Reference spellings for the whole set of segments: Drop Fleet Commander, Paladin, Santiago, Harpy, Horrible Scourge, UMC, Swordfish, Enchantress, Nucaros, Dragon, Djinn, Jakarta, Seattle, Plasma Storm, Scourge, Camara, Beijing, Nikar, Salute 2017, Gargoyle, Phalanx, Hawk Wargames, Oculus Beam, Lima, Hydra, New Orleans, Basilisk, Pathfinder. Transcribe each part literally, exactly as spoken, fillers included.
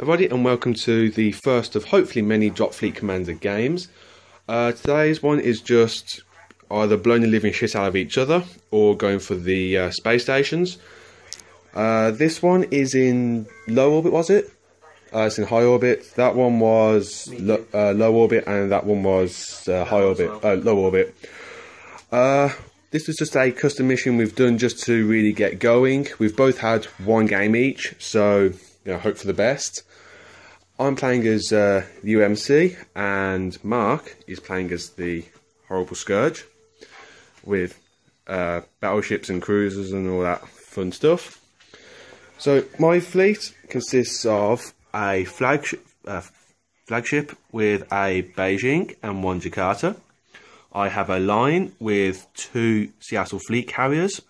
Everybody, and welcome to the first of hopefully many Drop Fleet Commander games. Uh, today's one is just either blowing the living shit out of each other or going for the uh, space stations. Uh, this one is in low orbit, was it? Uh, it's in high orbit. That one was lo uh, low orbit, and that one was uh, high orbit, uh, low orbit. Uh, this was just a custom mission we've done just to really get going. We've both had one game each, so. You know, hope for the best. I'm playing as uh, U M C, and Mark is playing as the Horrible Scourge with uh, battleships and cruisers and all that fun stuff. So my fleet consists of a flagship, uh, flagship with a Beijing and one Jakarta. I have a line with two Seattle fleet carriers.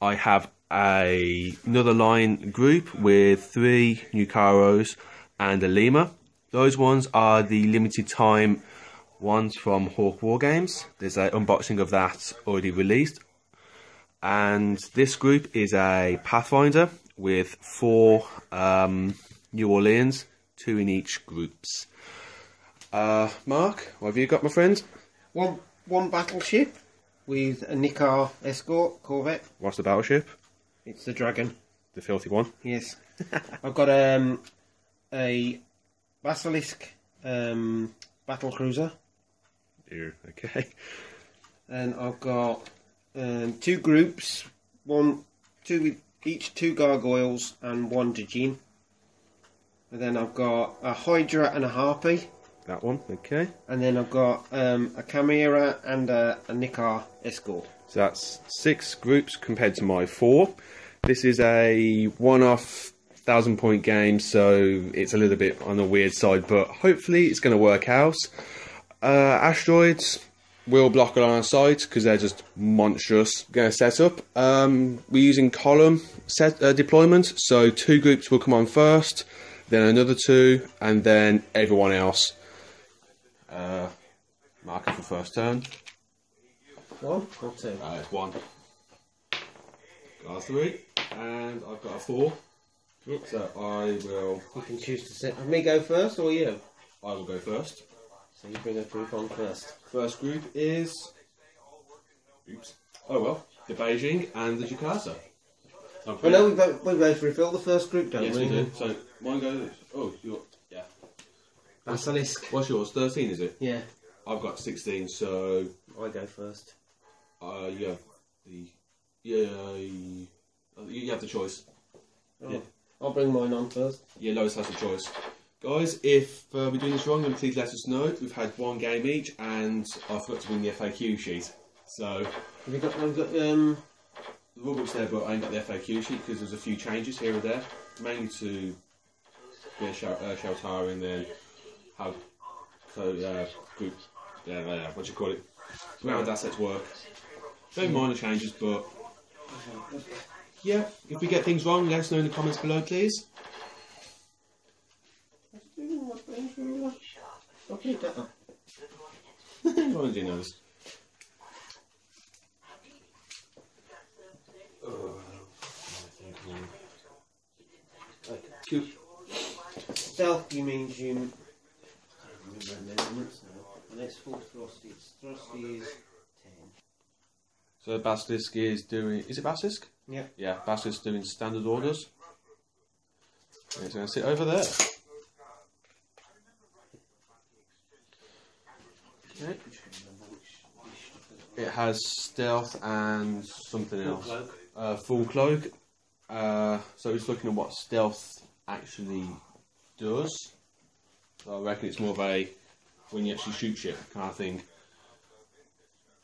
I have A, another line group with three Nucaros and a Lima. Those ones are the limited time ones from Hawk Wargames. There's an unboxing of that already released. And this group is a Pathfinder with four um, New Orleans, two in each groups. Uh, Mark, what have you got, my friend? One, one battleship with a Nikar escort corvette. What's the battleship? It's the Dragon. The filthy one? Yes. I've got um, a Basilisk um, battle cruiser. Ew, okay. And I've got um, two groups, one, two with each two Gargoyles and one Djinn. And then I've got a Hydra and a Harpy. That one, okay. And then I've got um, a Camara and a, a Nikar escort. So that's six groups compared to my four. This is a one-off thousand point game, so it's a little bit on the weird side, but hopefully it's going to work out. Uh, asteroids will block along our sides because they're just monstrous. Going to set up. Um, we're using column set uh, deployment, so two groups will come on first, then another two, and then everyone else. Uh, mark it for first turn. One or two? Uh, it's one. Got a three, and I've got a four. Oops. So I will. You can choose to set. Have me go first or you? I will go first. So you bring a group on first. First group is. Oops. Oh well, the Beijing and the Jakarta. Well, no, we both, we both refill the first group, don't yes, we? Yes, we do. So mine goes. Oh, you're. Yeah. Basilisk. What's yours? thirteen, is it? Yeah. I've got sixteen, so. I go first. Uh, yeah, the yeah, uh, you have the choice. Oh, yeah. I'll bring mine on first. Yeah, Lois has the choice. Guys, if uh, we're doing this wrong, then please let us know. We've had one game each, and I forgot to bring the F A Q sheet. So have you got? I've got um, the rule book's there, but I ain't got the F A Q sheet because there's a few changes here and there, mainly to yeah, shell uh, tower and then how so uh, group yeah, yeah, what do you call it? Ground assets work. No minor changes, but yeah, if we get things wrong, let us know in the comments below, please. Stealth, you mean June? I can't remember the measurements now. Next full thrust is thrust is ten. So Basilisk is doing, is it Basilisk? Yeah. Yeah, Basilisk is doing standard orders. And it's going to sit over there. Okay. It has stealth and something else. Full cloak. Uh, full cloak. Uh, so it's looking at what stealth actually does. So I reckon it's more of a, when you actually shoot shit kind of thing.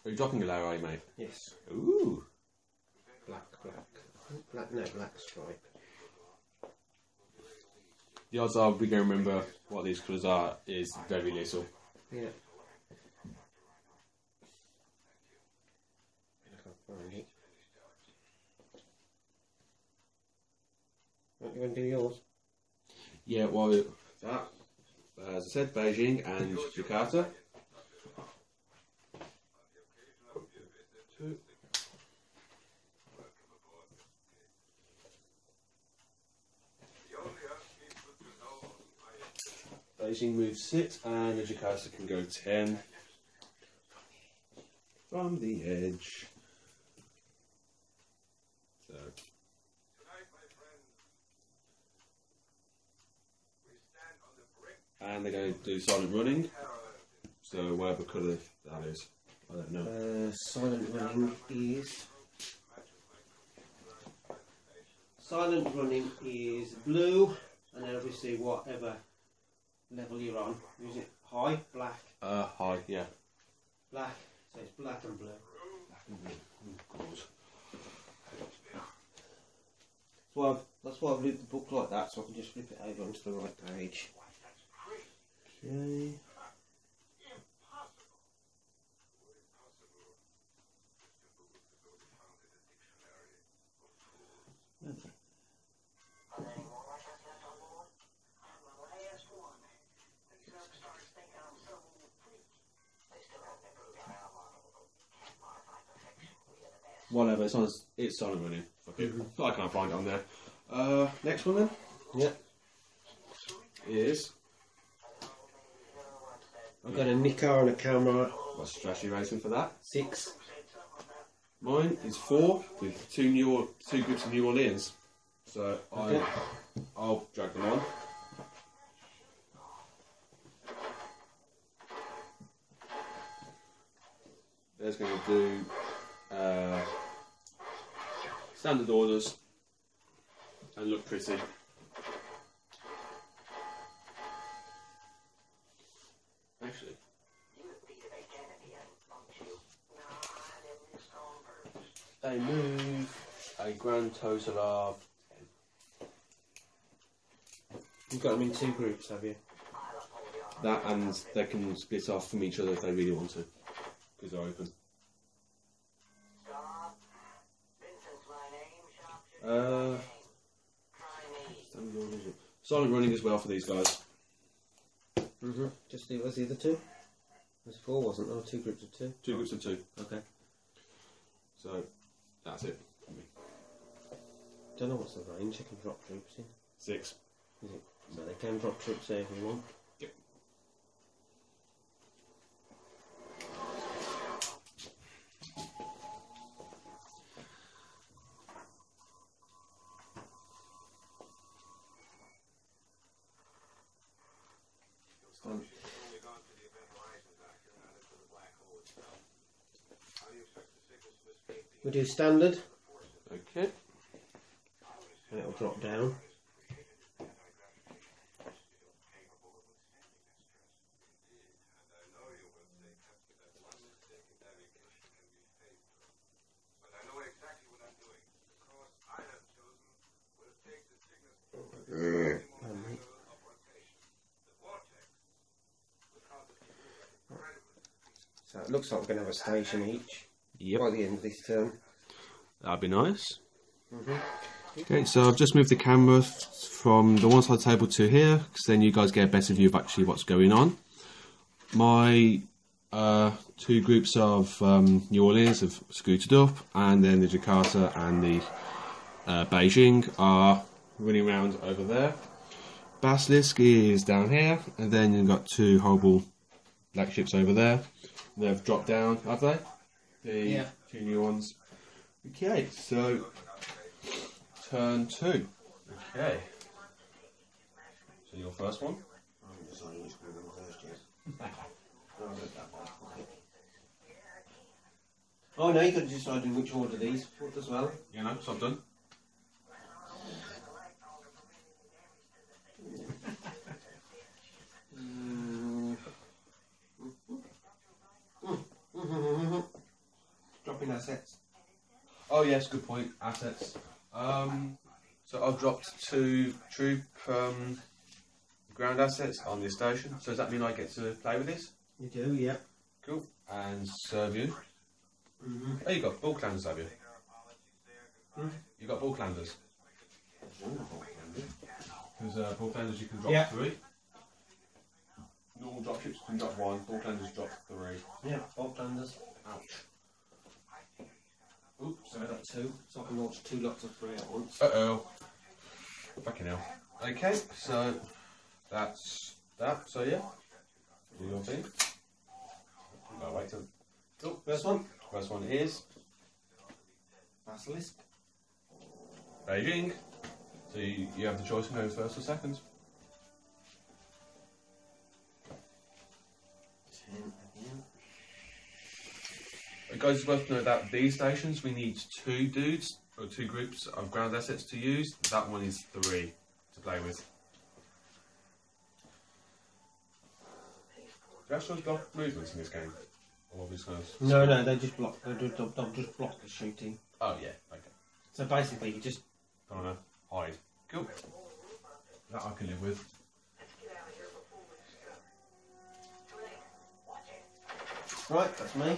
Are you dropping a layer, are you, mate? Yes. Ooh. Black, black. Black, no, black stripe. The odds are we're going to remember what these colours are is very little. Yeah. I can't find it. Aren't you going to do yours? Yeah, well, that, as I said, Beijing and Jakarta. Beijing moves six, and the Jakarta can go ten. From the edge. So. And they're going to do silent running. So whatever colour that is, I don't know. Uh, silent running is... Silent running is blue, and then obviously whatever level you're on. Is it high, black? Uh, high, yeah. Black, so it's black and blue. Black and blue, of course. So I've, that's why I've looped the book like that, so I can just flip it over onto the right page. Okay. Whatever, it's on, it's silent running. Fuck it. Mm-hmm. I can't find it on there. Uh, next one then? Yep. Is. I've got a Nikar and a Camara. What's the strategy rating for that? Six. Mine is four with two new two groups in New Orleans. So okay. I, I'll drag them on. There's going to do. Uh, standard orders and look pretty. Actually, they move a grand total of ten. You've got them in two groups, have you? That and they can split off from each other if they really want to, because they're open. Uh, silent running as well for these guys. Mm-hmm. Just it was the other two? There's four, wasn't there? Two groups of two? Two groups of two. Okay. So, that's it for me. Don't know what's the range I can drop troops in. Six. Is it? So they can drop troops there if they want? Yep. Um, we do standard. Okay. And it'll drop down. It looks like we're going to have a station each, yep, by the end of this term. That'd be nice. Mm-hmm. Okay, so I've just moved the camera from the one side of the table to here, because then you guys get a better view of actually what's going on. My uh, two groups of um, New Orleans have scooted up, and then the Jakarta and the uh, Beijing are running around over there. Basilisk is down here, and then you've got two Horrible black ships over there. They've dropped down, have they? The yeah. two new ones. Okay, so turn two. Okay. So your first one? I haven't decided which one I'm first yet. Oh no, you've got to decide in which order these put as well. You know, so I've done. Dropping assets. Oh yes, good point. Assets. Um, so I've dropped two troop um, ground assets on this station. So does that mean I get to play with this? You do, yeah. Cool. And serve you. Mm-hmm. Oh, you got ball clanders, have you? Mm. You got ball clanders. Because uh, ball clanders you can drop, yeah, three. Normal drop ships can drop one, ball clanders drop three. Yeah, ball clanders. Ouch. Oops, so I got two, so I can launch two lots of three at once. Uh oh. Fucking hell. Okay, so that's That, so yeah. Do your thing. Go back to cool. First one. First one is Basilisk. Beijing. So you, you have the choice of going first or second. It goes worth noting that these stations we need two dudes or two groups of ground assets to use. That one is three to play with. Do you actually block movements in this game? Or are we just gonna no, no, they just block. They just, they'll just block the shooting. Oh yeah, okay. So basically, you just kind of hide. Cool. That I can live with. Right, that's me.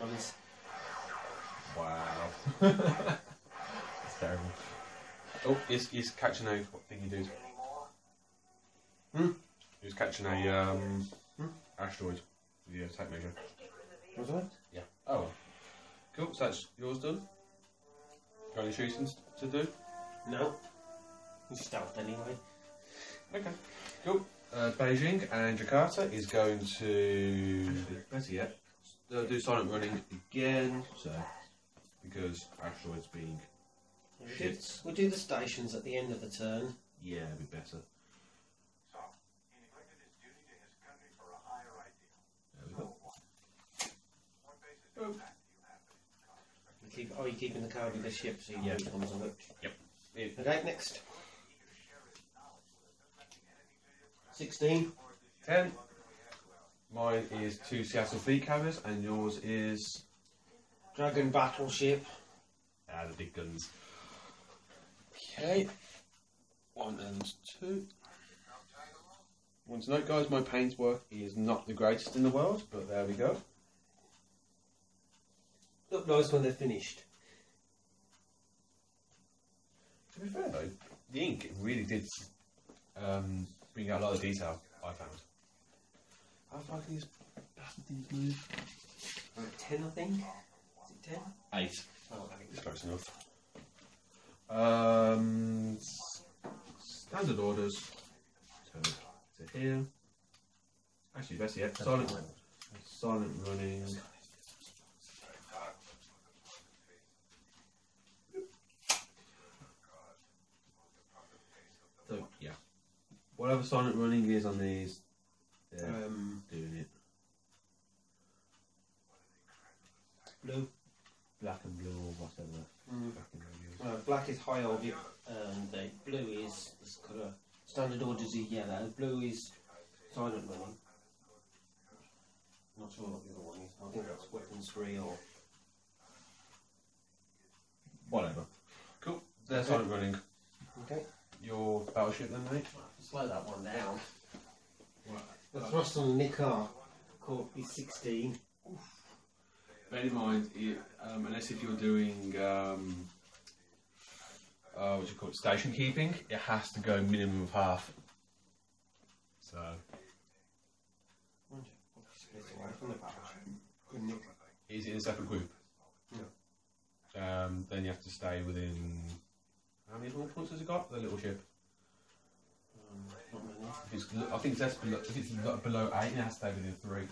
Honest. Wow. That's terrible. Oh, he's, he's catching a thingy dude. Hmm? He's catching a um, hmm? asteroid with the attack measure. Was that? Yeah. Oh. Cool, so that's yours done. Got any shooting to do? No. He's stealthed anyway. Okay. Cool. Uh, Beijing and Jakarta is going to... Better yet. They'll do silent running again, so because asteroids being yeah, shit. We'll do the stations at the end of the turn. Yeah, it'd be better. So, he neglected his duty to his country for a higher ideal. There we go. Oh. You keep, oh, you're keeping the card with the ship, so you yeah. know comes on it. Yep. Yeah. Okay, next. sixteen. ten. Mine is two Seattle fleet carriers, and yours is Dragon battleship. Ah, the big guns. Okay, one and two. Want to note, guys, my paint work is not the greatest in the world, but there we go. Look nice when they're finished. To be fair though, the ink really did um, bring out a lot of detail, I found. How far can these bastard things move? ten, I think. Is it ten? eight. Oh, I think it's close enough. Um, standard orders. So, to here. Actually, best yet. Silent, silent running. So, yeah. Whatever silent running is on these. Yeah, um, doing it. Blue, black and blue, or whatever. Mm. Black, and blue. Uh, black is high orbit, and uh, blue is kind of standard orders are yellow. Blue is silent running. Not sure what the other one is. I think that's weapons free or whatever. Cool. They're okay. Silent running. Okay. Your battleship then, mate. Slow that one down. Right. The thrust on Nikar caught is sixteen. Bear in mind, it, um, unless if you're doing um, uh, what do you call it, station keeping, it has to go minimum of half. So. Is it in a separate group? Yeah. Um, then you have to stay within. How many launch points has it got? The little ship. If it's, I think it's less below, if it's below eight, it has to stay within three.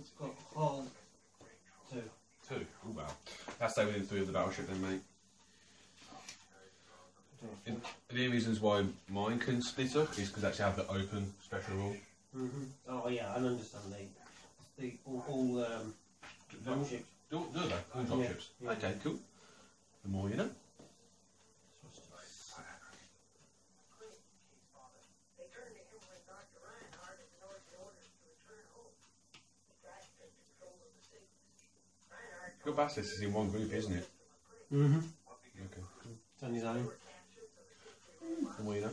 It's got all two. Two? Oh wow. That's stay within three of the battleship then, mate. And the reasons why mine can split up is because they actually have the open special rule. Mm-hmm. Oh yeah, I understand the, the all, all um, dropships. Do, do they? All dropships. Yeah, yeah. Okay, cool. The more you know. Good bastard is in one group, isn't it? Mm-hmm. Okay. It's on his own. The more you know.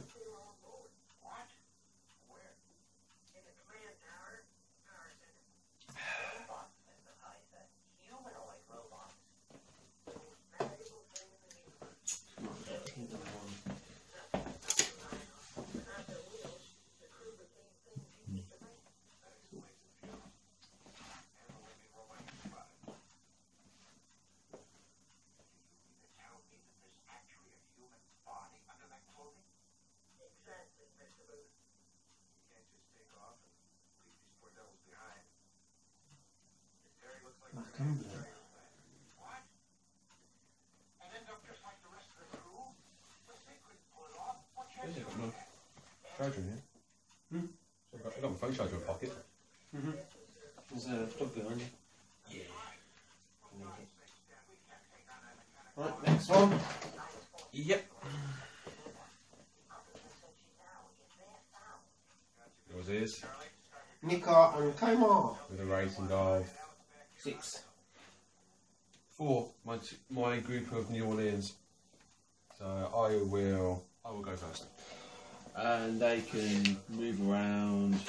Commander. Yeah, I've got my charger in here. Hmm? So I've, got, I've got my phone charger in my pocket. Mm-hmm. There's a plug behind you. Yeah. Right, next one. Yep. Yours is? Nikar and Camara. With a rating of six. Four. My t my group of New Orleans. So I will I will go first. And they can move around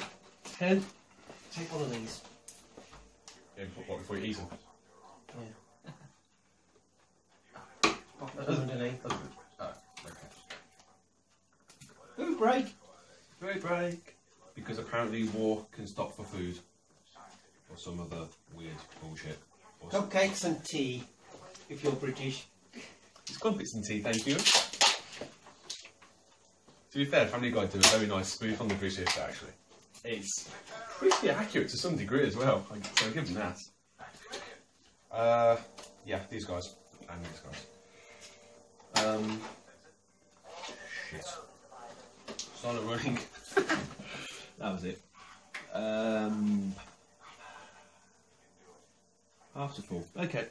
ten. Take one of these. Yeah, what, before you eat them? Yeah. Pop it underneath. Oh, okay. Move break! Move break! Because apparently war can stop for food. Or some other weird bullshit. Or cupcakes and tea, if you're British. It's cupcakes and tea, thank you. To be fair, Family Guy do a very nice spoof on the British, actually. It's pretty accurate to some degree as well, so I give them that. Uh, yeah, these guys. And these guys. Um, shit. Silent running. That was it. Um, after four. Okay.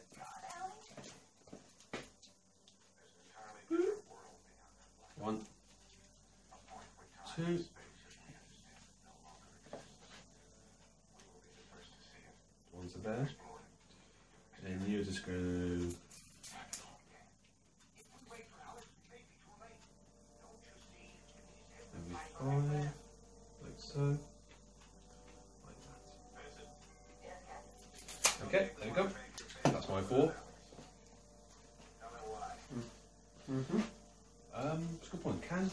One. Two. One to there. And then you're just going to... And we fire. So, like that. Okay, there we go. That's my four. Mm. Mm-hmm. Um, it's a good point. Can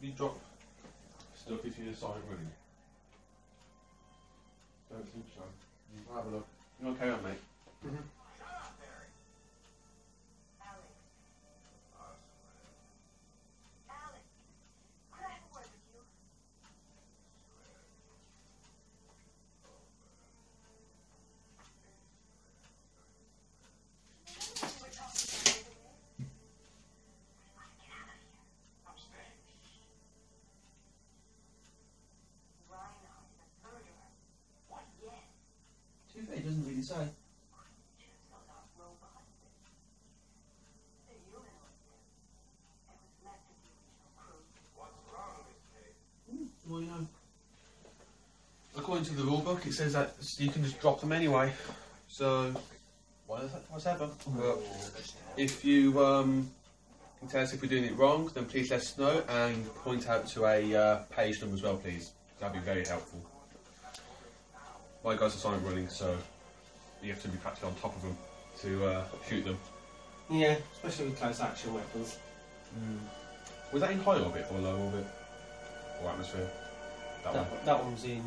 you drop stuff into your side room? Don't think so. I'll have a look. You're okay on, mate? Mm-hmm. Sorry. Well, you know, according to the rule book, it says that you can just drop them anyway. So, whatever. But if you um, can tell us if we're doing it wrong, then please let us know and point out to a uh, page number as well, please. That'd be very helpful. My guys are silent running, so. You have to be practically on top of them to uh, shoot them. Yeah, especially with close action weapons. Mm. Was that in high orbit or low orbit? Or atmosphere? That, that one? That one's in...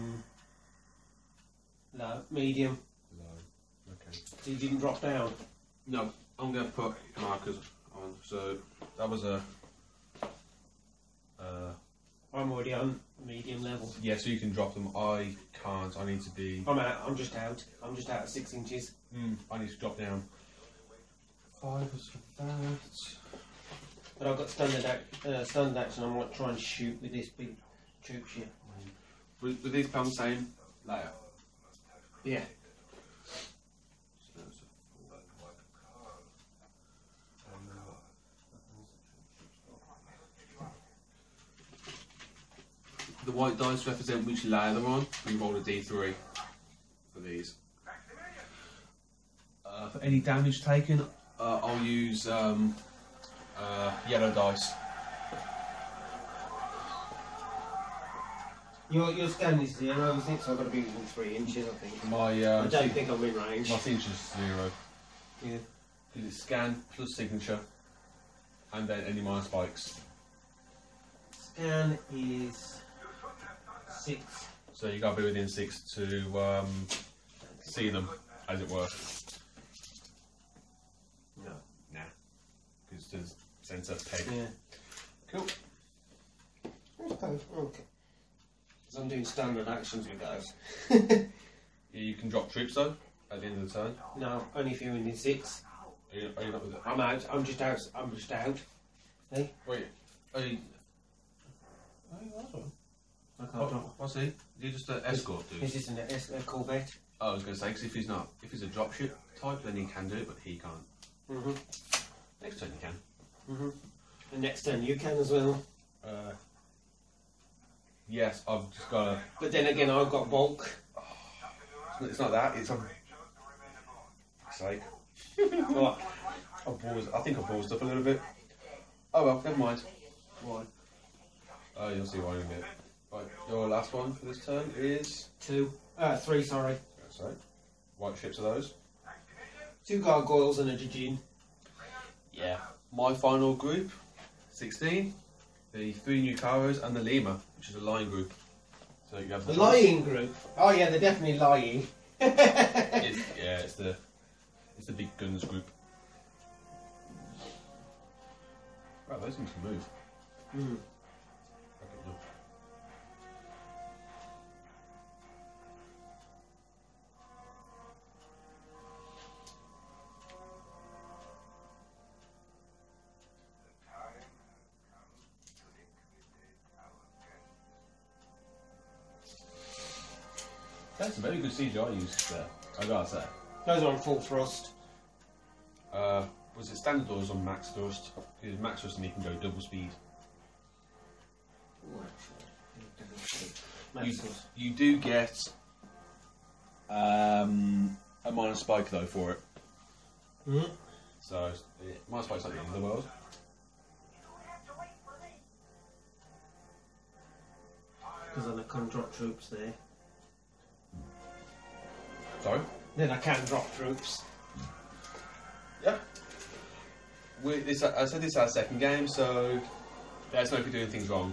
low, medium. Low, okay. So you didn't drop down? No, I'm going to put markers on. So that was a... Uh, I'm already on medium level. Yeah, so you can drop them. I can't. I need to be. I'm out. I'm just out. I'm just out at six inches. Mm, I need to drop down. Five was for that. But I've got standard, act, uh, standard action. I might try and shoot with this big troops here. Were these come the same layer? Yeah. The white dice represent which layer they're on. We roll a d three for these. Uh, for any damage taken, uh, I'll use um, uh, yellow dice. Your your stand is zero, isn't it? So I've got to be within three inches, I think. My uh, I don't think I'm in range. My signature is zero. Yeah. Because it's scan plus signature, and then any minor spikes. Scan is. Six. So you gotta be within six to um, see them, as it were. No. Nah. Because there's centre peg. Yeah. Cool. Okay. Okay. Because I'm doing standard actions with those. Yeah, you can drop troops though. At the end of the turn? No, only if you're within six. Are you, are you not with it? I'm out. I'm just out. I'm just out. Hey. Wait. Are you? Oh, you are one. I can't. Oh, what's he? You're just an escort dude. He's just an escort corvette. Oh, I was going to say, because if he's not, if he's a dropship type, then he can do it, but he can't. Mhm. Next turn you can. Mhm. And next turn you can as well. Uh. Yes, I've just got a. But then again, I've got bulk. Oh, it's not that. It's a. It's like. Oh, I, balls, I think I paused up a little bit. Oh well, never mind. Why? Oh, you'll see why in a minute. Right, your last one for this turn is two. Uh, three, sorry. That's right. What ships are those? Two gargoyles and a Djinn. Yeah. My final group, sixteen. The three Nucaros and the Lima, which is a lying group. So you have the, the lying group. Oh yeah, they're definitely lying. It's, yeah, it's the. It's the big guns group. Right, those things can move. Mm. Okay, look. That's a very good C G I use there, I gotta say. Those are on full thrust. Uh, was it standard or was it on max thrust? Because max thrust and you can go double speed. You, you do get um, a minus spike though for it. Mm-hmm. So, it, minus spike's not the end of the world. Because then I can drop troops there. Sorry? Then I can drop troops. Yeah. We, this, I said this is our second game, so let's know if we're doing things wrong.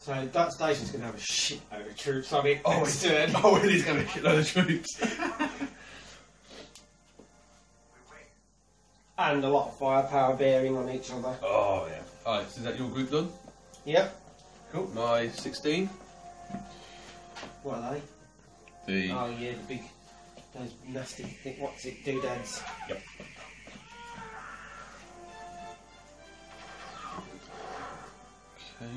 So that station's going to have a shitload of troops. I mean, oh, it's doing. Oh, it is going to have a shitload of troops. And a lot of firepower bearing on each other. Oh, yeah. Alright, so is that your group done? Yep. Cool. My sixteen. What are they? The. Oh, yeah, the big. Those nasty, think what's it, doodads. Yep. Okay.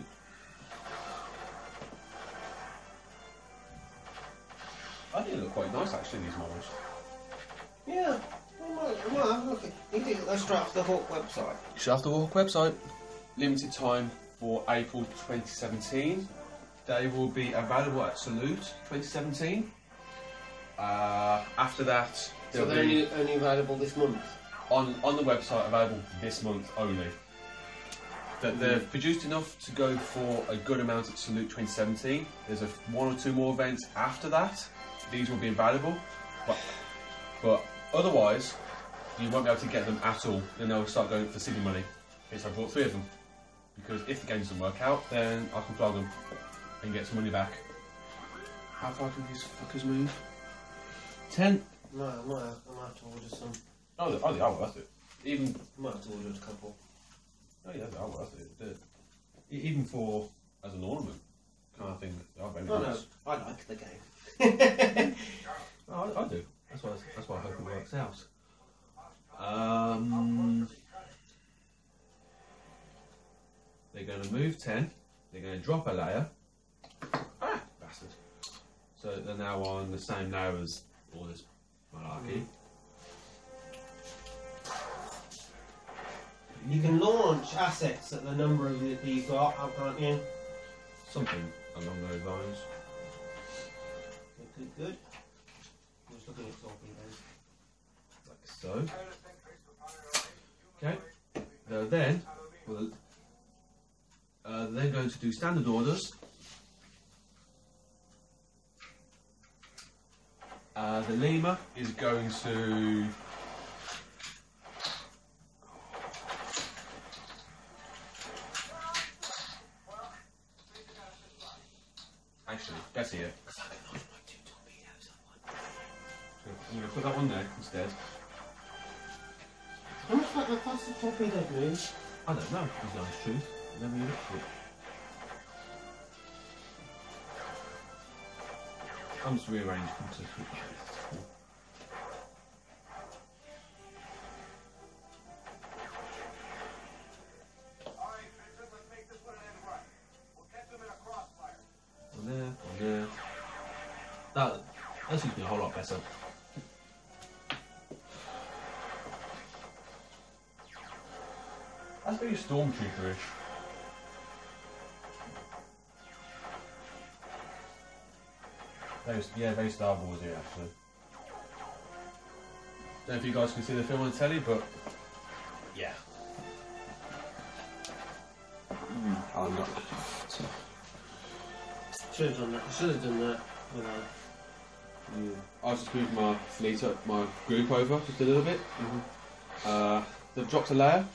I think they look quite nice actually, these models. Yeah. Well, well look, you can get those straight off the Hawk website. Straight off the Hawk website. Limited time for April twenty seventeen. They will be available at Salute twenty seventeen. Uh, after that, so they're only, only available this month. On on the website, available this month only. That they've mm. produced enough to go for a good amount at Salute twenty seventeen. There's a one or two more events after that. These will be available, but but otherwise, you won't be able to get them at all. Then they'll start going for city money. Yes, I bought three of them because if the game doesn't work out, then I can plug them and get some money back. How far can these fuckers move? ten. No, I might have, I might have to order some. Oh, they, oh, they are worth it. Even I might have to order a couple. Oh yeah, they are worth it. They're, even for as an ornament kind of thing, they are very oh, nice. No, I like the game. Oh, I, I do. That's why. That's why I hope it works out. Um, they're going to move ten. They're going to drop a layer. Ah, bastard. So they're now on the same layer as. All this malarkey. You can launch assets at the number that you've got, can't you? Something along those lines. Good, good, good. I'm just looking at something then. Like so. Okay. So then, well, uh, they're going to do standard orders. Uh, the Lima is going to actually that's here. Because I can launch my two torpedoes at one. So I'm going to put that one there instead. How much like the faster torpedo moves? I don't know. Is the honest truth? Never looked at it. I'm just rearranging. That actually did a whole lot better. That's very stormtrooper-ish. Those, yeah, very Star Wars-y actually. Don't know if you guys can see the film on the telly, but yeah. Mm, I'm not. Should have done that. Should have done that. I, yeah. I just moved my fleet up, my group over just a little bit. Mm-hmm. Uh, they've dropped a layer.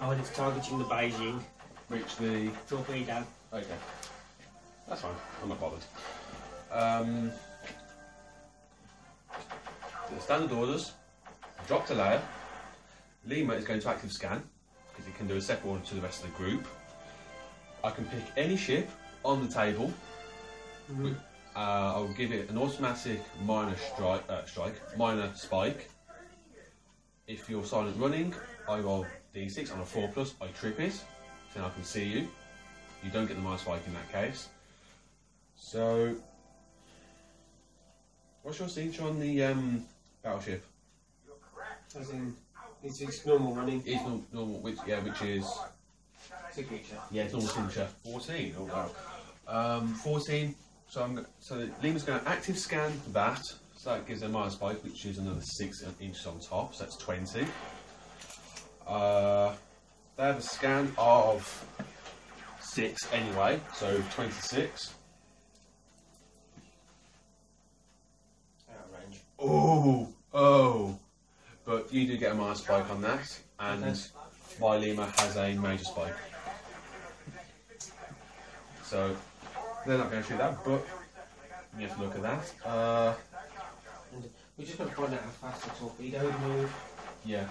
Oh, and it's targeting the Beijing. Reach the torpedo. Okay, that's fine. I'm not bothered. Um, the standard orders. Dropped a layer. Lima is going to active scan because it can do a separate order to the rest of the group. I can pick any ship on the table. Mm-hmm. Uh, I'll give it an automatic minor strike, uh, strike, minor spike. If you're silent running, I roll D six on a four plus. I trip it, then I can see you. You don't get the minor spike in that case. So, what's your signature on the um, battleship? As in, it's, it's normal running. It's normal, normal, which yeah, which is signature. Yeah, it's normal signature. Fourteen. Oh wow. Um, fourteen. So I'm so Lima's going to active scan that. So that gives them a minor spike, which is another six inches on top. So that's twenty. Uh, they have a scan of six anyway, so twenty-six. Out of range. Oh, oh! But you do get a minor spike on that, and okay. My Lima has a major spike. So they're not going to shoot that, but you have to look at that. Uh, We're just going to find out how fast the torpedo move. Yeah.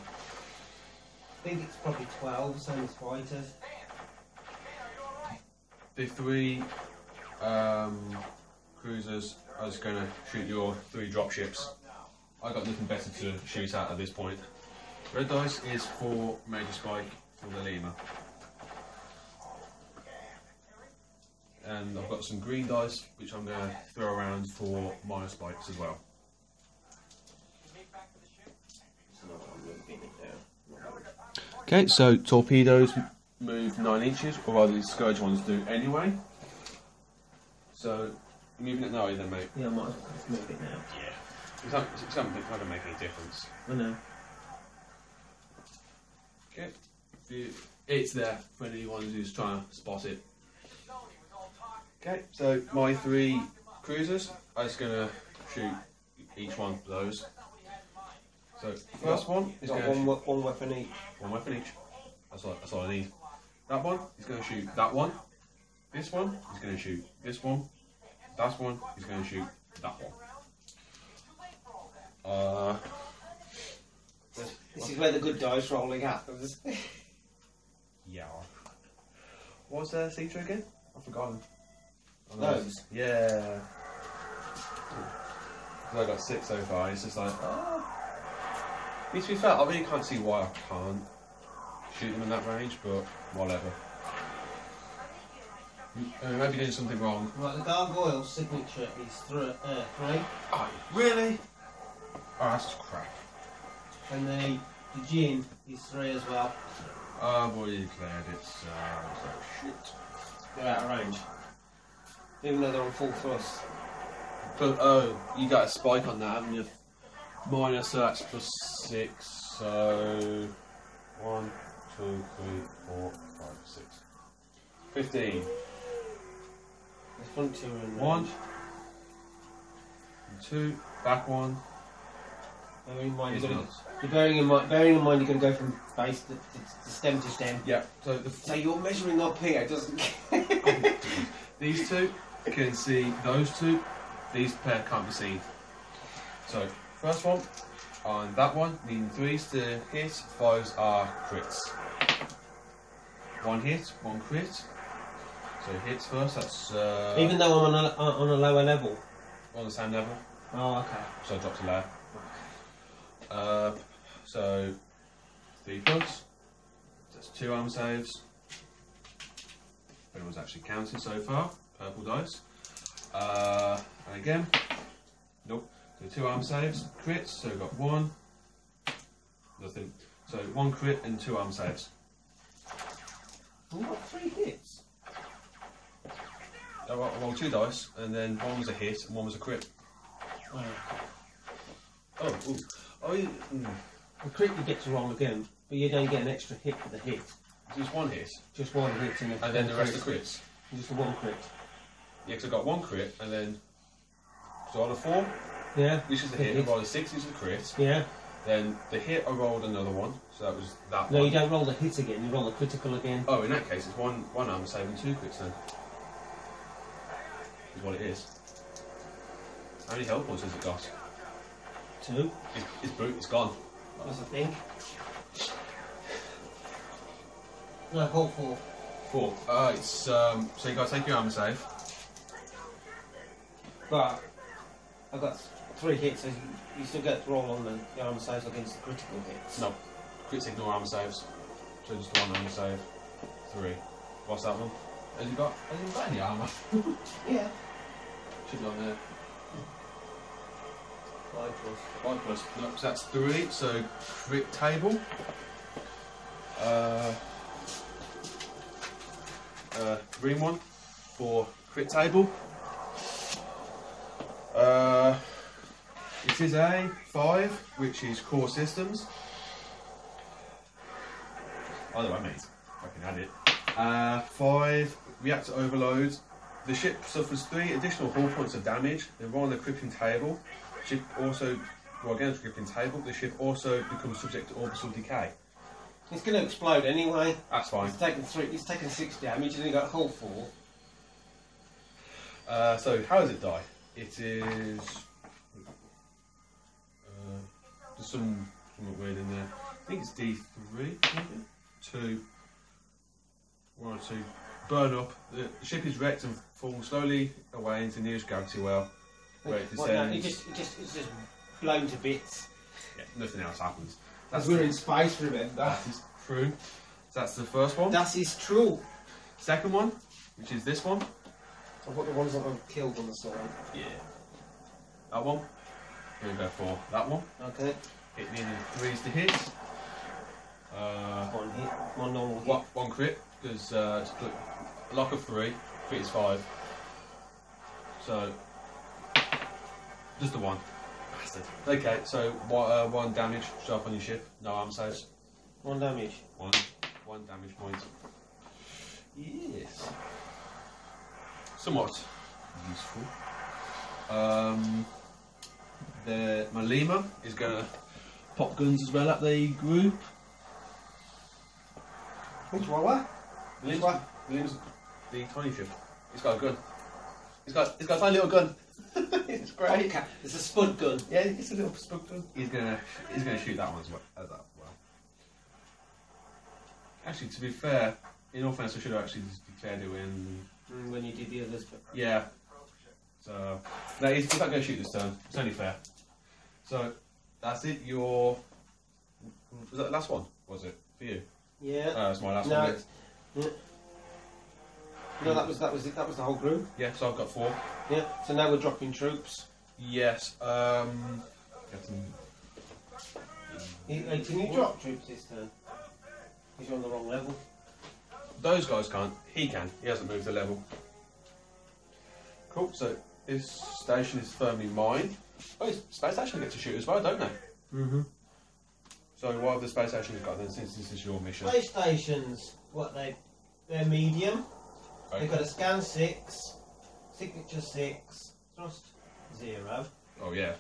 I think it's probably twelve, same as fighters. The three um, cruisers are just going to shoot your three dropships. I got nothing better to shoot at at this point. Red dice is for major spike for the Lima. And I've got some green dice which I'm going to throw around for minor spikes as well. Okay, so torpedoes move nine inches, or rather the Scourge ones do anyway. So, you're moving it now then, mate? Yeah, I might as well move it now. Yeah. It's not, it's not, it's not going to make any difference. I know. Okay. It's there for anyone who's trying to spot it. Okay, so my three cruisers, I'm just going to shoot each one of those. So first one is going one, to one weapon each. One weapon each. That's all, that's all I need. That one is going to shoot that one. This one is going to shoot this one. That one is going to shoot that one. Uh, this, this is where the good dice rolling happens. Yeah. What's the feature again? I've forgotten. Oh, those. those. Yeah. I got six so far. It's just like. Oh. To be fair, I really can't see why I can't shoot them in that range, but whatever. I might be doing something wrong. Right, the Gargoyle signature is three. Uh, three. Oh, really? Oh, that's crap. And the, the Djinn is three as well. Oh, boy, you declared it's uh, so shit. They're out of range. Even though they're on full thrust. But, oh, you got a spike on that, haven't you? Minus, so that's plus six, so one, two, three, four, five, six. Fifteen. There's front two in range. One, two, back one. Bearing in mind, you're, gonna, you're bearing, in mind, bearing in mind, you're going to go from base to, to, to stem to stem. Yeah. So, the so you're measuring up here, doesn't it? These two can see those two. These pair can't be seen. So. First one, on that one, needing threes to hit, fives are crits. One hit, one crit. So hits first, that's... Uh, Even though I'm on a, on a lower level? On the same level. Oh, okay. So I dropped a layer. Uh, so, three plus, that's two arm saves. Everyone's actually counting so far, purple dice. Uh, I again. Nope. So two arm saves, crits, so we've got one, nothing. So one crit and two arm saves. Well, what, three hits? I rolled two dice, and then one was a hit and one was a crit. Oh, oh, ooh. oh you, mm. The crit you get to roll again, but you don't get an extra hit for the hit. Just one hit? Just one hit. And, and then the rest crit. Of crits? Just the one crit. Yeah, because I got one crit, and then... So I rolled a four, yeah, which is the hit, hit. I rolled a six, which is a crit. Yeah. Then the hit, I rolled another one, so that was that no, one. No, you don't roll the hit again, you roll the critical again. Oh, in that case, it's one, one arm saving two crits then. Is what it is. How many health points has it got? Two. It's, it's brute, it's gone. That's a thing. No, hold four. Four. Uh, it's, um, so you got to take your armor save. But, I've got three hits, so you still get to roll on the, the armor saves against the critical hits. No. Crits ignore armor saves. So just one armor save. Three. What's that one? Has he got, has he got any armour? Yeah. Should be on there. Five plus. Five plus. No, so that's three, so crit table. Uh, uh, green one for crit table. Uh, it is a five, which is core systems. Either way, mate, I can add it. Uh, five, reactor overload. The ship suffers three additional hull points of damage. They roll on the crippling table. Ship also, well again, it's crippling table. The ship also becomes subject to orbital decay. It's going to explode anyway. That's fine. It's taken three. It's taken six damage, and it got hull four. Uh, so how does it die? It is. Uh, there's some something weird in there. I think it's D three, maybe two. One or two, burn up. The ship is wrecked and falls slowly away into the nearest gravity well, where it descends. Well, no, it just, it just, it's just blown to bits. Yeah, nothing else happens. That's we're in space, remember? That is true. So that's the first one. That is true. Second one, which is this one. I've got the ones that I've killed on the side. Yeah. That one. Here we go for that one. Okay. It needed threes to hit. Uh, one hit. One normal hit. One, one crit. Because uh, a lock of three, crit is five. So, just the one. Bastard. Okay, so what, uh, one damage, sharp on your ship, no arm saves. One damage? One. One damage point. Yes. Somewhat useful. Um, the, my Lima is going to pop guns as well at the group. Which one? What? Limbs, limbs, the tiny ship. It's got a gun. It's got, it's got a tiny little gun. It's great. Okay. It's a spud gun. Yeah, it's a little spud gun. He's gonna, he's gonna shoot that one as well. As that well. Actually, to be fair, in all fairness, I should have actually declared it when mm, when you did the others. But yeah. So no, he's, he's not gonna shoot this turn. It's only fair. So that's it. Your was that the last one? Was it for you? Yeah. Uh, that's my last no. one. Bit. No, that was that was it. That was the whole group. Yeah, so I've got four. Yeah, so now we're dropping troops. Yes. Um. Hey, hey, can you what? drop troops this turn? Because you're on the wrong level. Those guys can't. He can. He hasn't moved the level. Cool. So this station is firmly mine. Oh, space station gets to shoot as well, don't they? Mhm. So what have the space stations got then, since this is your mission? Space stations. What they? They're medium. Okay. They've got a scan six, signature six, thrust zero. Oh yeah.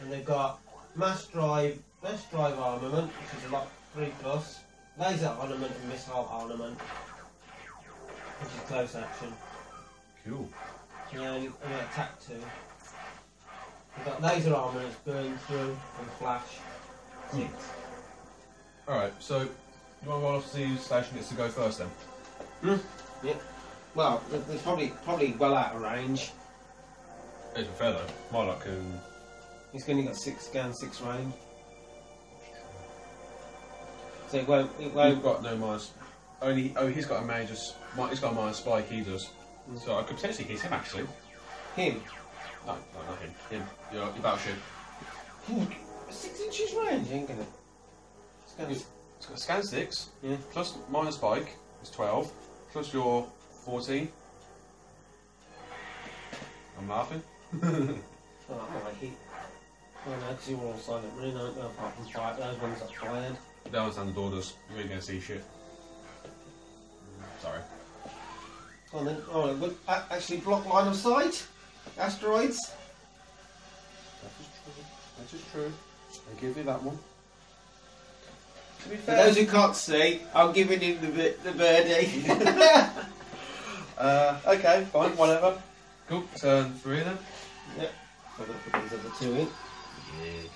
And they've got mass drive, mass drive armament, which is a lot three plus, laser armament and missile armament, which is close action. Cool. And, and attack two. They've got laser armament, that's burn through and flash six. Hmm. All right, so. Do you want to roll off to see whose station gets to go first then? Hmm? Yeah. Well, it's probably probably well out of range. It's a fair though. My luck can... He's only got six scan, six range. So it won't... It won't... You've got no minus... Only... Oh, he's got a major... He's got a minus spike, he does. Mm. So I could potentially hit him actually. Him. No, no, not him. Him. Your, your battleship. Him. Six inches range, ain't gonna. It's gonna. It's got a scan six. Yeah. Plus minus spike is twelve. Plus your fourteen. I'm laughing. Oh, I like it. I know, because you were all silent, really not going to fucking fight those ones that fired. That was under orders. You ain't going to see shit. Sorry. Oh, then, oh, it would actually block line of sight? Asteroids? That is true. That is true. I'll give you that one. To be fair, for those who can't see, I'm giving him the, the birdie. uh, okay, fine, whatever. Cool, turn three then. Yep, put these other two in. Yes.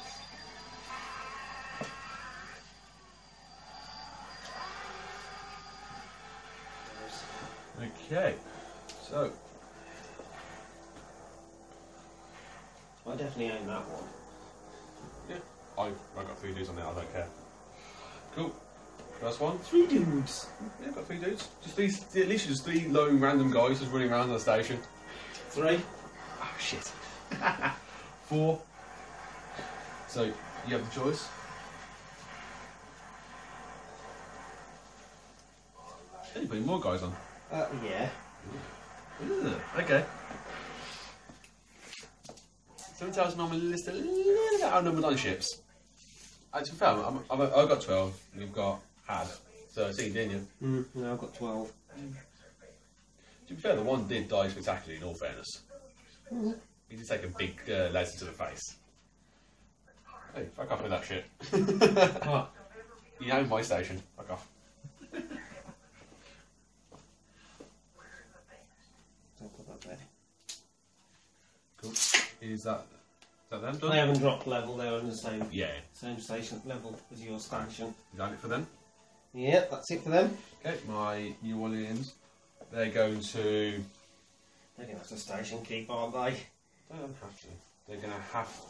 Okay, so. I definitely own that one. Yeah, I, I got three dudes on it, I don't care. Cool, first one. Three dudes? Yeah, got three dudes. Just these, at least just three lone random guys just running around the station. Three. Oh shit. Four. So you have the choice. Are you putting more guys on? Uh, yeah. Ooh. Okay. Sometimes I'm on my list a little bit outnumbered on ships. Actually, fair, I'm, I'm, I've got twelve. And you've got had thirteen, didn't you? Mm, no, I've got twelve. Mm. To be fair, the one did die spectacularly, in all fairness. Mm. He did take a big uh, laser to the face. Hey, fuck off with that shit. Oh, you own my station. Fuck off. Don't put that there. Cool. Is that, is that them done? They haven't dropped level, they're on the same, yeah. same station level as your station. Is that it for them? Yeah, that's it for them. Okay, my New Orleans. They're going to... They're going to have to station keep, aren't they? They don't have to. They're going to have to.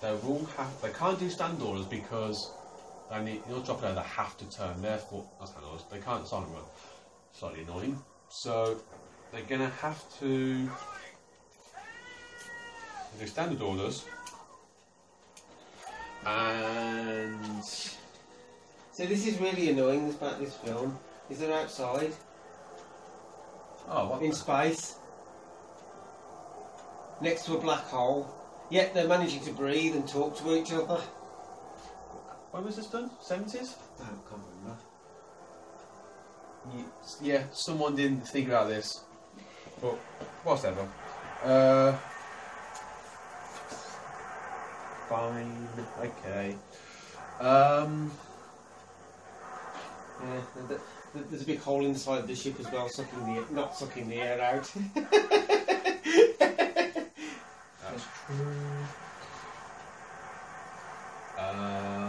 They all have... They can't do stand orders because they need... In order to drop load, they have to turn their foot... Not stand orders. They can't silent run. Slightly annoying. So, they're going to have to... do standard orders. And... So this is really annoying, this about this film. Is they're outside. Oh, what in the... space, next to a black hole, yet they're managing to breathe and talk to each other. When was this done? seventies? I can't remember. Yeah, someone didn't think about this, but whatever. Uh, fine, okay. Um, yeah, the, there's a big hole inside the ship as well, sucking the not sucking the air out. That's true. Um,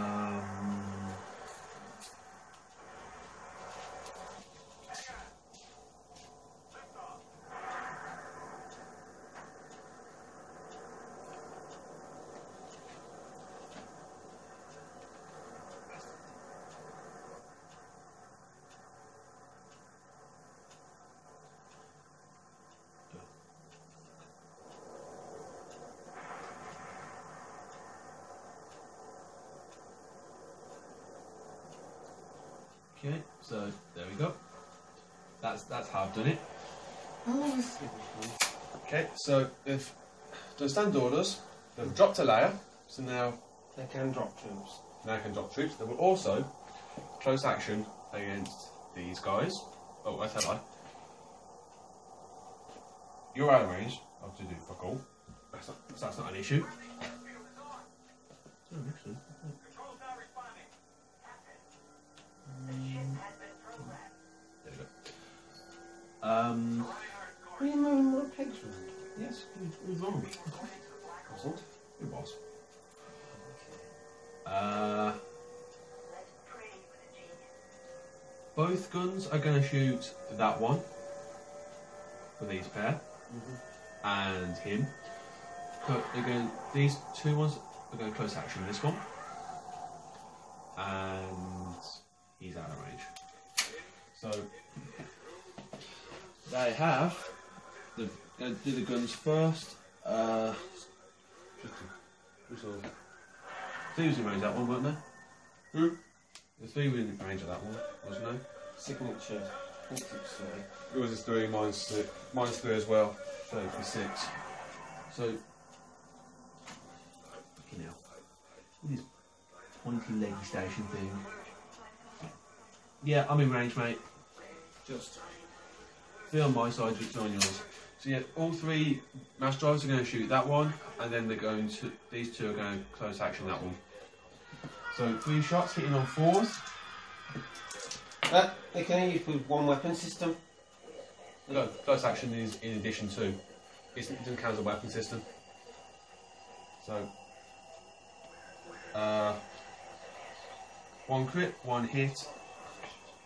Okay, so there we go. That's that's how I've done it. Okay, so if the stand orders, they've dropped a layer, so now they can drop troops. Now they can drop troops. They will also close action against these guys. Oh, that's that lie. You're out of range. I'll have to do fuck all. That's not that's not an issue. Oh, actually. Um, are you moving my pegs around? Yes, it was wrong. It wasn't. It was. Uh, both guns are going to shoot that one, for these pair, mm-hmm. and him. So they're going, these two ones are going to close action with this one, and he's out of range. So... They have, they're going to do the guns first, Uh, just a, just a thieves in range that one, weren't they? Hmm? The thieves in range of that one, wasn't there? Signature. It was a three, mine's three, mine's three as well. So for six. So fucking hell. This pointy leg station thing. Yeah, I'm in range, mate. Just three on my side, just on yours. So yeah, all three mass drives are going to shoot that one, and then they're going to, these two are going to close action that one. So three shots hitting on fours. Uh, they can only use one weapon system. No, close action is in addition to. It's, it doesn't count as a weapon system. So, uh, one crit, one hit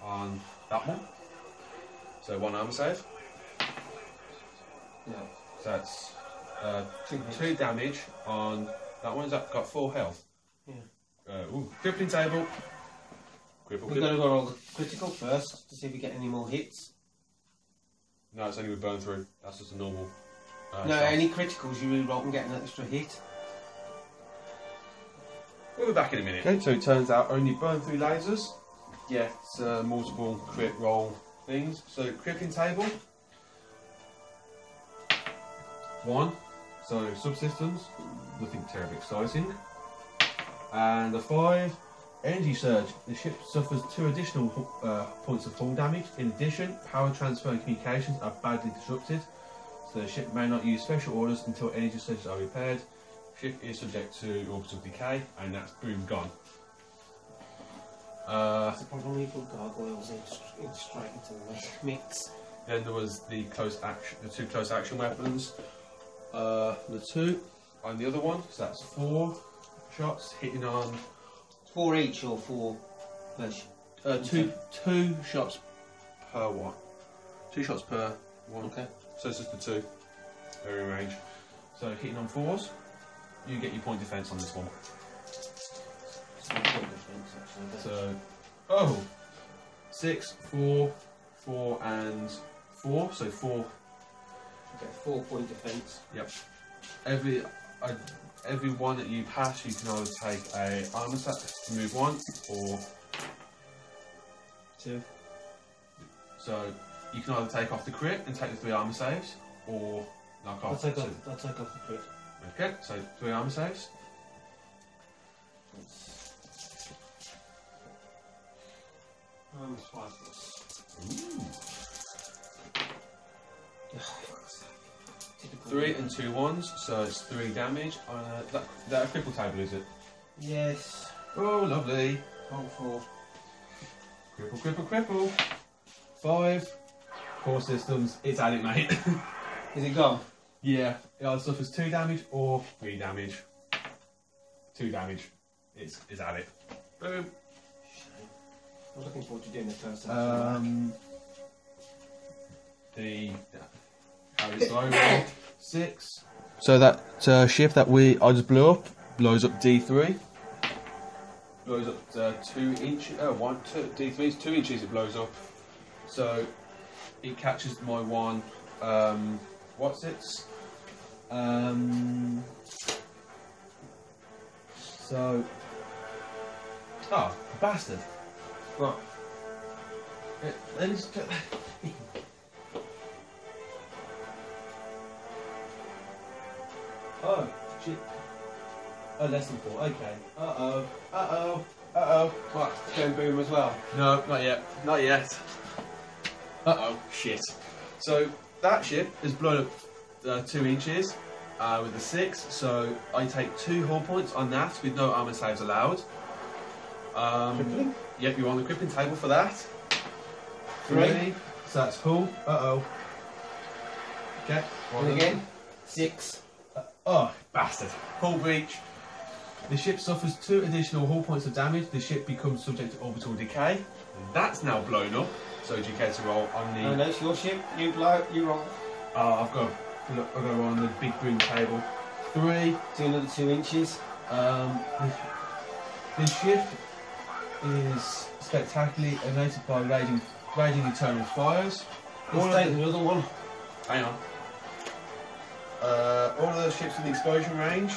on that one. So one armor save. No. So that's uh, two, two damage on that one. Has that got full health? Yeah. Uh, ooh, crippling table. Cripple, We're going to go roll the critical first to see if we get any more hits. No, it's only with burn through. That's just a normal. Uh, no, shot. Any criticals you re-roll and get an extra hit. We'll be back in a minute. Okay, so it turns out only burn through lasers. Yeah, it's uh, multiple crit roll things. So crippling table. One, so subsystems, nothing terribly exciting. And a five, energy surge. The ship suffers two additional uh, points of hull damage. In addition, power transfer and communications are badly disrupted, so the ship may not use special orders until energy surges are repaired. Ship is subject to orbital decay, and that's boom, gone. Uh, it's probably put gargoyles in straight into the mix. Then there was the close action, the two close action weapons. Uh, the two on the other one, so that's four shots hitting on four each or four per sh uh, two okay. two shots per one. Two shots per one. Okay. So it's just the two. They're in range. So hitting on fours, you get your point defense on this one. It's not point defense, actually, so oh six, four, four and four, so four. Okay, four point defense. Yep. Every uh, every one that you pass, you can either take a armor set to move one or two. So you can either take off the crit and take the three armor saves, or knock off. I'll take off, I'll take off the crit. Okay, so three armor saves. Armor five plus. Three and two ones, so it's three damage. Uh, that, that a cripple table, is it? Yes. Oh, lovely. Roll four. Cripple, cripple, cripple. Five. Core systems. It's at it, mate. Is it gone? Yeah. It either suffers two damage or three damage. Two damage. It's, it's at it. Boom. I was looking forward to doing the first action. Um. The. Over. Six. So that uh, ship that we I just blew up blows up D three. Blows up uh, two inches. Oh, one, two. D three is two inches. It blows up. So it catches my one. Um, what's it? Um. So. Oh, bastard! Right. Let me. Oh, shit. Oh, less than four, okay. Uh-oh, uh-oh, uh-oh. What, going boom as well? No, not yet, not yet. Uh-oh, shit. So, that ship has blown up uh, two inches uh, with a six, so I take two hull points on that with no armor saves allowed. Um, crippling? Yep, you're on the crippling table for that. Three. Three. So that's hull, uh-oh. Okay, one and again. Six. Oh, bastard. Hull breach. The ship suffers two additional hull points of damage. The ship becomes subject to orbital decay. And that's now blown up. So do you care to roll on the... No, no, it's your ship. You blow, you roll. Oh, I've got to, I've got to roll on the big green table. Three. Do another two inches. Um, the ship is spectacularly annihilated by raging, raging eternal fires. Let's take another one. Hang on. Uh, all of those ships in the explosion range,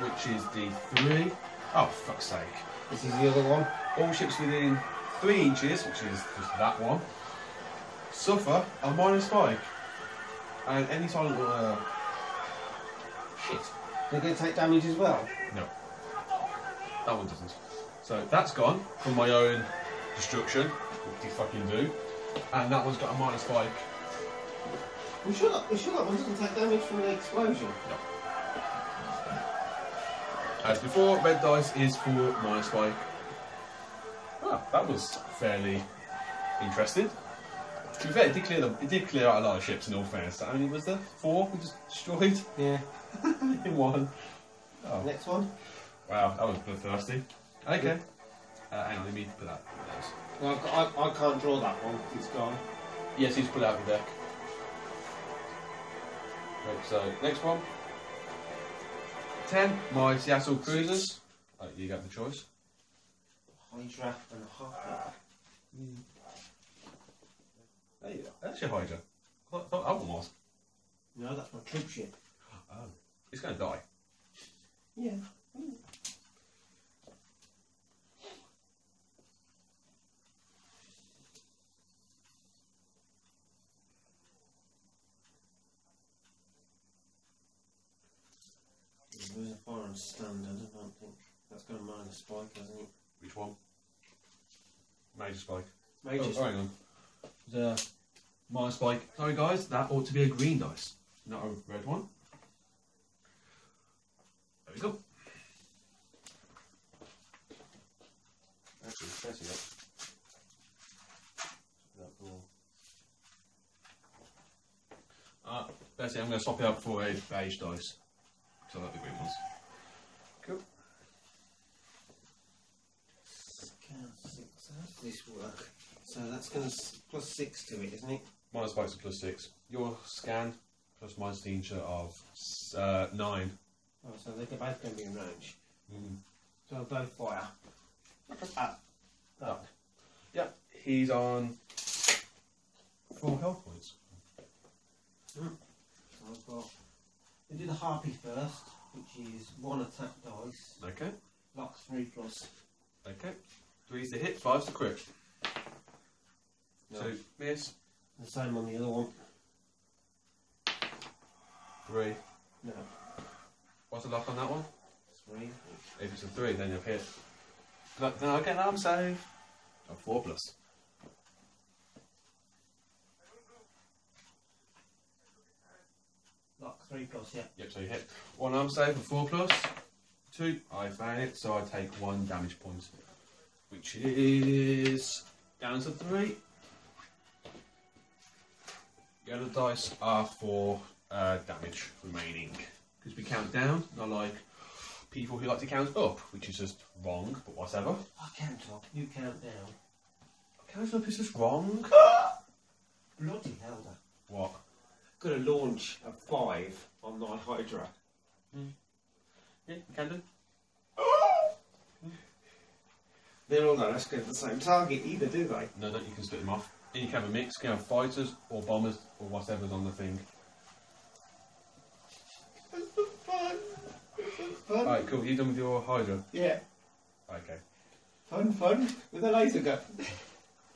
which is D three. Oh, fuck's sake. This is the other one. All ships within three inches, which is just that one, suffer a minor spike. And any silent uh shit. They're going to take damage as well? No. That one doesn't. So that's gone from my own destruction. What do you fucking do? And that one's got a minor spike. Are you sure that, are you sure that one doesn't take damage from the explosion? No. As before, red dice is for minor spike. Ah, that was fairly interesting. To be fair, it did clear them. It did clear out a lot of ships. In all fairness, how many was there? Four we just destroyed. Yeah, in one. Oh. Next one. Wow, that was bloodthirsty. Okay. Uh, hang on, let me put that. Well, I, I can't draw that one. It's gone. Yes, he's pulled out of the deck. Right, so next one. Ten. My Seattle Cruisers. Oh, you got the choice. Hydra and Harpy. Mm. Hey, that's your Hydra. I thought that one was. No, that's my troop ship. Oh, it's going to die. Yeah. Mm. There's a foreign standard, I don't think. That's going to minor spike, hasn't it? Which one? Major spike. Major oh, spike. Hang on. The minor spike. Sorry guys, that ought to be a green dice, not a red one. There we go. Actually, that's it. That ball. Ah, that's it. I'm going to swap it up for a beige dice. So I like the green ones. Cool. Six. How does this work? So that's going to plus six to it, isn't it? Minor spikes are plus six. Your scan plus minus danger of uh, nine. Oh, so they're both going to be in range. Mm. So I'll both fire. Ah. Oh. Yep, he's on four health points. Mm. So I've got. We do the Harpy first, which is one attack dice. Okay. Locks three plus. Okay. Three's the hit, five's the crit. So, miss. The same on the other one. Three. No. What's the luck on that one? Three. If it's a three, then you've hit. But then again, I'm safe. A four plus. Luck three plus, yeah. Yep, so you hit. One arm save for four plus. Two. I found it, so I take one damage point, which is down to three. The other dice are for uh, damage remaining, because we count down, not like people who like to count up, which is just wrong, but whatever. I count up, you count down. I count up is just wrong. Bloody hell, that. What? Gonna launch a five on my Hydra. Mm. Yeah, you can do. Mm. They're all not asking for the same target either, do they? No, no, you can split them off. You can have a mix, you can have fighters or bombers or whatever's on the thing. It's been fun! It's been fun! Alright, cool. You done with your Hydra? Yeah. Okay. Fun, fun, with a laser gun.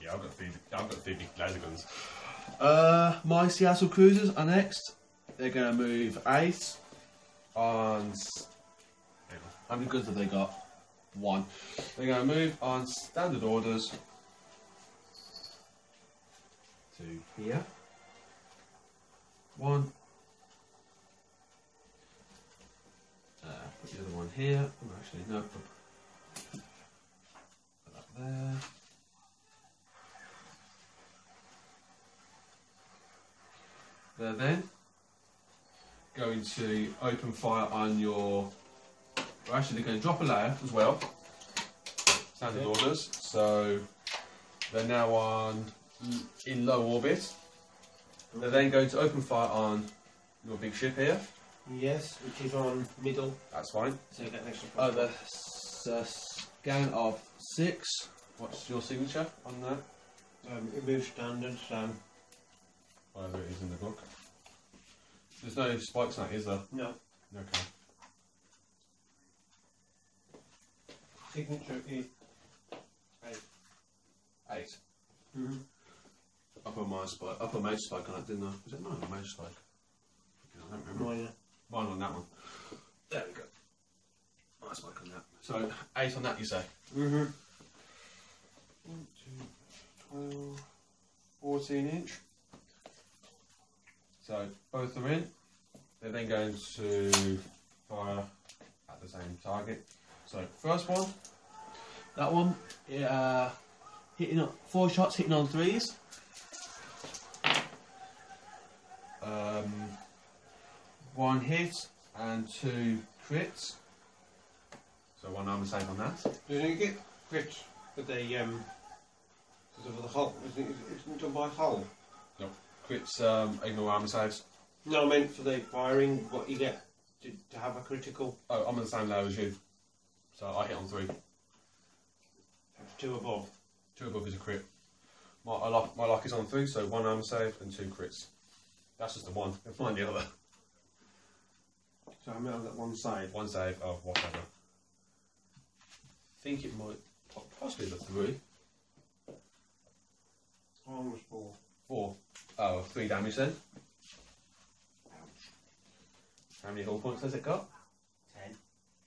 Yeah, I've got three, I've got three big laser guns. Uh, my Seattle Cruisers are next. They're going to move eight on... Hang on. How many guns have they got? One. They're going to move on standard orders. Two here. One. Uh, put the other one here. Oh, actually, no. Put that there. There, then. Going to open fire on your. Well, actually, they're going to drop a layer as well. Standard okay. orders. So they're now on. In low orbit. They're then going to open fire on your big ship here. Yes, which is on middle. That's fine. So you get an extra point. Oh, the uh, scan of six. What's your signature on that? Um, it moves standard, so... Whatever it is in the book. There's no spikes on it, is there? No. Okay. Signature is eight. Eight. Mm-hmm. Upper mage spike. Upper mage spike on it, didn't I? Was it nine? Mage spike. I don't remember. Mine, yeah. Mine on that one. There we go. Mage spike on that. So eight on that, you say? Mm-hmm. twelve, fourteen inch. So both are in. They're then going to fire at the same target. So first one, that one, it, uh, hitting on four shots, hitting on threes. Um, one hit and two crits. So one armor save on that. Do you get crits with the um? Because of the hull, isn't it? Isn't it done by hull? No, crits um ignore armor saves. No, I meant for the firing. What you get to, to have a critical. Oh, I'm on the same level as you, so I hit on three. That's two above. Two above is a crit. My I lock, my lock is on three, so one armor save and two crits. That's just the one. We'll find the other. So I'm on that one save. One save of whatever. I think it might possibly be the three. Oh, it was four. Four. Oh, three damage then. Ouch. How many hull points has it got? Ten.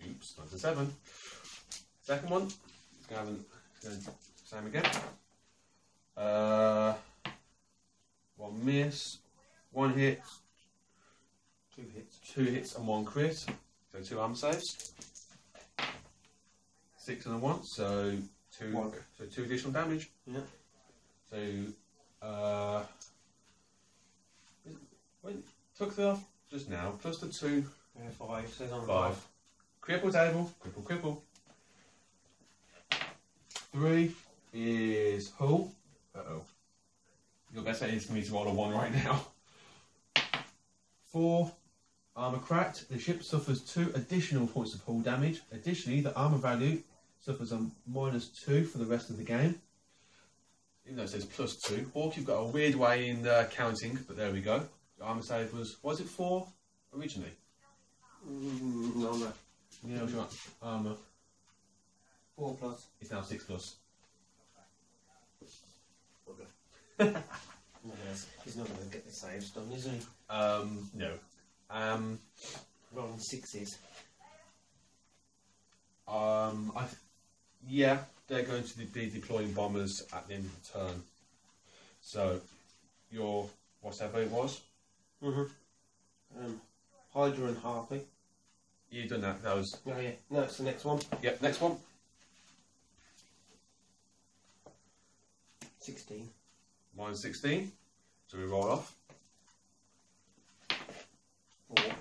Oops, that's a seven. Second one. It's going to have an, it's going to, same again. Uh, one miss. One hit. Two hits. Two hits and one crit. So two arm saves. Six and a one, so two. One. So two additional damage. Yeah. So, uh, when took the off just now plus the two. Yeah, five. It says on five. Five. Cripple table. Cripple cripple. Three is hull. Uh oh. Your best bet is for me to roll a one right now. Four. Armour cracked, the ship suffers two additional points of hull damage. Additionally, the armour value suffers a minus two for the rest of the game. Even though it says plus two. Hawk, you've got a weird way in uh, counting, but there we go. The armour save was, was it four originally? Mm, armour. Yeah, what's your armour? Four plus. It's now six plus. Okay. Yes. He's not going to get the saves done, is he? Um, no. Um, rolling sixes. Um, I th yeah, they're going to be deploying bombers at the end of the turn. So, your whatever it was. Mm-hmm. Um, Hydra and Harpy. You've done that. That was. Oh yeah. No, it's the next one. Yep, next one. Sixteen. Mine's sixteen. So we roll off. Four.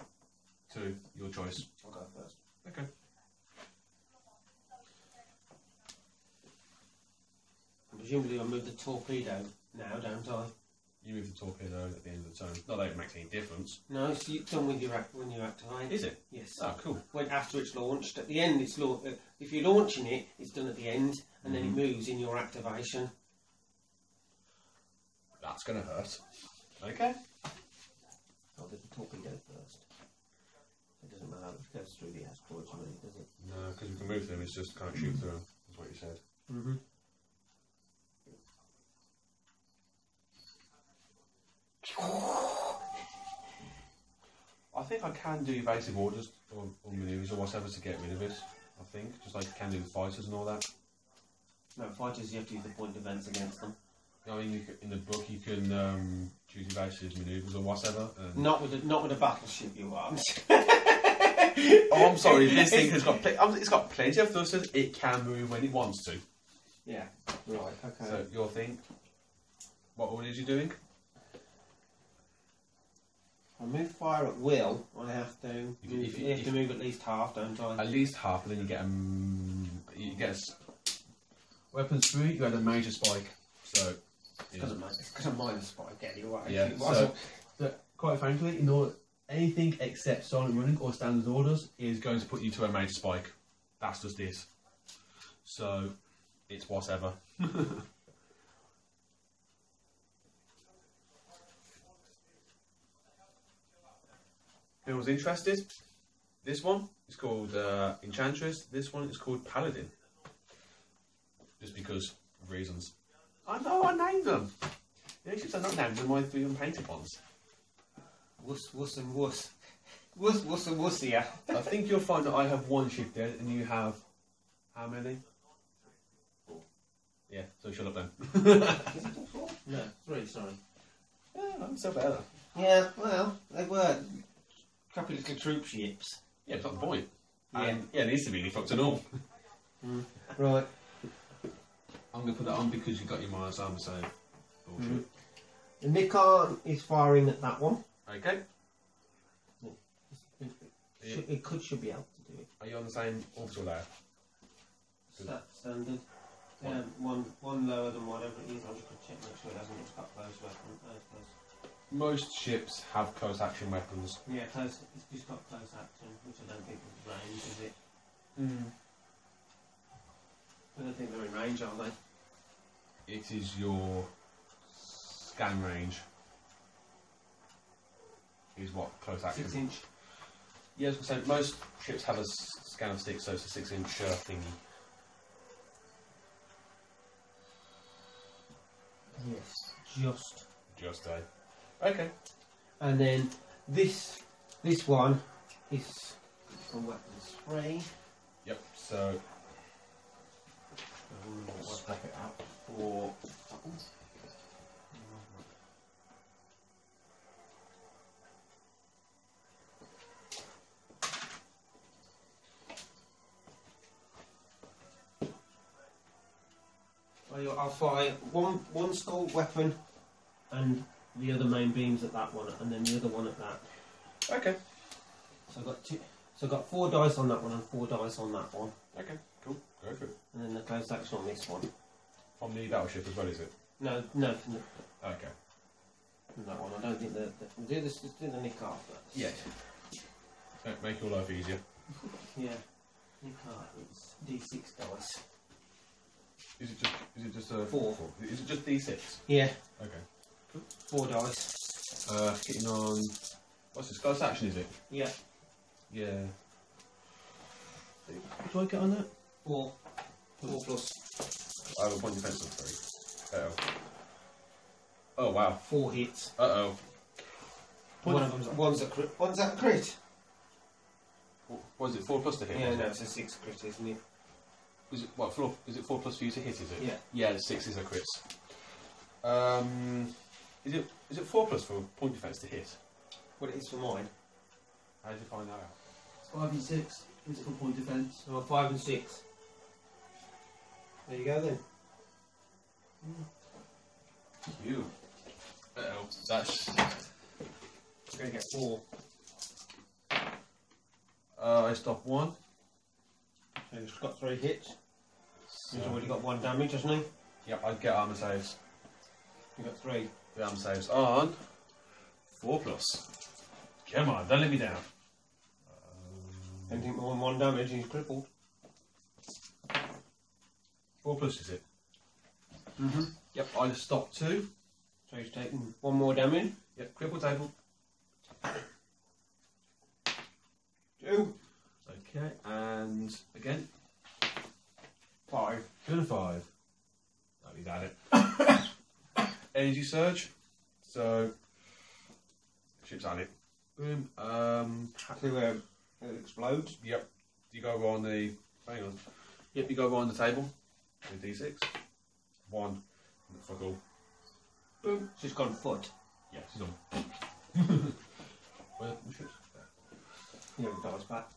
Two, your choice. I'll go first. Okay. And presumably I move the torpedo now, don't I? You move the torpedo at the end of the turn. Not that it makes any difference. No, it's done with your act when you activate. Is it? Yes. Oh, cool. When after it's launched, at the end it's launched. If you're launching it, it's done at the end, and mm-hmm. then it moves in your activation. That's going to hurt. Okay. I'll do the torpedo first. It doesn't matter if it goes through the asteroids, really, does it? No, because we can move them, it's just can't shoot through them, is what you said. Mm-hmm. I think I can do evasive orders or, or maneuvers or whatever to get rid of it, I think. Just like you can do with fighters and all that. No, fighters you have to use the point defense against them. I mean, you can, in the book you can um, choose evasive manoeuvres or whatever. And not with a, not with a battleship, you are. Oh, I'm sorry. This thing has got it's got plenty of thrusters. It can move when it wants to. Yeah. Right. Okay. So your thing. What order is you doing? I move fire at will. I have to. Move, if you, if you, you have to move at least half, don't I? At least half, and then you get um, you get a, weapons free. You had a major spike. So. Because of minus spike anyway. Yeah, so, so quite frankly, in order, anything except silent running or standard orders is going to put you to a major spike. That's just this. So it's whatever. who was interested, this one is called uh, Enchantress, this one is called Paladin. Just because of reasons. I know, I named them! The only ships I not named them are my three unpainted ones. Wuss, wuss and wuss. Wuss, wuss and wuss, yeah. I think you'll find that I have one ship dead and you have... how many? Four. Yeah, so shut up then. Is it all four? No, three, sorry. Yeah, I'm still better. Yeah, well, they were crappy little troop ships. Yeah, it's not the point. Yeah, and, yeah, these to be really fucked at all. Mm. Right. I'm going to put that on because you've got your Mars armor, so bullshit. The Nikar is firing at that one. Okay. Well, it, yeah. should, it could should be able to do it. Are you on the same orbital layer? Stat standard. One. Um, one, one lower than whatever it is. I'm just going to check, make sure it hasn't got that close weapon. Close. Most ships have close action weapons. Yeah, close, it's just got close action, which I don't think is range, is it? Mm. I don't think they're in range, are they? It is your scan range. Is what close action? Six inch. Yeah, I was going to say, most ships have a scan stick, so it's a six inch uh, thingy. Yes, just. Just a. Okay. And then this this one is from weapons free. Yep. So we'll stack it up for buttons. I'll fire one one skull weapon and the other main beams at that one, and then the other one at that. Okay. So I got two. So I got four dice on that one and four dice on that one. Okay, cool. Go for it. And then the close action on this one. From the battleship as well, is it? No, no. From the, okay. From that one, I don't think that we'll do this. Let's do the Nick after. Yeah. Don't make your life easier. Yeah. Nick is D six dice. Is it just? Is it just a four? four? Is it just D six? Yeah. Okay. Cool. Four dice. Uh, getting on. What's this? Close action, is it? Yeah. Yeah. What do I get on that? Four. Four plus. I have a one defense on three. Uh oh. Oh wow. Four hits. Uh oh. One, one of them's one's a crit. One's a crit. What is it? Four plus to hit. Yeah, no, it's a six crit, isn't it? Is it what four? Is it four plus for you to hit? Is it? Yeah. Yeah, six is a crit. Um, is it is it four plus for point defense to hit? Well, it is for mine. How did you find that out? It's five and six. Is it for point defense? Oh, five and six. There you go then. Mm. You. Uh oh, that's. I'm gonna get four. Uh, I stopped one. So he's got three hits. So he's already got one damage, hasn't he? Yep, I'd get armor saves. You got three. The armor saves on four plus. Come on, don't let me down. Um, Anything more than one damage, he's crippled. Four plus is it? Mm-hmm. Yep, I stopped two. So he's taken one more damage. Yep, cripple table. Two. Okay, and again. Five. Two and five. That is at it. Energy surge. So, ship's at it. Boom. Um, to, uh, it explodes. Yep. You go on the. Hang on. Yep, you go on the table. With D six. One. Fuck all. Boom. She's gone foot. Yeah, she's on. Where? Ships? You know, the dice back.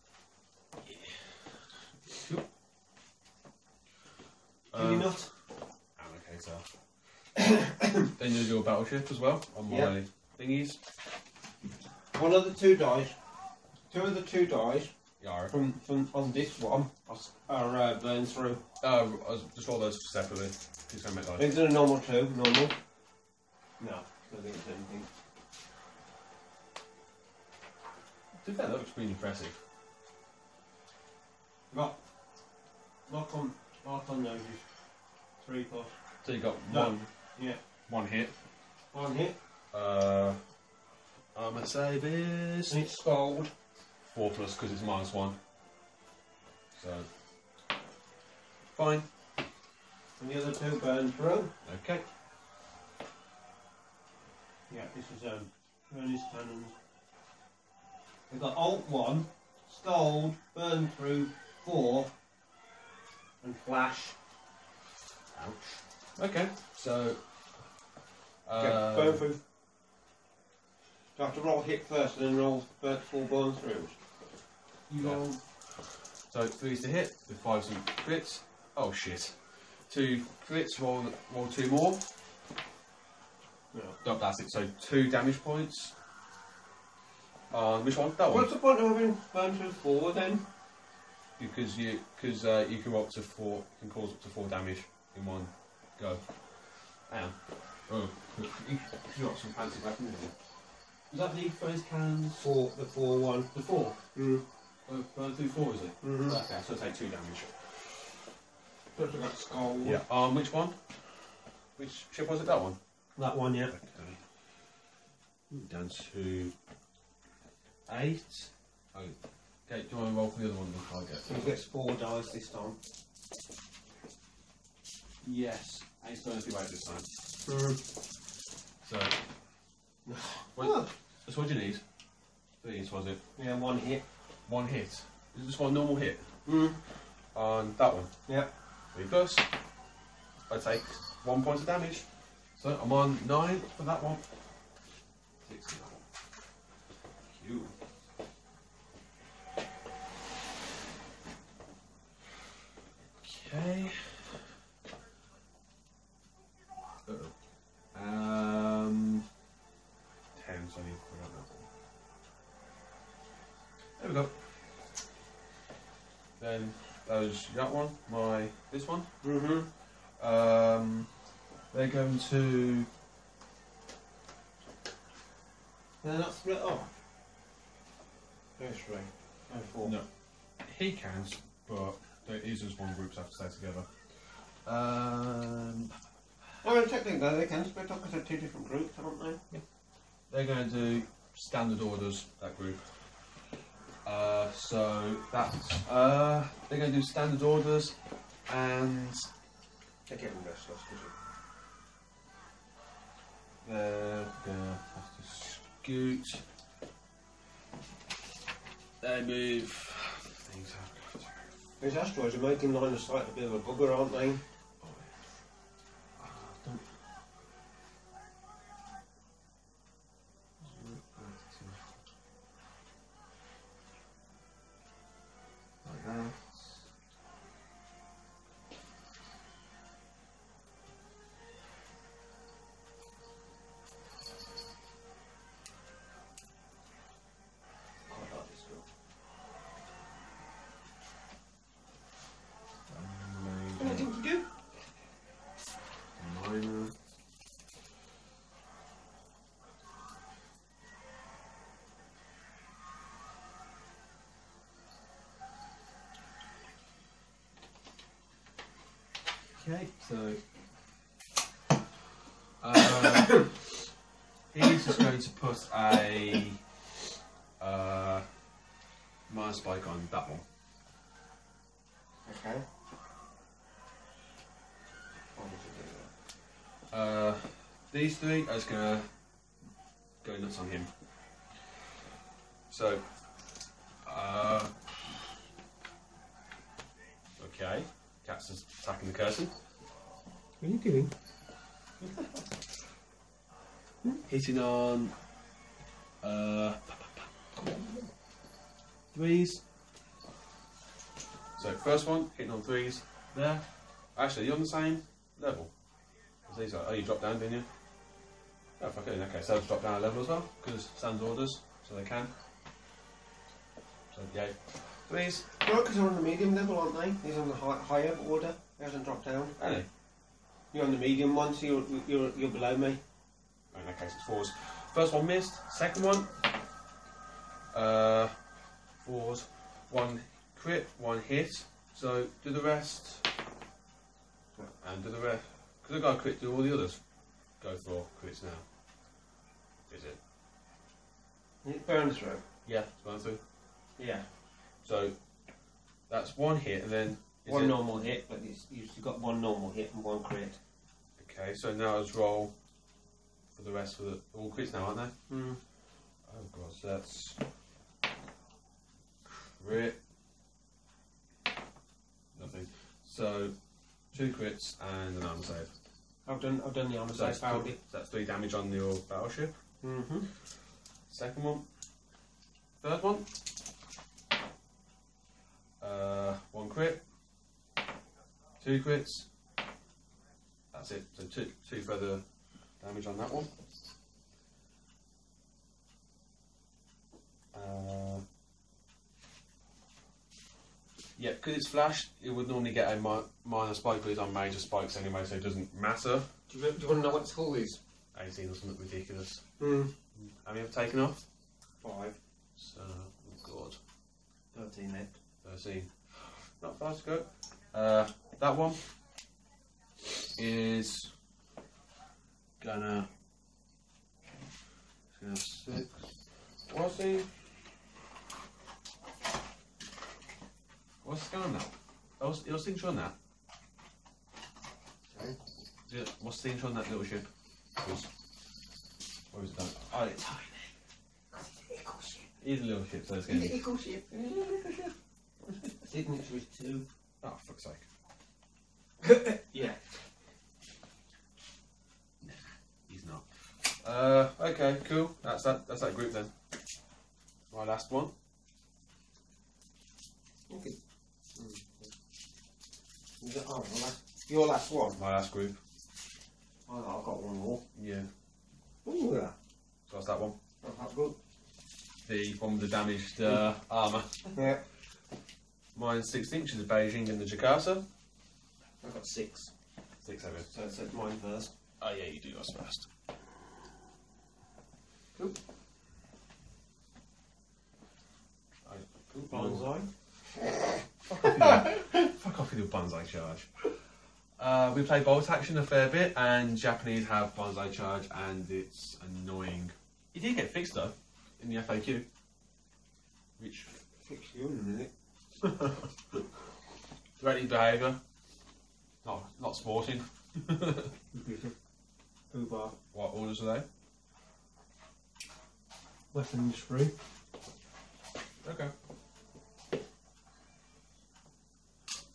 Yeah. Sure. Can um, you not? Allocator. Then you'll do a battleship as well on my yep. thingies. One of the two dice, two of the two dice yeah, from, from on this one are uh, burns through. Oh, uh, just all those separately. These are a normal two, normal. No, I don't think it's anything. To be fair, that looks pretty impressive. Got lock on, lock on noses. Three plus. So you got no. one, yeah, one hit. One hit. Uh, Armour save is... And it's scald. Four plus, because it's minus one. So... Fine. And the other two burn through. Okay. Yeah, this is um, Ernest Cannons. We've got Alt one, Scald, Burn Through, four, and Flash. Ouch. Okay, so. Uh, okay, go through. Do I have to roll hit first and then roll first four burn throughs? You roll. Yeah. So, three's to hit, the five's and crits. Oh shit. Two crits, roll, roll two more. No. Nope, that's it. So two damage points. Uh, which one? That one. What's the point of having burn through four then? Because you, because uh, you can roll up to four, can cause up to four damage in one go. Hang on. Oh, you got some fancy weapons. Is that the first cannons? Four, the four one, the four. Mm. Oh, burn through four is it? Mm-hmm. Okay, so take two damage. Just like skull. Yeah. Um, which one? Which ship was it? That one. That one, yeah. Okay. Down to eight. Oh. Okay, do I roll for the other one before I get? He gets four dice this time. Yes. Eight's going to be right this time. Sure. So. What, oh. That's what you need. These was it? Yeah, one hit. One hit. Is this one normal hit? Mm. And that one. Yeah. Three plus. I take one point of damage. So I'm on nine for that one. Six for that one. Cute. Okay. Uh-oh. Um. Ten, so I need to put out that one. There we go. Then that was that one. My this one. Mm-hmm. Um. They're going to... They're not split off. There's three. No, four. No. He can, but there is just one group that have to stay together. Um... I mean, technically though, they can split up because they're two different groups, aren't they? Yeah. They're going to do standard orders, that group. Uh, so, that's... Uh, they're going to do standard orders and... They're getting restless, because they're gonna have to scoot. They move things out. These asteroids are making line of sight a bit of a bugger, aren't they? Oh, yeah. Oh, like that. Okay, so uh, he's just going to put a uh, minus spike on that one. Okay. Uh, these three are just gonna go nuts on him. So, uh, okay. Cat's just attacking the curtain. What are you doing? Hitting on uh, threes. So first one, hitting on threes there. Actually, you're on the same level. These are, oh, you dropped down, didn't you? Oh, fuck it. Okay, so I've dropped down a level as well, because stands orders, so they can. So, yeah. Threes. No, because they're on the medium level, aren't they? He's on the high, higher order. He hasn't dropped down. Really? You're on the medium one, so you're, you're, you're below me. In that case, it's fours. First one missed. Second one. Uh, fours. One crit, one hit. So do the rest. And do the rest. Because I've got a crit, do all the others. Go for crits now. Is it? It burns through. Yeah, burns through. Yeah. So that's one hit, and then one it... normal hit, but it's, you've got one normal hit and one crit. Okay, so now let's roll for the rest of the all crits now, aren't they? Mm. Oh god, so that's crit. Nothing. So two crits and an armor save. I've done. I've done the armor so save. That's, two, that's three damage on your battleship. Mm-hmm. Second one. Third one. Uh, one crit. Two crits. That's it. So two, two further damage on that one. Uh, yeah, because it's flash, it would normally get a mi minor spike, but it's on major spikes anyway, so it doesn't matter. Do you, do you want to know what its hull is? eighteen doesn't look ridiculous. Mm. Have you ever taken off? Five. So, oh god. thirteen left. thirteen. Not far to go. Uh, that one is gonna. It's gonna six. What's he? What's going on now? Oh, what's, what's the signature on that? Sorry? Yeah, what's the signature on that little ship? Where is it done? Oh, it's tiny. Because it's an equal ship. It is a little ship, so it's going to be. It's an equal ship. Signature is two. Oh, fuck's sake. Yeah. Nah, he's not. Uh, okay, cool. That's that, that's that group then. My last one. Okay. Mm. That, oh, last, your last one? My last group. Oh, no, I've got one more. Yeah. Ooh, yeah. So that's that one. That's good. The one with the damaged uh, armour. Yeah. Mine's sixteen, which is the Beijing and the Jakarta. I've got six. Six over. So it's so mine first. Oh yeah, you do yours first. Cool. Cool. Bonsai. Fuck off with your, fuck off with your bonsai charge. Uh, we play bolt action a fair bit, and Japanese have bonsai charge, and it's annoying. It did get fixed though in the F A Q. Which fix you in a minute. Threatening behaviour. Not not sporting. Poo bar. What orders are they? Weapons free. Okay.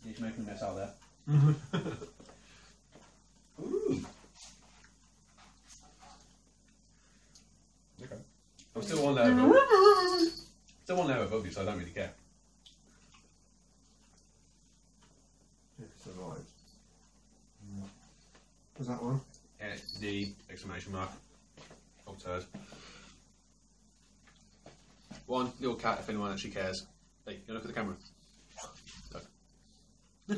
He's making a mess out there. Ooh. Okay. I'm still on there above. Still on there above you, so I don't really care. It's alright. Mm. Was that one? Yeah, it's the exclamation mark. Obturd. One little cat, if anyone actually cares. Hey, you look at the camera. No.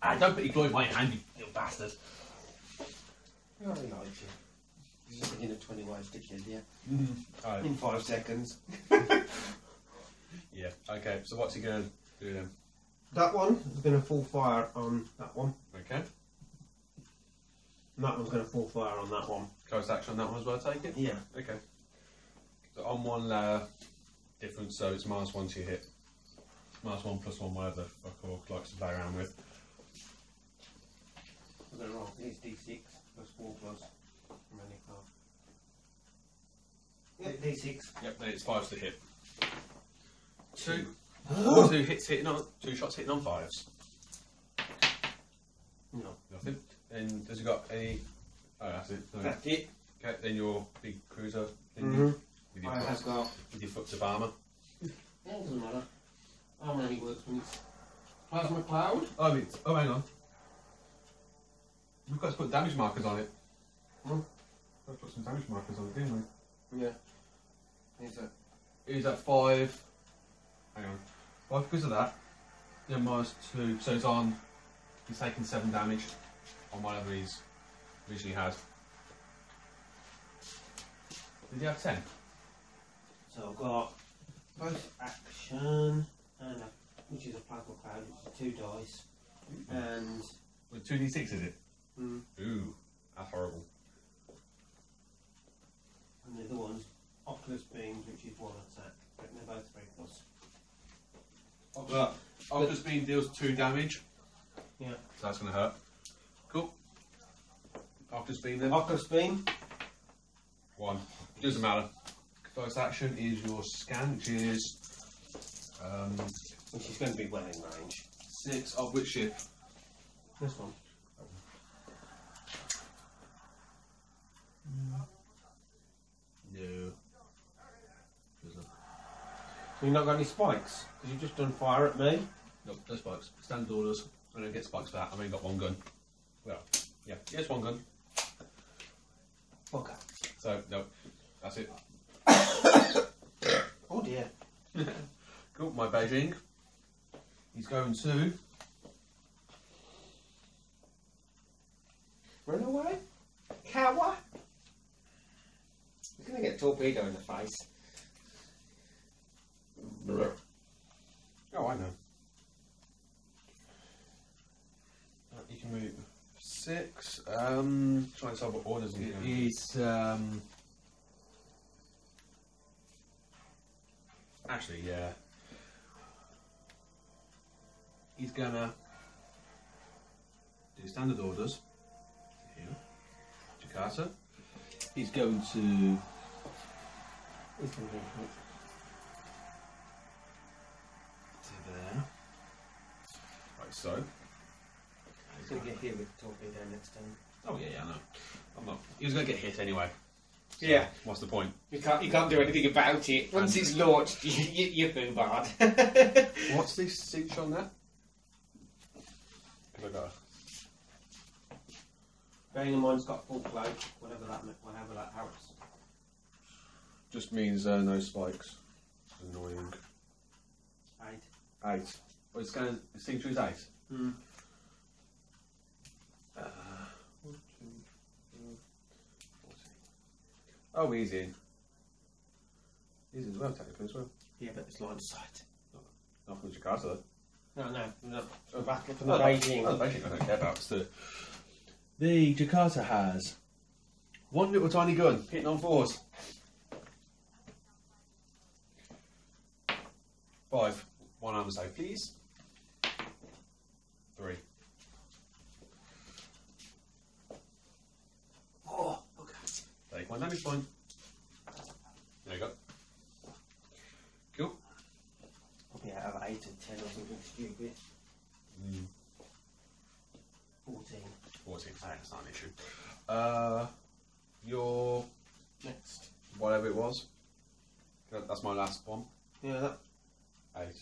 I don't put your glory in my hand, you little bastard. I really like you. You're just thinking of twenty ways to kill you. Right. In five seconds. Yeah, okay, so what's he going to do then? That one is going to full fire on that one. Okay. And that one's going to full fire on that one. Close action on that one as well, take it? Yeah. Okay. So on one layer, different, so it's minus one to your hit. Minus one, plus one, whatever the fuck Hawk likes to play around with. I don't know, it's d six, plus four, plus many cards. Yep, d six. Yep, then it's fives to hit. Two. Two hits hitting on, two shots hitting on fives. No. Nothing. Then, does it got any... Oh, that's it. No. That's it. Okay, then your big cruiser thing. Mm-hmm. With your I have got with your foot of armour. It doesn't matter. Armour only works when it's plasma cloud. Oh, it's, oh, hang on. We've got to put damage markers on it. Hmm? We've got to put some damage markers on it, didn't we? Yeah. Is that? Is that five? Hang on. Five because of that. Then minus two, so it's on. He's taking seven damage on whatever he's originally had. Did you have ten? So I've got both action, and a, which is a plasma cloud, which is two dice, mm-hmm. and... With two d six is it? Mm. Ooh, that's horrible. And the other one's off Oculus Beam, which is one attack, but they're both three plus. Oculus, but, Oculus but, Beam deals two damage. Yeah. So that's going to hurt. Cool. Oculus Beam then. Oculus Beam. One. Doesn't matter. First action is your scan, which is. Um, which is going to be well in range. Six, of which ship? This one. No. Doesn't. So you've not got any spikes? Because you've just done fire at me? Nope, no spikes. Standard orders. I don't get spikes for that. I've only got one gun. Well, yeah, yes, one gun. Okay. So, no, that's it. Oh dear. Cool, my Beijing. He's going to run away? Cower? He's going to get a torpedo in the face. Oh, I know. You can move six. Um, try and solve what orders he is. Um, actually, yeah. He's gonna do standard orders. Here. Jakarta. He's going to. He's going to there. Like so. He's going to get hit with the torpedo next time. Oh yeah, yeah, I know. I'm not. He was going to get hit anyway. So yeah. What's the point? You can't. You can't do anything about it. Once and it's launched, you, you, you're too bad. What's this cinch on that? Have I got? Bearing in mind it's got full cloak, whatever that, whatever that helps. Just means uh, no spikes. Annoying. Eight. Eight. Well, it's going to seem to his eight. Hmm. Uh, one, two, three, four, oh, he's in. He's in as well, technically, as well. Yeah, but it's line of sight. Not, not from Jakarta, though. No, no, no. So back up from the Beijing. Oh, Beijing I don't care about. It's the... The Jakarta has one little tiny gun hitting on fours. Five. One arm save, please. Three. Oh, okay. Take one damage point. There you go. Cool. Probably out of eight and ten or something stupid. Mm. Fourteen. fourteen, so that's not an issue. Uh, your next, whatever it was, that's my last one. Yeah, that. Eight.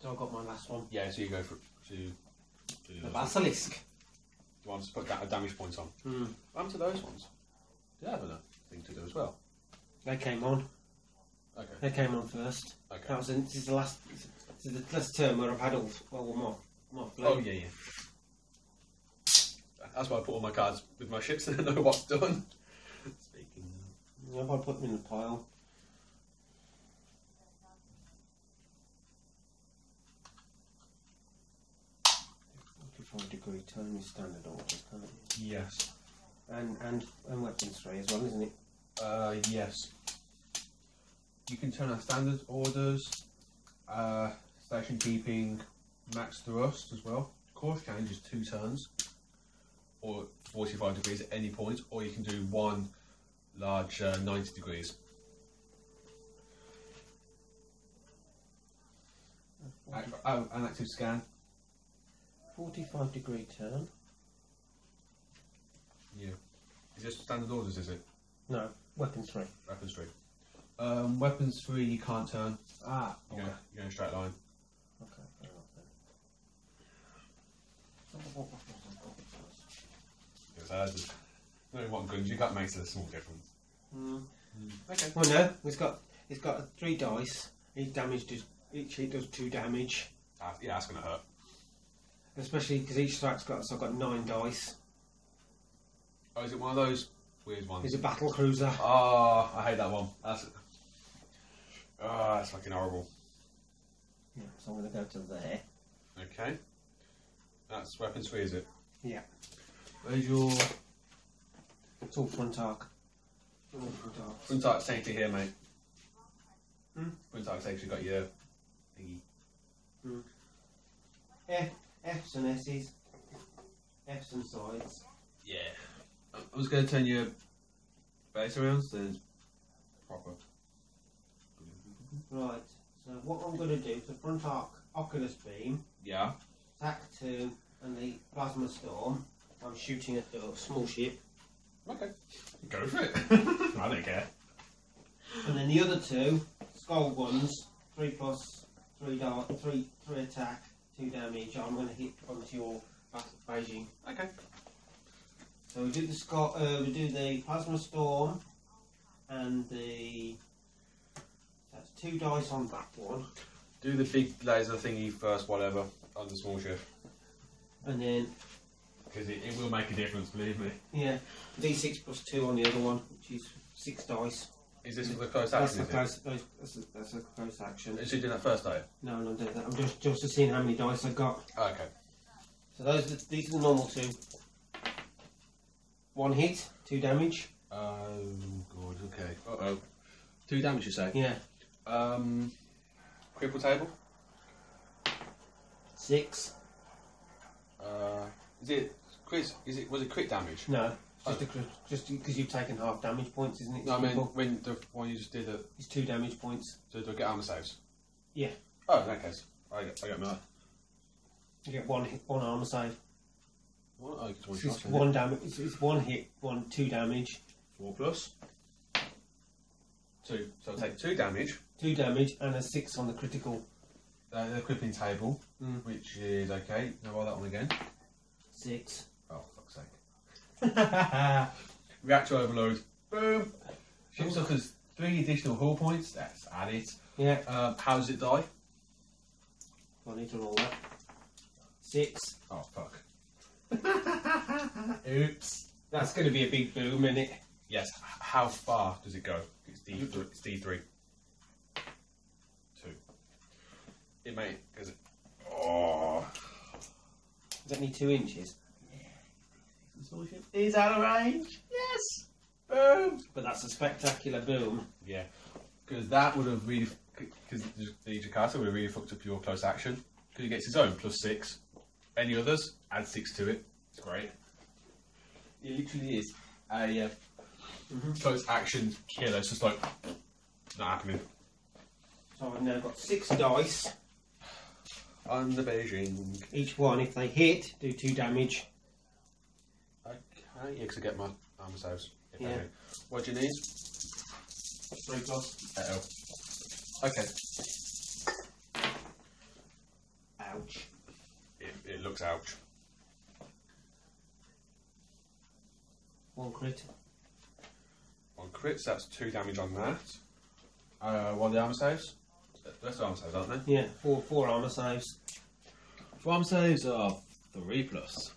So I got my last one. Yeah, so you go for to, to the Basilisk. Do you want to put that a damage point on? Hmm. What to those ones? Did I have a thing to do as well? They came on. Okay. They came on first. Okay. That was in, this is the last. This is the last term where I've had all all my my play. Oh yeah, yeah. That's why I put all my cards with my ships and I know what's done. Speaking of... Have I put them in the pile? fifty-five degree turn is standard order, can't it? Yes. And, and, and weapons three as well, isn't it? Uh, yes. You can turn on standard orders, uh, station keeping, max thrust as well. Course change is two turns. Or forty-five degrees at any point, or you can do one large uh, ninety degrees. Act oh, an active scan. forty-five degree turn. Yeah. Is this standard orders, is it? No, weapons three. Weapons three. Um, weapons three, you can't turn. Ah, you're going, you're going straight line. Okay, fair enough then. Uh, knowing what guns you got makes a small difference. Mm. Mm. Okay. Well, no, he's got he's got three dice. Each damage does each hit does two damage. Uh, yeah, that's gonna hurt. Especially because each strike's got so I've got nine dice. Oh, is it one of those weird ones? It's a battle cruiser. Oh, I hate that one. That's ah, oh, that's fucking horrible. Yeah, so I'm gonna go to there. Okay. That's weapon three, is it? Yeah. Where's your... It's all front arc. All front arc. Front arc safety here, mate. Mm. Looks like it's actually got your thingy. Mm. F, F's and S's. F's and sides. Yeah. I was going to turn your base around, so it's proper. Right, so what I'm going to do is the front arc Oculus Beam. Yeah. Attack two and the Plasma Storm. I'm shooting at the small ship. Okay. Go for it. I don't care. And then the other two, skull ones, three plus, three dart, three, three attack, two damage. I'm going to hit onto your Beijing. Okay. So we do the skull, uh, we do the Plasma Storm, and the that's two dice on that one. Do the big laser thingy first, whatever, on the small ship. And then. Because it, it will make a difference, believe me. Yeah. D six plus two on the other one, which is six dice. Is this the close action? That's a close, that's a, that's a close action. Should you do that first, though? No, no, do that. I'm just just seeing how many dice I've got. Oh, okay. So those these are the normal two. One hit, two damage. Oh, God, okay. Uh oh. Two damage, you say? Yeah. Um, cripple table? Six. Uh, is it, Chris, is it, was it crit damage? No. Just because just you've taken half damage points, isn't it? No, I mean, when the one you just did it. It's two damage points. So do I get armor saves? Yeah. Oh, in that case, I get, I get none. You get one hit, one armor save. One, oh, it's one, it's shot, one damage. It's, it's one hit, one, two damage. Four plus. Two. So I'll take two damage. Two damage and a six on the critical. Uh, the equipping table, mm. which is okay. Now roll that one again. Six. Oh, fuck's sake. Reactor overload. Boom. Ship suckers three additional hull points. That's added. Yeah. Um, how does it die? I need to roll that. Six. Oh fuck. Oops. That's going to be a big boom, isn't it? Yes. How far does it go? It's D three. It's D three. Two. It may. Cause it, oh. Does that need two inches? He's out of range. Yes. Boom. But that's a spectacular boom. Yeah, because that would have really, because the Jakarta would have really fucked up your close action. Because he gets his own plus six. Any others? Add six to it. It's great. It literally is a uh, close action killer. It's just like not happening. So I've now got six dice on the Beijing. Each one, if they hit, do two damage. Yeah, because I get my armor saves. Yeah. What do you need? Three plus. Uh oh. Okay. Ouch. It, it looks ouch. One crit. One crit, so that's two damage on that. Uh, what are the armor saves? That's the armor saves, aren't they? Yeah, four, four armor saves. Four armor saves are three plus.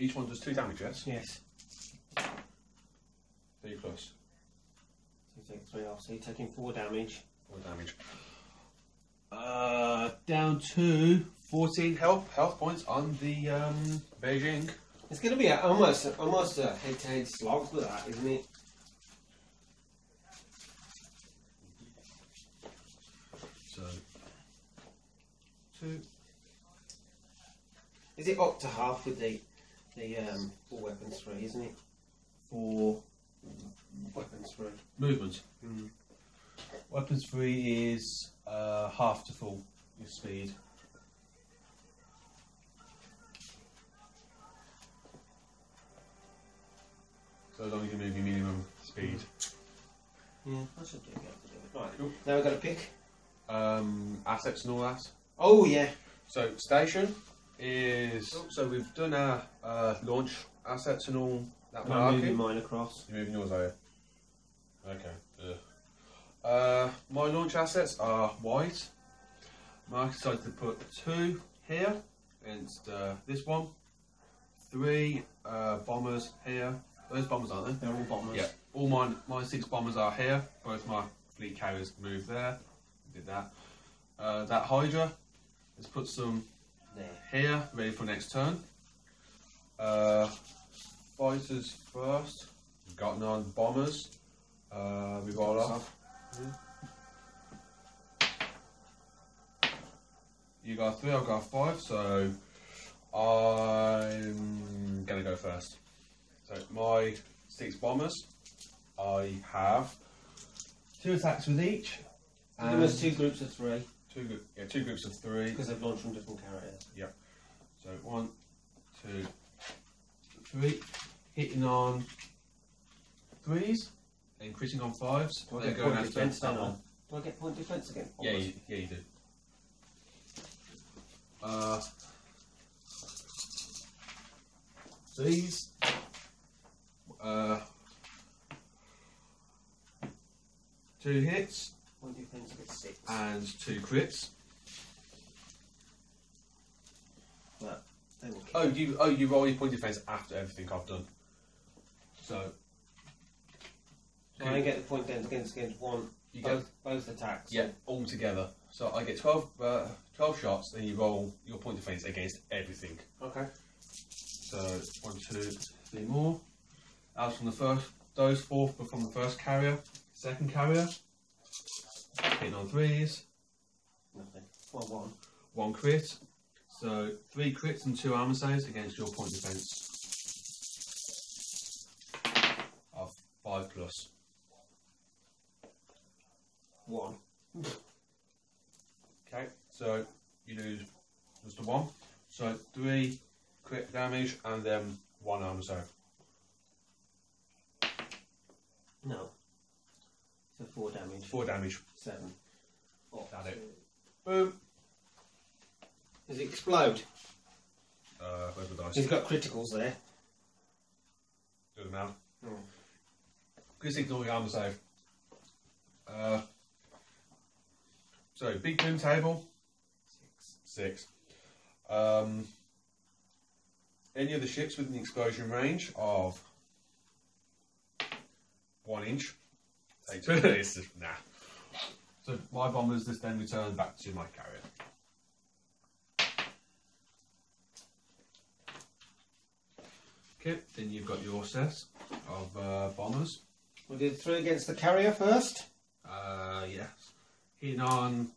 Each one does two damage, yes? Yes. Three plus. So you take three off, so you're taking four damage. Four damage. Uh, down to fourteen health health points on the um, Beijing. It's going to be a, almost almost a head-to-head slog with that, isn't it? So two. Is it up to half with the? The um, four weapons three, isn't it? Four weapons three. Movement. Mm. Weapons three is uh, half to full your speed. So as long as you move your minimum speed. Yeah, I should do it. Right, cool. Now we've got to pick um, assets and all that. Oh yeah. So station. Is so we've done our uh, launch assets and all that. And I'm moving mine across. You're moving yours, are you? Okay. Yeah. Uh, my launch assets are white. Mark decided to put two here against uh, this one. Three uh, bombers here. Those bombers aren't they? They're all bombers. Yeah. All mine, my six bombers are here. Both my fleet carriers moved there. Did that. Uh, that Hydra. Let's put some. Here, ready for next turn. Uh, fighters first. We've got nine bombers. Uh, we roll off. Yeah. You got three, I've got five, so I'm going to go first. So my six bombers, I have two attacks with each. And there was two groups of three. Two, yeah, two groups of three. Because they've launched from different characters. Yeah. So one, two, three. Hitting on threes and critting on fives. Do I get point defense then on? Do I get point defense again? Yeah, you, yeah, you do. Uh, these. Uh, two hits. Point defense with six. And two crits. But they will kill. Oh, you oh you roll your point defense after everything I've done. So, so I get the point defense against, against one. You both, get both attacks. Yeah, all together. So I get twelve uh, twelve shots, and you roll your point defense against everything. Okay. So one, two, three more. That was from the first those four, but from the first carrier, second carrier. Hitting on threes. Nothing. One, one. One crit. So three crits and two armor saves against your point defense. Of five plus. One. Okay, so you lose just a one. So three crit damage and then one armor save. No. So four damage. Four damage. Seven. Oh, that it. Boom. Does it explode? Uh, over the dice. He's got criticals there. Good amount. Mm. Just ignore the armor save. Uh, so, big boom table. Six. Six. Um, any of the ships within the explosion range of one inch. Take two. It's just, nah. So my bombers just then return back to my carrier. Okay, then you've got your set of uh, bombers. We did three against the carrier first. Uh, yes. Yeah. Hitting on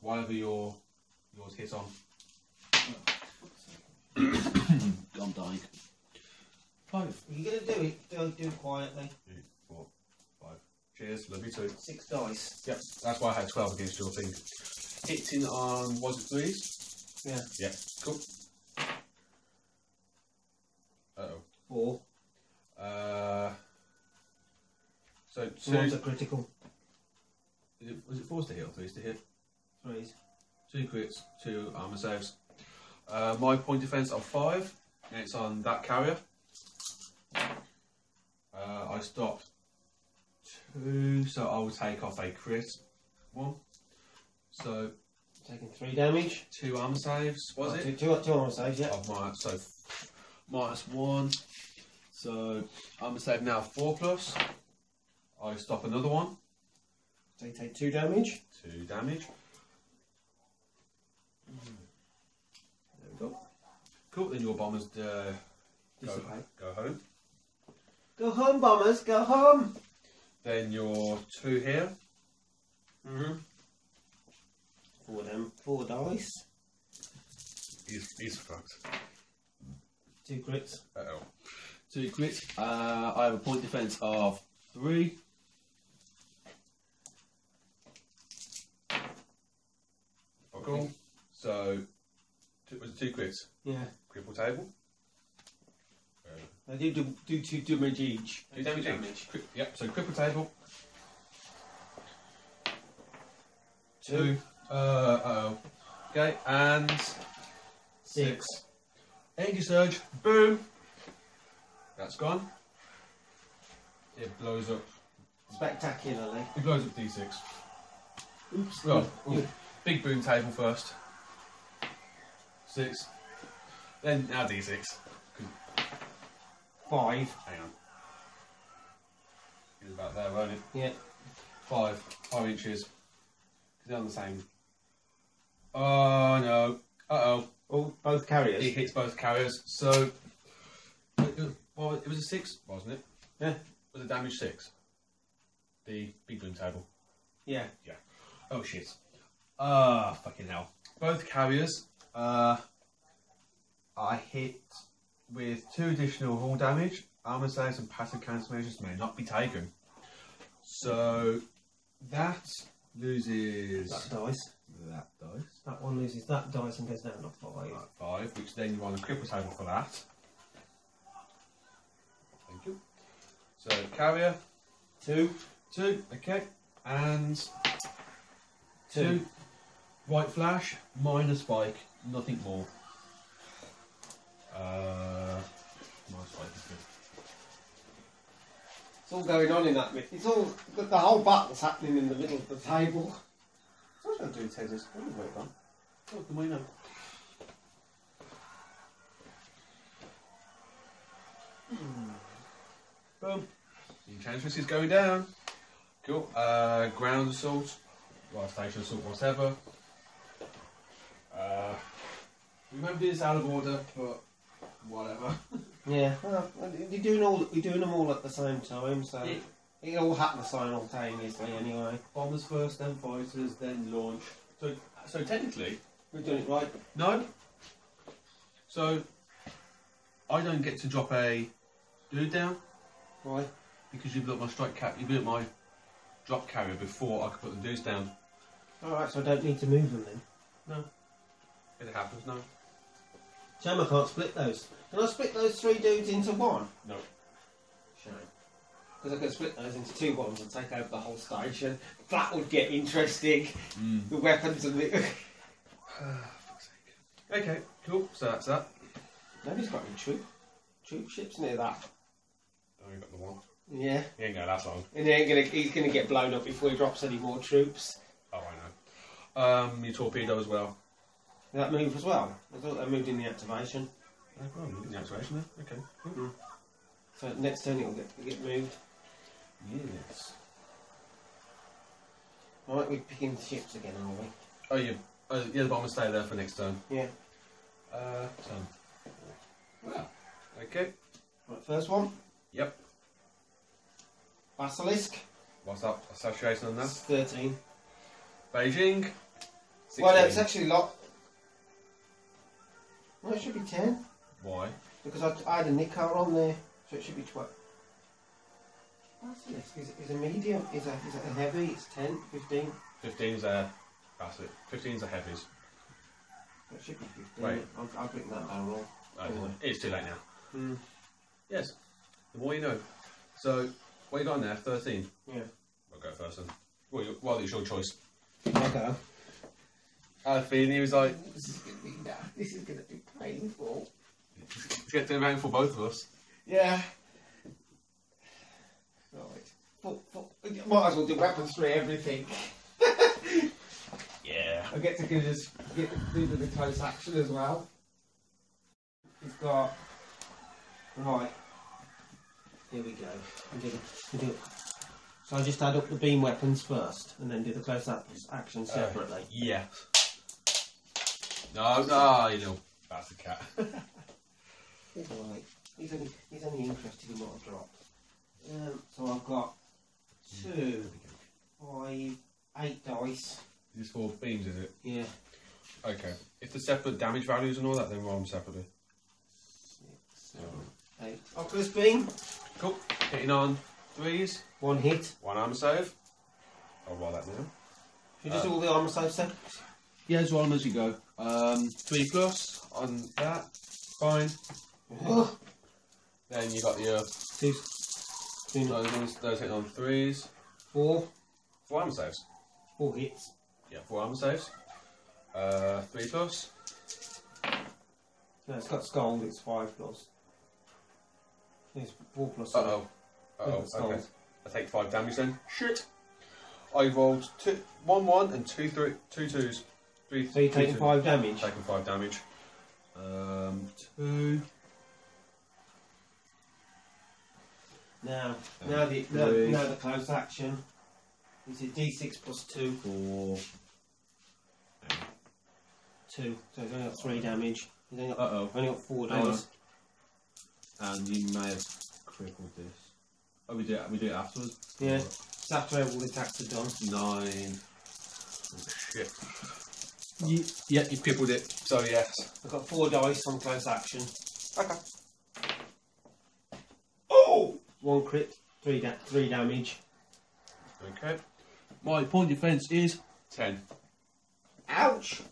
whatever your yours hit on. I'm dying. Five. You're gonna do it. Don't do it quietly. Eight, four, five. Cheers. Love you too. Six dice. Yep. That's why I had twelve against your thing. Hitting on was it threes? Yeah. Yeah. Cool. Uh oh. Four. Uh. So two. One's a critical. Was it fours to hit or threes to hit? Threes. Two crits, two armor saves. Uh, my point defense of five, and it's on that carrier. Uh, I stopped two, so I will take off a crit. One. So. Taking three damage. Two armor saves, was oh, it? Two, two, two armor saves, yeah. Of my, so minus one. So armor save now four plus. I stop another one. They take two damage. Two damage. There we go. Cool, then your bombers uh, go, go home. Go home, bombers, go home! Then your two here. Mm-hmm. Four them, four dice. He's, he's fucked. Two crits. Uh-oh. Two crits. Uh, I have a point defense of three. Cool. So, two, was it two crits? Yeah. Cripple table. They do, do do two damage each. Two damage, damage each. Cri yep. So cripple table. Two. two. Uh, uh oh. Okay. And six. six. Energy surge. Boom. That's gone. It blows up. Spectacularly. It blows up D six. Oops. Well. Oops. Big boom table first. Six. Then now D six. Five. Hang on. It was about there, weren't it? Yeah. Five. Five inches. Because they're on the same. Oh no. Uh oh. Oh, both carriers. He hits both carriers. So. Well, it was a six, wasn't it? Yeah. It was a damage six. The big boom table. Yeah. Yeah. Oh shit. Uh, fucking hell. Both carriers uh, are hit with two additional hull damage. Armor saves and passive cancel measures may not be taken. So that loses that dice. That dice. That one loses that dice and goes down to five. Right, five, which then you're on the cripple table for that. Thank you. So carrier, two, two, okay, and two. two. Right flash, minor spike, nothing more. Uh, minor spike is good. It's all going on in that myth. It's all the, the whole battle's happening in the middle of the table. I was going to do Tez's. I wonder where it's gone. Oh, the minor. Hmm. Boom. The Enchantress is going down. Cool. Uh, ground assault, well, station assault, whatever. Uh, we won't do this out of order, but whatever. Yeah, well, you're doing all, we're doing them all at the same time, so it, it all happens simultaneously anyway. Bombers first, then fighters, then launch. So, so technically, we're doing it right. No. So I don't get to drop a dude down. Why? Because you built my strike cap, you built my drop carrier before I could put the dudes down. All right, so I don't need to move them then. No. It happens now. Shame I can't split those. Can I split those three dudes into one? No. Shame. Because I could split those into two ones and take over the whole station. That would get interesting. Mm. The weapons and the... Fuck's sake. Okay, cool. So that's that. Nobody's got any troop. Troop ships near that. I only got the one. Yeah. He ain't going that long. And he ain't gonna, he's going to get blown up before he drops any more troops. Oh, I know. Um, your torpedo as well. Did that move as well? I thought they moved in the activation. Oh, well, moved in the activation there. Okay. Mm-hmm. So next turn it'll get, get moved. Yes. Alright, we're picking the ships again, aren't we? Oh, yeah. Oh, yeah, the bombers stay there for next turn. Yeah. Uh, turn. Well, okay. Right, first one. Yep. Basilisk. What's up? Association on that? thirteen. Beijing. sixteen. Well, no, it's actually locked. Well, it should be ten. Why? Because I, I had a Nikar on there, so it should be twelve. Basilisk is, is a medium, is a, is a heavy, it's ten, fifteen. fifteen's a, that's it, fifteen's a heavies. It should be fifteen. Wait. I'll, I'll click that down wrong. Oh, it's too late now. Mm. Yes, the more you know. So, what you got on there, thirteen? Yeah. I'll go first then. Well, you, well it's your choice. Okay. I had a feeling he was like, oh, this is going to be nah, this is going to be painful. It's going to be painful for both of us. Yeah. Right. But, but, might as well do weapons three everything. Yeah. I get to give this, get do the close action as well. He's got, right. Here we go. We do, we do. So I just add up the beam weapons first, and then do the close action separately. Uh, yeah. No, no, you know, that's a cat. He's alright. He's only, he's only interested in what I drop. Um, so I've got two, five, eight dice. This is for beams, is it? Yeah. Okay. If the separate damage values and all that, then roll them separately. Six, seven, oh. eight. Oculus Beam. Cool. Hitting on threes. One hit. One armor save. I'll roll that now. Should you um, just do all the armor saves then? Yeah, as well as you go. Um, three plus on that. Fine. Oh. Then you got your two. Two those ones, those hit on threes. Four. Four armor saves. Four hits. Yeah, four armor saves. Uh, three plus. No, it's got scold. It's five plus. It's four plus. Uh oh. Uh oh. oh okay. I take five damage then. Shit. I rolled two, one one and two three, two twos. Three, so you're taking five damage? Taking five damage. Um, two. Now, now the, now, now the close action. Is it d six plus two? Four. Two. So he's only got three damage. He's only got, uh oh. only got four dice. And you may have crippled this. Oh, we do it, we do it afterwards? Yeah. It's after all the attacks are done. Nine. Yeah. You, yeah, you peopled it. So yes, I've got four dice on close action. Okay. Oh! One crit, three da three damage. Okay. My point defense is ten. Ouch!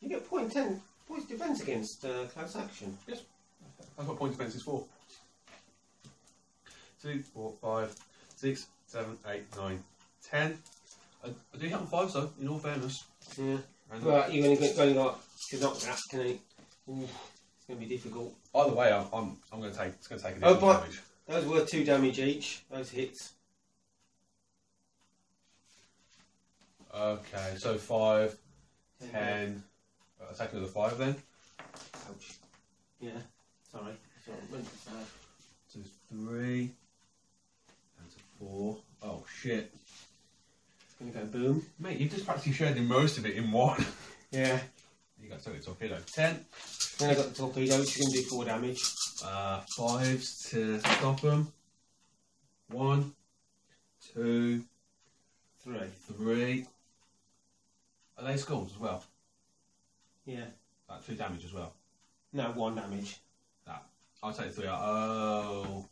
You get point ten point defense against uh, close action. Yes. That's what point defense is for. Two, four, five, six, seven, eight, nine, ten. I, I do hit on five, so in all fairness. Yeah. And well, you're going to going like to knock that, can you? Ooh, it's going to be difficult. Either way, I'm I'm, I'm going to take it's going to take a oh, damage. Those were two damage each. Those hits. Okay, so five, ten. ten. I'll take another five then. Ouch. Yeah. Sorry. Sorry. So it's three. And to four. Oh shit. It's gonna go boom. Mate, you just practically shared in most of it in one. Yeah. You got to take the torpedo. Ten. Then I got the torpedo, which is gonna do four damage. Uh, fives to stop them. One, two, three. Three. Are they skulls as well? Yeah. That's two damage as well. No, one damage. Nah, I'll take three. Oh.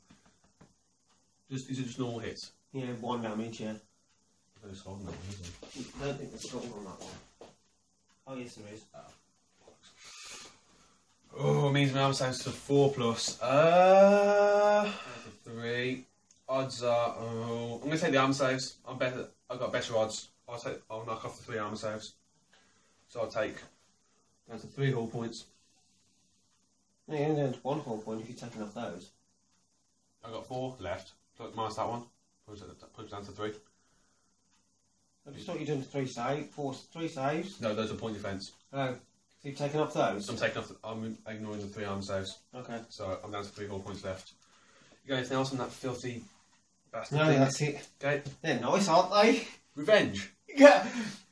Just these are just normal hits. Yeah, one damage. Yeah. No skull on that one, is there? I don't think there's skull on that one. Oh, yes, there is. Oh, oh it means my arm sounds to four plus. Uh, three. Odds are. Oh, I'm gonna take the arm saves. I'm better. I got better odds. I'll take. I'll knock off the three arm saves. So I'll take. Down to three hull points. No, you're only down to one hull point if you're taking off those. I got four left. Minus that one. Push, push down to three. I just thought you were doing three saves, four, three saves. No, those are point defence. Oh, so you've taken off those? I'm taking off, the, I'm ignoring the three arm saves. Okay. So I'm down to three, four points left. You got anything else on that filthy bastard? No, thing? That's it. Okay. They're nice, aren't they? Revenge. Yeah.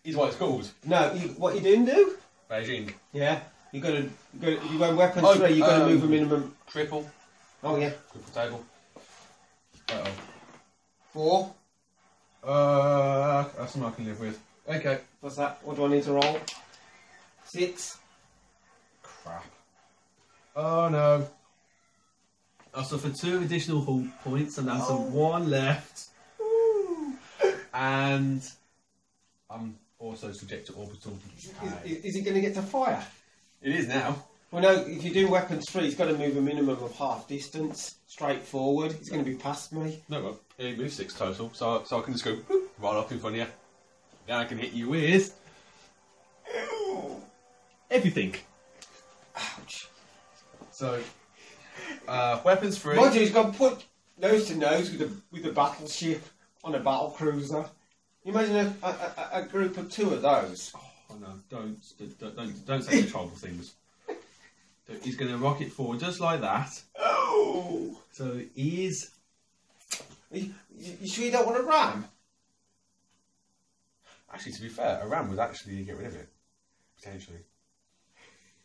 Is what it's called. No, you, what you didn't do? Beijing. Yeah. You got to, you go weapons oh, three, you got um, to move a minimum. Triple. Oh yeah. Triple table. Uh oh. Four. Uh, that's something I can live with. Okay. What's that? What do I need to roll? Six. Crap. Oh no. I suffered two additional hull points and that's oh. one left. Ooh. And I'm also subject to orbital decay. Is, is it going to get to fire? It is now. Well no, if you do weapons three, it's got to move a minimum of half distance, straight forward. It's going to be past me. No, well, it moves six total, so, so I can just go whoop, right off in front of you. Then I can hit you with... Ew. Everything. Ouch. So, uh, weapons three... Mind you, he's got to put nose to nose with a, with a battleship on a battle cruiser. Imagine a, a, a, a group of two of those. Oh no, don't, don't, don't, don't say the tribal things. He's going to rock it forward just like that. Oh! So he is. You, you sure you don't want a ram? Actually, to be fair, a ram would actually get rid of it. Potentially.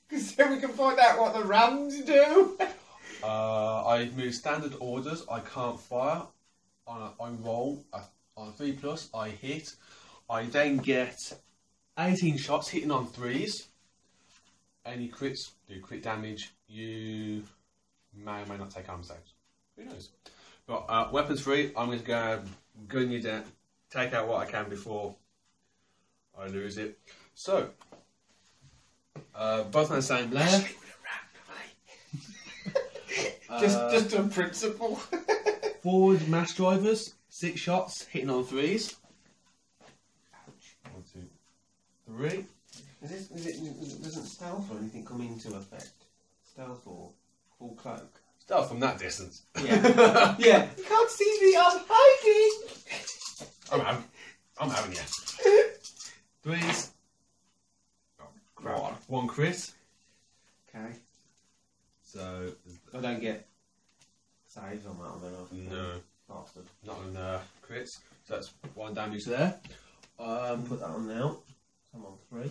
Because then we can find out what the rams do. uh, I move standard orders. I can't fire. I, I roll. I, on three plus, I hit. I then get eighteen shots hitting on threes. Any crits do crit damage. You may or may not take arm saves. Who knows? But uh, weapons free. I'm going to go gun you down, take out what I can before I lose it. So uh, both on the same layer. just, uh, just on principle. Forward mass drivers. Six shots hitting on threes. Ouch. One, two, three. Is it, is it, doesn't stealth or anything come into effect? Stealth or cool cloak? Stealth from that distance. Yeah. Yeah. You can't see me, I'm hiding! I'm having, I'm having you. Threes. Oh, crap. One. One crit. Okay. So... I don't get saves on that one then. No. Bastard. Not on uh, crits. So that's one damage there. Um, put that on now. I'm on three.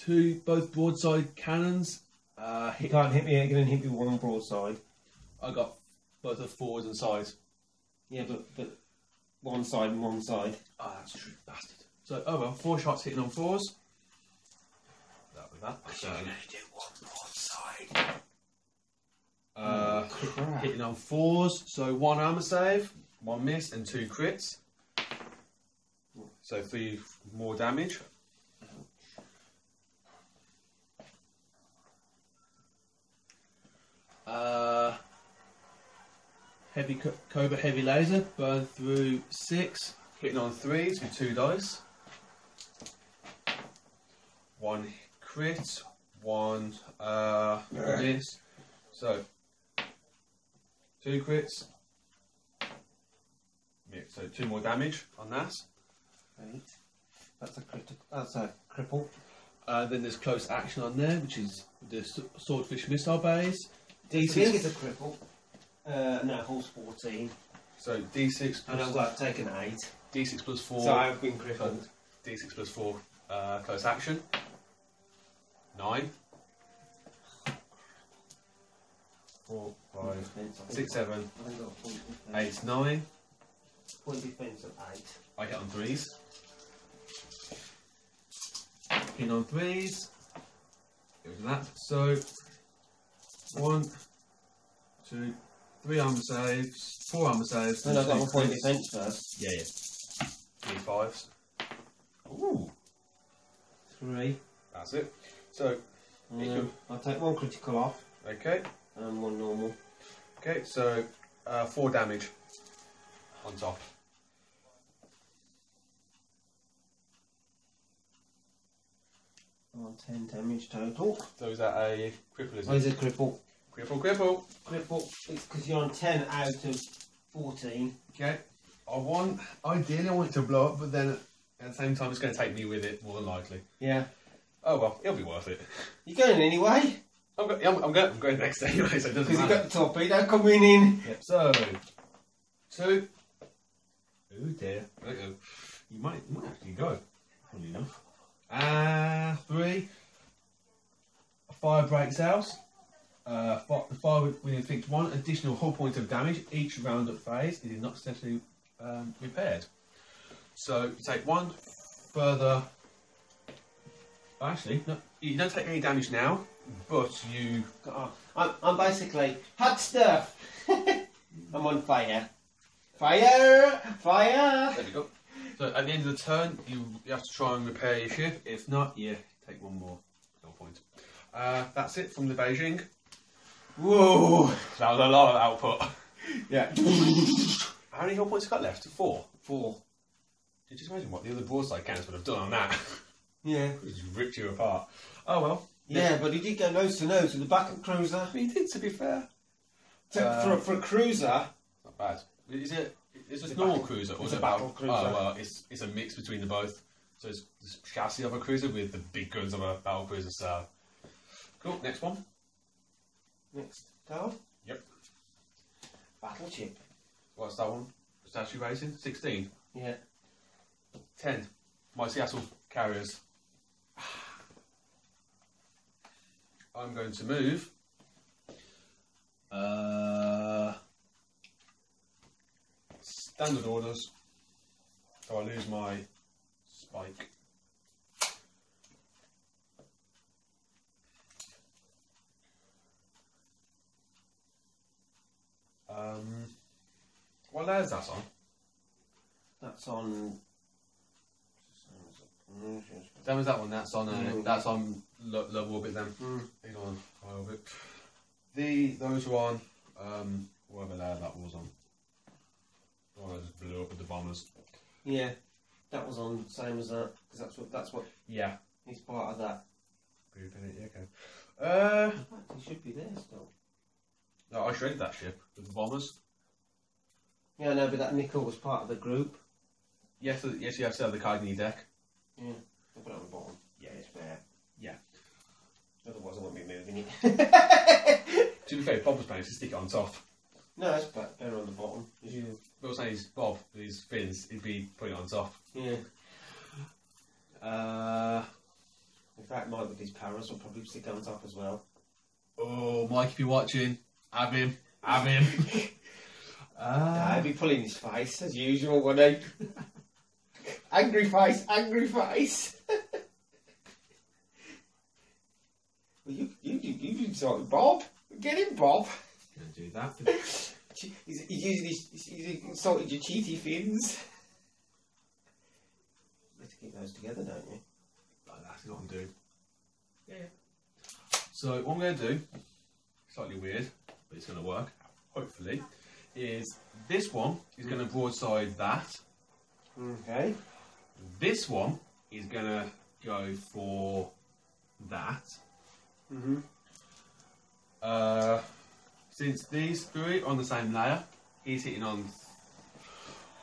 Two both broadside cannons. Uh, hit you can't hit me. You're going to hit me one broadside. I got both of forwards and sides. Yeah, but but one side and one side. Ah, oh, that's true, bastard. So, oh well, four shots hitting on fours. That with that. So, I'm going to do one more side. Uh, oh, hitting on fours. So, one armor save, one miss, and two crits. So, three more damage. Uh, heavy co Cobra Heavy Laser, burn through six, hitting on threes with two dice. One crit, one uh, miss. So, two crits. Yeah, so, two more damage on that. Eight. That's a critical. That's a cripple. Uh, then there's close action on there, which is the Swordfish Missile Base. D six is a cripple. Uh, no, Hall's fourteen. So D six plus... And I've like, taken eight. D six plus four... So I've been crippled. D six plus four, uh, close action. Nine. Four, five, six, seven, eight, nine. Point defense of eight. I hit on threes. Hit on threes. It was that. So... One, two, three armor saves, four armor saves. No, no, I've got one point defense first. Yeah, yeah. Three fives. Ooh. Three. That's it. So, um, can... I'll take one critical off. Okay. And one normal. Okay, so uh, four damage on top. ten damage total. So is that a cripple, is it? Oh, is it cripple? Cripple, cripple. Cripple, it's because you're on ten out of fourteen. Okay. I want, ideally I want it to blow up, but then at the same time it's going to take me with it, more than likely. Yeah. Oh well, it'll be worth it. You're going anyway? I'm, go I'm, I'm, going, I'm going next anyway, so it doesn't matter. Because you've got the torpedo coming in. Yep. So, two. Oh dear. There you go. You might, you might actually go. Probably enough. Ah, uh, three. A fire breaks out. Uh, fire, the fire will inflict one additional hull point of damage each round-up phase. It is not steadily um, repaired. So you take one further. Actually, no, you don't take any damage now, but you. God, I'm, I'm basically hot stuff. I'm on fire. Fire! Fire! There we go. So at the end of the turn, you, you have to try and repair your ship. If not, yeah, take one more. No point. Uh, that's it from the Beijing. Whoa! That was a lot of output. Yeah. How many hit points you got left? Four. Four. Did you just imagine what the other broadside cannons would have done on that? Yeah. It just ripped you apart. Oh well. Yeah, but he did go nose to nose with the backup cruiser. He did, to be fair. To, um, for, for a cruiser. Not bad. Is it? It's just a normal cruiser, or it's a battle cruiser? Oh, well, it's, it's a mix between the both. So it's the chassis of a cruiser with the big guns of a battle cruiser, so... Cool, next one. Next tower? Yep. Battleship. What's that one? Statue Racing? sixteen? Yeah. ten. My Seattle carriers. I'm going to move. Uh... Standard orders, so I lose my spike. Um, what layer is that on? That's on. That was that one. That's on. Uh, mm. That's on low, low orbit. Then mm. These on high orbit. The those were on um, whatever layer that was on. Oh, I just blew up with the bombers. Yeah, that was on same as that because that's what that's what. Yeah, he's part of that group in it. Yeah, okay. Uh, in fact, he should be there still. No, I shredded that ship with the bombers. Yeah, no, but that Nikar was part of the group. Yes, yes, you have to have the card in your deck. Yeah, I'll put it on the bottom. Yeah, it's fair. Yeah. Otherwise, I won't be moving it. To be fair, bombers playing to stick it on top. No, it's better on the bottom. Yeah. But I was saying, he's Bob, with his fins, he'd be putting it on top. Yeah. Uh, in fact, Mike with his powers will probably stick on top as well. Oh, Mike, if you're watching, have him, have him. uh, nah, he'd be pulling his face, as usual, wouldn't he? Angry face, angry face. Well, you, you, you, you decided, Bob. Get him, Bob. Can't do that. But... He's, he's using his, he's insulted your cheaty fins. You have to keep those together, don't you? But that's what I'm doing. Yeah. So what I'm going to do, slightly weird, but it's going to work, hopefully, is this one is going to broadside that. Okay. This one is going to go for that. Mm-hmm. Uh, since these three are on the same layer, he's hitting on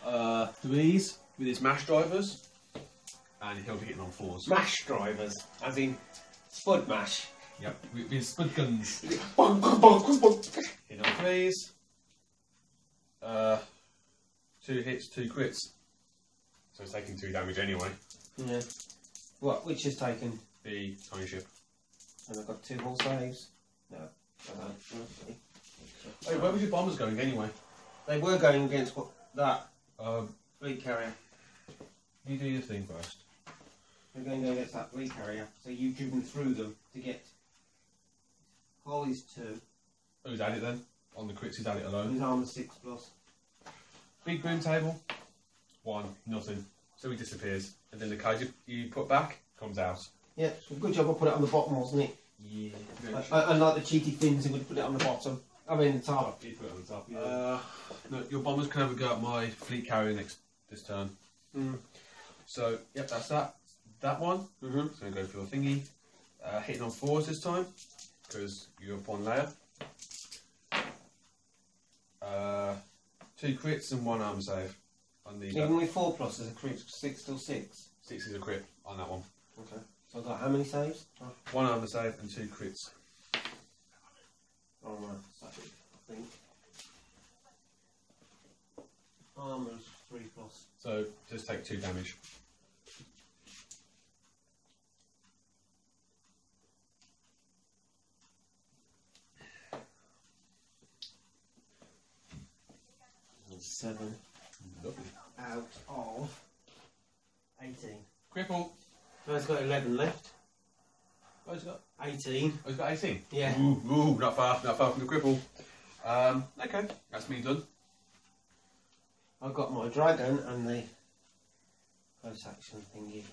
uh, threes with his mash drivers, and he'll be hitting on fours. Mash drivers, as in spud mash. Yep, with his spud guns. Hitting on threes. Uh, two hits, two crits. So it's taking two damage anyway. Yeah. What? Which is taken? The tiny ship. And I've got two hull saves. No. Uh, okay. Hey, where was your bombers going anyway? They were going against what, that um, fleet carrier. You do your thing first. They're going to go against that fleet carrier, so you've driven through them to get. Hull is two. Who's at it then? On the crits, he's at it alone. He's on the six plus. Big boom table. One, nothing. So he disappears, and then the card you, you put back comes out. Yeah, good job. I put it on the bottom, wasn't it? Yeah. Unlike the cheeky fins, he would put it on the bottom. I mean the top. You put it on the top. Yeah. Uh, no, your bombers can have a go at my fleet carrier next this turn. Mm. So yep, that's that. That one. Mm-hmm. So go for your thingy. Uh, hitting on fours this time because you're up one layer. Uh, two crits and one arm save on the. Even with four plus is a crit. Six still six. Six is a crit on that one. Okay. So I've got how many saves? Oh. One armor save and two crits. Armor save, I think. Armor's three plus. So just take two damage. Seven. Lovely. Out of eighteen. Cripple. No, he's got eleven left. Oh, he's got eighteen. Oh, he's got eighteen? Yeah. Ooh, ooh, not far, not far from the cripple. Um, okay, that's me done. I've got my dragon and the close action thingy.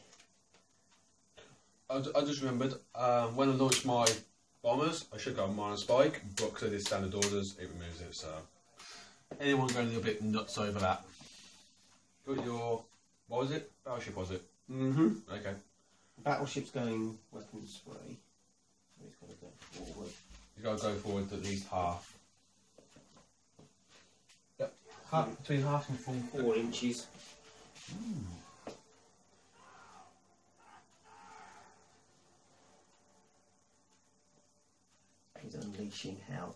I, I just remembered, um, when I launched my bombers, I should go minus spike, but because I did standard orders, it removes it, so... Anyone going a little bit nuts over that? Got your... What was it? Battleship, was it? Mm-hmm. Okay. Battleship's going weapons three. So he's got to go forward. You've got to go forward at least half. Yep. Half, between half and full. Four, four inches. Mm. He's unleashing hell.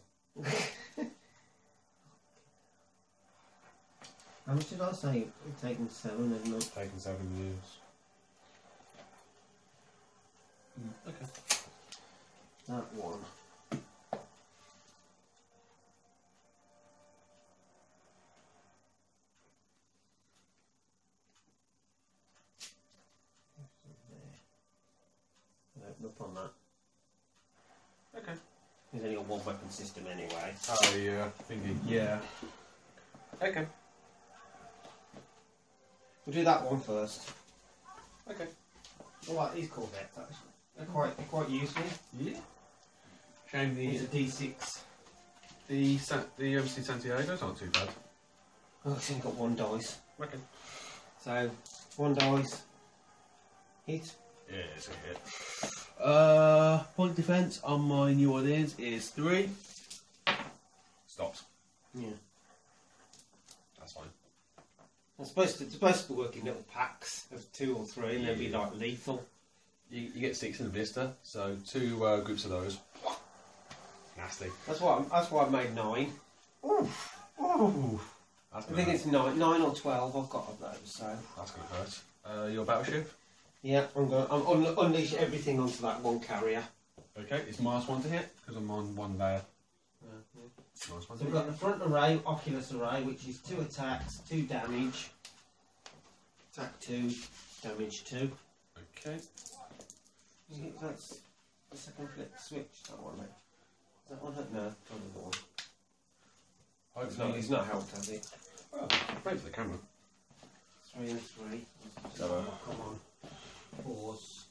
How much did I say? It's taken seven, isn't it? Taken seven years. Mm, okay. That one. There. Open up on that. Okay. There's only a one weapon system anyway. Oh yeah, thinking. Yeah. Okay. We'll do that one first. Okay. I like these Corvettes actually. They're quite they're quite useful. Yeah. Shame the uh, D six. The San, the U M C Santiago's aren't too bad. Oh, I've only got one dice. Okay. So one dice. Hit. Yeah, it's a hit. Uh, point defence on my New Orleans is three. Stops. Yeah. That's fine. It's supposed, to, it's supposed to work in little packs of two or three, and they'll be like lethal. You, you get six in a blister, so two uh, groups of those. Nasty. That's why. I'm, that's why I've made nine. Oof. Oof. I think hurt. It's nine, nine or twelve. I've got of those, so that's gonna hurt. Uh, your battleship. Yeah, I'm gonna I'm un unleash everything onto that one carrier. Okay, it's minus one to hit because I'm on one layer. So we've got the front array, Oculus array, which is two attacks, two damage. Attack two, damage two. Okay. You think that's the second flip switch, that one, mate? Is that one hurt? No, that's probably the one. Hopefully. No, he's not helped, has he? Well, wait for the camera. Three and three. So, come on. Fours.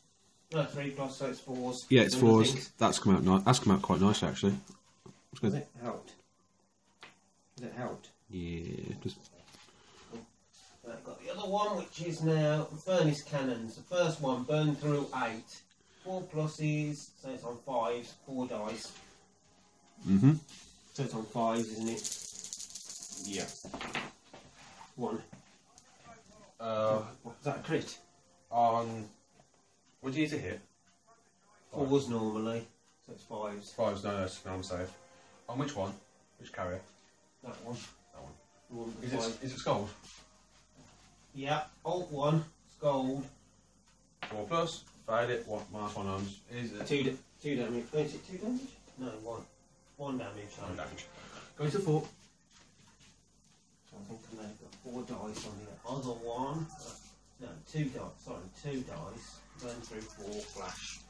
No, three plus, so it's fours. Yeah, it's fours. That's come out nice. That's come out quite nice, actually. Has it helped? Has it helped? Yeah, just. I've got the other one, which is now furnace cannons. The first one burned through eight. Four pluses, so it's on fives. Four dice. Mm-hmm. So it's on fives, isn't it? Yeah. One. Uh, is that a crit? On. What do you need to hit? Fours normally, so it's fives. Fives, no, no, it's normal save. On which one? Which carrier? That one. That one. one is, it, is it Scold? Yeah, alt one, Scold. Four plus, fade it, one, minus one arms. Is it? Two, da two damage. Oh, is it two damage? No, one. One damage. One damage. damage. Going to four. So I think I've got four dice on the other one. No, two dice, sorry, two dice. Burn through four, flash.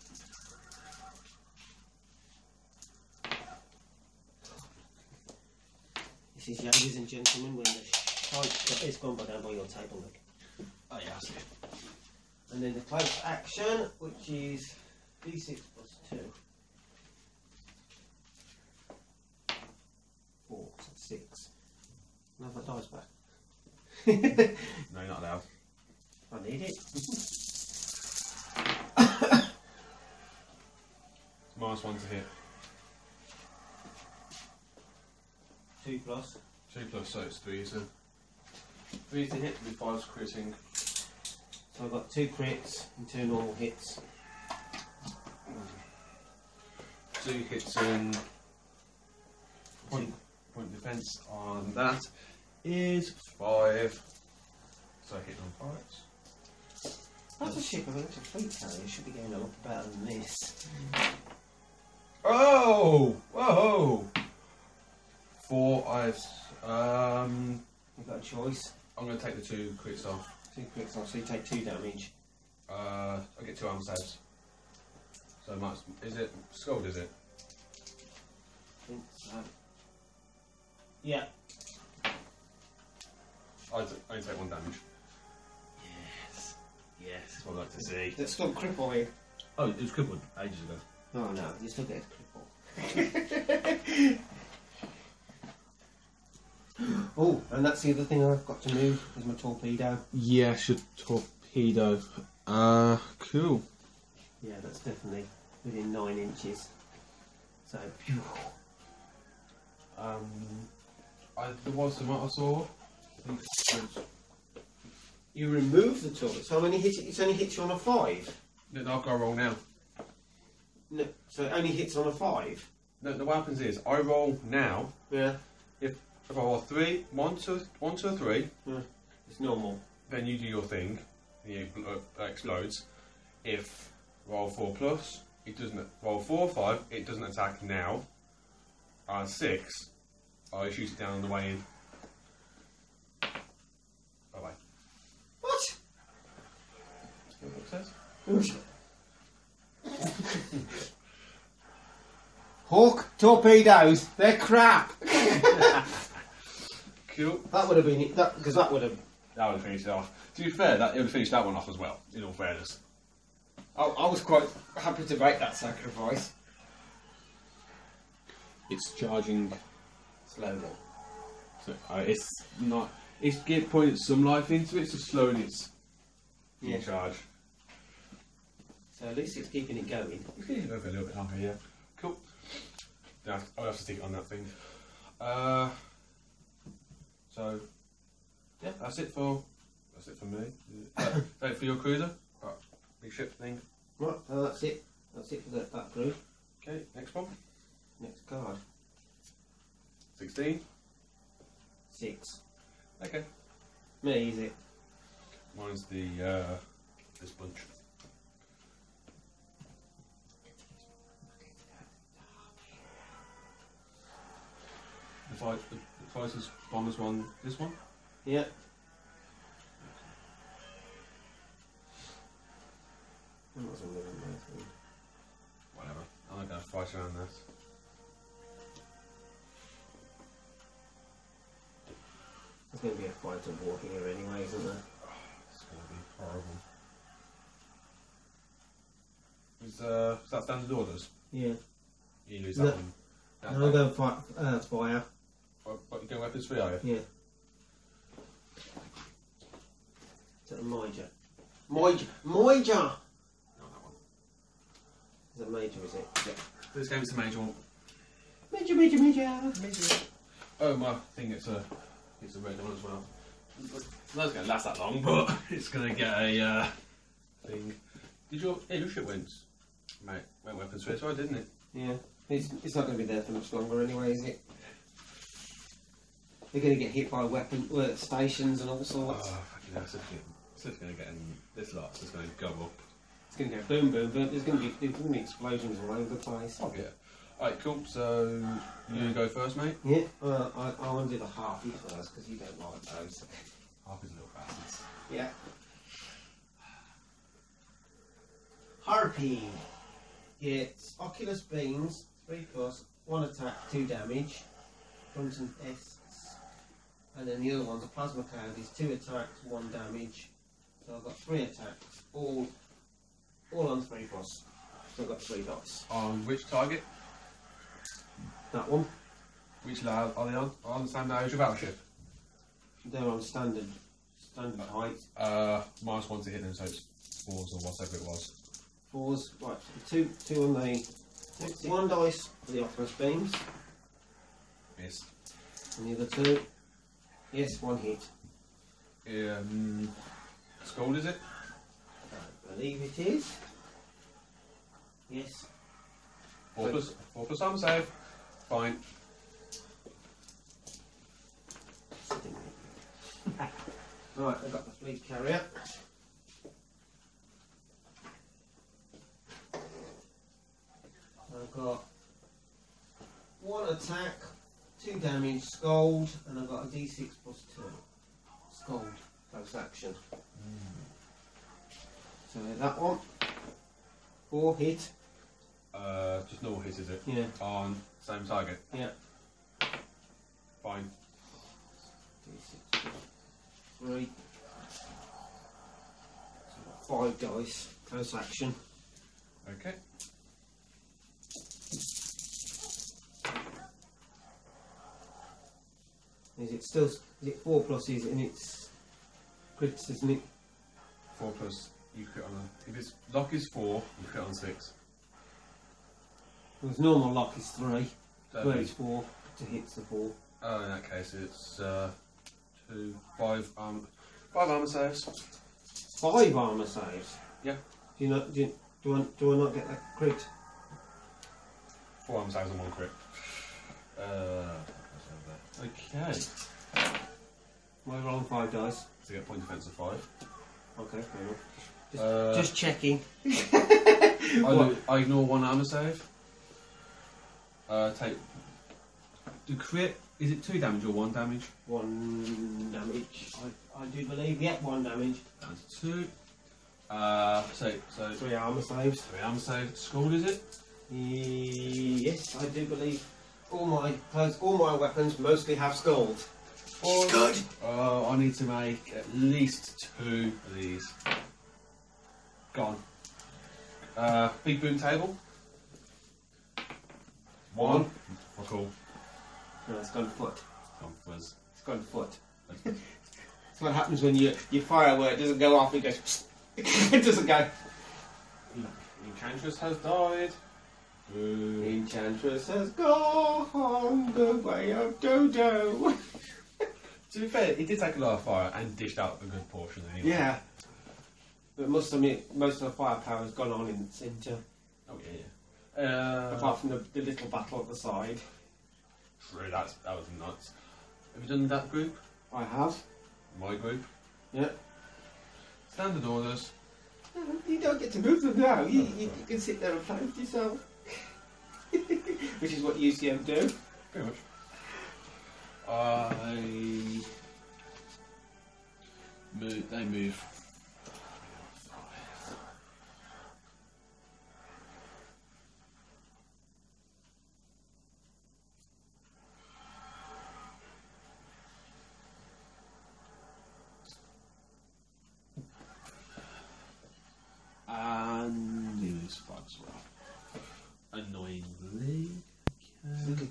This is, ladies and gentlemen, when the shite is gone by down by your table, look. Oh yeah, I see it. And then the close action, which is d six plus two. Four, so six. Can I have that dice back? No, you're not allowed. I need it. Minus one to hit. Two plus. Two plus, so it's three to three to hit with fives critting. So I've got two crits and two normal hits. Two hits in point point defence on that is five. So I hit on fives. That's a ship of a little fleet carrier. It should be going a lot better than this. Oh! Whoa! Four, I've. Um, You've got a choice. I'm going to take the two crits off. Two crits off, so you take two damage. Uh, I get two arm saves. So much. Is it. Scold, is it? I think so. Yeah. I only take one damage. Yes, that's what I'd like to see. That's still cripple here. Oh, it was crippled ages ago. Oh no, you still get crippled. Oh, and that's the other thing I've got to move is my torpedo. Yes, your torpedo. Uh, cool. Yeah, that's definitely within nine inches. So, phew. Um, I, there was the one I saw. I think it's You remove the torpedo, so only hit, it only hits you on a five. No, no, I've got to roll now. No, so it only hits on a five. No, no, what happens is I roll now. Yeah. If, if I roll three, one, two, one, two, three. Yeah. It's normal. Then you do your thing, and it explodes. If roll four plus, it doesn't. Roll four or five, it doesn't attack now. And six, I shoot it down on the way in. Hawk torpedoes, they're crap. Cool. That would have been it, because that would have that would have finished it off. To be fair, that it would have finished that one off as well. In all fairness, I, I was quite happy to make that sacrifice. It's charging slowly, so uh, it's not. It's get pointed some life into it, so slowing it's in yeah. charge. So at least it's keeping it going. It's keeping it going for a little bit longer, yeah. Cool. Yeah, I'll have to stick it on that thing. Uh, so, yeah, that's it for that's it for me. uh, Wait for your cruiser. Right, big ship thing. Right, so that's it. That's it for that, that crew. Okay, next one. Next card. Sixteen. Six. Okay. Me, is it? Mine's the uh, this bunch. The fight, the, the fighters, bombers, one. This one. Yeah. discussion on this? There's going to be a fight of walking here anyway, isn't there? Oh, it's going to be horrible. Is, uh, is that standard orders? Yeah. You lose that, that one. That no, I'm going to fight uh, fire. What, what, you're going weapons three, are you? Yeah. Is that a major? Major! Major! Not that one. Is that major, is it? Yeah. This game is a major one. Major, major, major! Major. Oh, my thing, it's a... It's a red one as well. It's not going to last that long, but it's going to get a uh, thing. Did your leadership wins? Mate, went weapons for it, so I didn't it? Yeah. It's, it's not going to be there for much longer anyway, is it? They're going to get hit by weapon uh, stations and all sorts. Oh, fucking hell. It's just going to get in. This lot's just going to go up. It's going to go boom, boom, boom. There's going to be, there's going to be explosions all over the place. Oh, yeah. Alright, cool, so you go first, mate? Yeah, well, I, I want to do the Harpy first, because you don't like those. Harpy's little bastards. Yeah. Harpy gets Oculus Beams, three plus, one attack, two damage, comes in S, and then the other one's a Plasma Cloud, is two attacks, one damage, so I've got three attacks, all, all on three plus, so I've got three dots. On which target? That one. Which level are they on? On the same level as your battleship? They're on standard, standard height. Uh, minus one to hit them, so it's fours or whatever it was. Fours, right, two, two on the, two, one dice for the Oculus Beams. Miss. And the other two, yes, one hit. Um, Scourge, is it? I believe it is. Yes. Four plus, four plus arm save. Fine. Right, I've got the fleet carrier. I've got one attack, two damage, scold, and I've got a D six plus two. Scold, close action. Mm. So that one, four hit. Uh, just normal hit, is it? Yeah. On same target? Yeah. Fine. D six, three. So five dice, close action. Okay. Is it still, is it four pluses and it's crits, isn't it? Four plus, you crit on a, if it's lock is four, you crit on six. Because normal lock is three, where it's four to hit the four. Oh, in that case it's uh, two, five armour, five armour saves. Five armour saves. Yeah. Do you not? Do you, do I, do I not get that crit? Four armour saves and one crit. Uh, okay. We're rolling five dice. So you get point defence of five. Okay, fair enough. Just, uh, just checking. I, I ignore one armour save. Uh, take. Do crit. Is it two damage or one damage? One damage. I, I do believe. Yeah, one damage. And two. Uh, so so. Three armor saves. Three armor saves. Scored, is it? Yes, I do believe. All my all my weapons mostly have scored. Good. Oh, I need to make at least two of these. Gone. Uh, big boom table. One. Oh, cool. No, it's gone foot. It's gone fuzz. It's gone foot. That's what happens when you, you fire where it doesn't go off, it goes. It doesn't go. Enchantress has died. Boo. Enchantress has gone the way of Dodo. To be fair, it did take a lot of fire and dished out a good portion anyway. Yeah. But most of, it, most of the firepower has gone on in the centre. Oh, yeah, yeah. Uh, Apart from the, the little battle at the side. True, that's, that was nuts. Have you done that group? I have. My group? Yeah. Standard orders. You don't get to move them now. You, you, you can sit there and play with yourself. Which is what U C M do. Pretty much. I... Move, they move.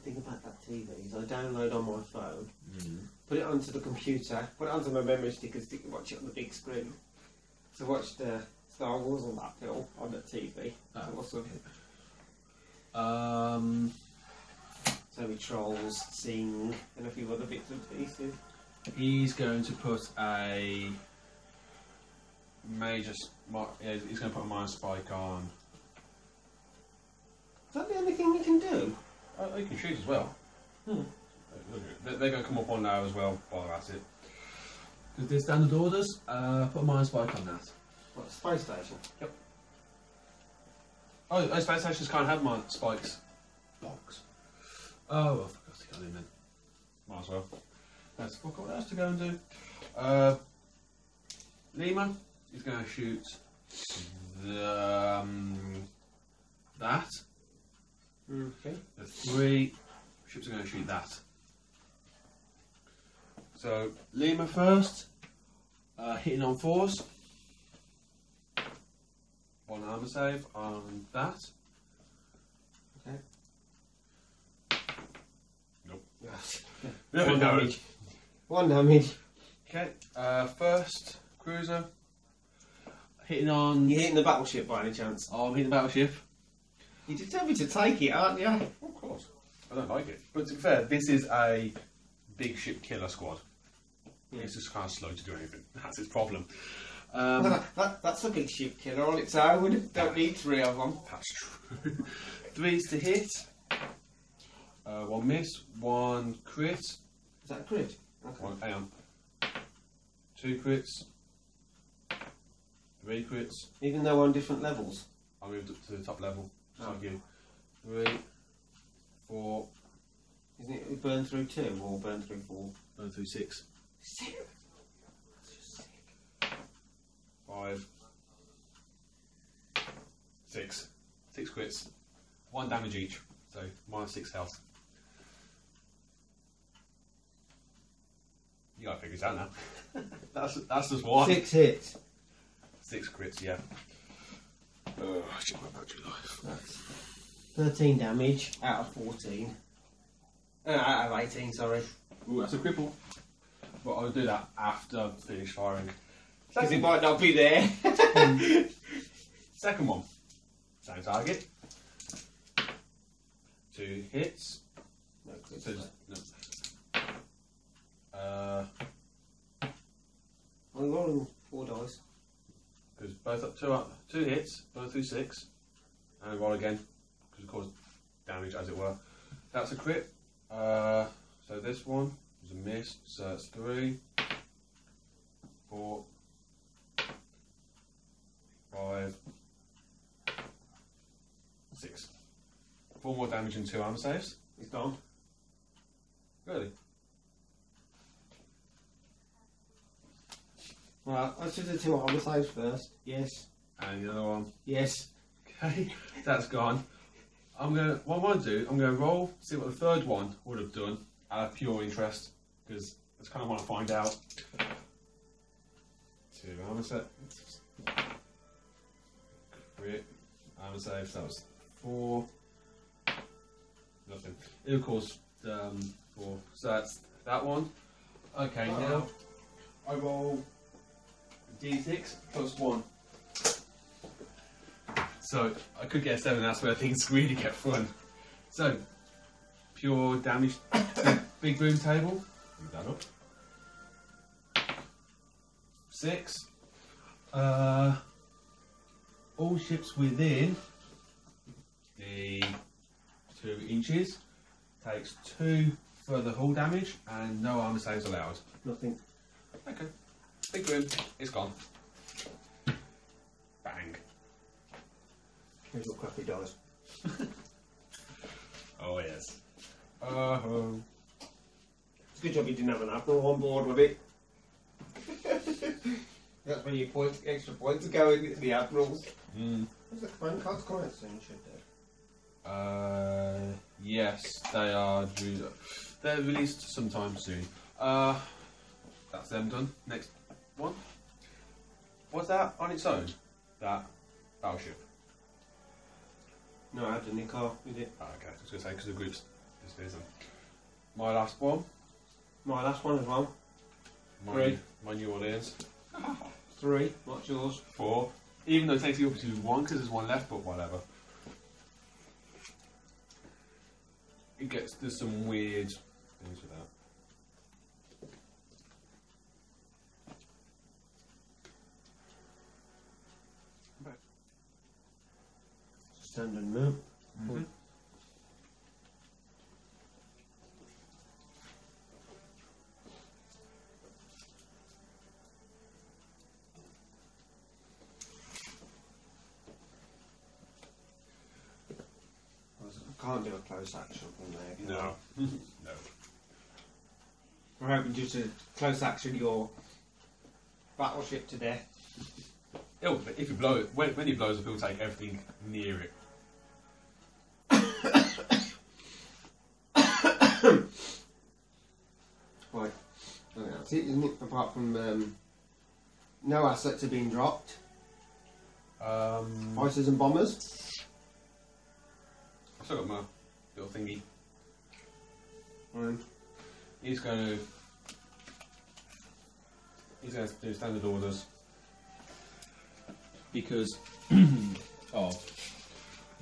thing about that T V is I download on my phone, mm-hmm. put it onto the computer, put it onto my memory stick and stick and watch it on the big screen. So I watched uh, Star Wars on that film, on the T V. Oh. So awesome. Um... So he trolls, sing, and a few other bits and pieces. He's going to put a major. He's going to put a minor spike on. Is that the only thing you can do? Oh, you can shoot as well. Hmm. They're going to come up on now as well while that's it. Because they're standard orders. Uh, put a minor spike on that. What, space station? Yep. Oh, oh, space stations can't have minor spikes. Box. Oh, I forgot to go in then. Might as well. That's what else to go and do. Uh, Lima is going to shoot the, um, that. Okay. The three ships are going to shoot that. So Lima first, uh, hitting on fours. One armor save on that. Okay. One damage. One damage. Okay, uh, first cruiser. Hitting on. You're hitting the battleship by any chance? Oh, I'm hitting the battleship. You did tell me to take it, aren't you? Of course. I don't like it. But to be fair, this is a big ship killer squad. Yeah. It's just kind of slow to do anything. That's its problem. Um, that, that, that's a big ship killer on its own. Don't need three of them. That's true. Threes to hit. Uh, one miss, one crit. Is that a crit? Okay. One, hang on. Two crits. Three crits. Even though we're on different levels? I moved up to the top level. So oh. you. Three, four. Isn't it burn through two or burn through four? Burn through six. Six? That's just sick. Five. Six. Six crits. One damage each. So, minus six health. You gotta figure it out now. that's that's just one. Six hits. Six crits, yeah. Oh, I should my battery life. That's thirteen damage out of fourteen. Uh, out of eighteen, sorry. Ooh, that's a cripple. But I'll do that after finish firing. Because it might not be there. mm. Second one. Same target. Two hits. No crits. So no. Uh, I'm rolling four dice. Because both up two up two hits, both through six, and roll again because it caused damage as it were. That's a crit. Uh, so this one was a miss. So it's three, four, five, six. Four more damage and two armor saves. He's gone. Really? Right, let's do the two armor saves first. Yes. And the other one. Yes. Okay, that's gone. I'm gonna. What I'm gonna do? I'm gonna roll. See what the third one would have done out of pure interest, because that's kind of what I find out. Two armor saves. Great. Armor saves. That was four. Nothing. It'll cause um, four. So that's that one. Okay, uh, now I roll d six plus one. So I could get a seven, that's where things really get fun. So, pure damage to big boom table. Move that up. Six. Uh, all ships within the two inches, takes two further hull damage and no armor saves allowed. Nothing. Okay. Big room. It's gone. Bang. Here's what crappy dies. Oh yes. Uh -huh. It's a good job you didn't have an apple on board with it. That's where your point, extra points go into the admirals. Mm. What's the command cards quite soon, should do? Uh, yes, they are due. They're released sometime soon. Uh, that's them done. Next one. Was that on its own? That battleship? No, I had a Nikar with it. Oh, okay, I was going to say because the group's just isn't. My last one. My last one as well. My, Three. My New Orleans. Three. Not yours. Four. Even though it takes you up to one because there's one left, but whatever. It gets, there's some weird things with that. Stand and move. Mm-hmm. I can't do a close action from there. No. No. We're hoping just to close action your battleship to death. It'll, if you blow it, when, when he blows up, he'll take everything near it. Right, that's it, isn't it? Apart from um, no assets have been dropped. Um, Fighters and bombers. I've still got my little thingy. Right. He's going to. He's going to do standard orders because of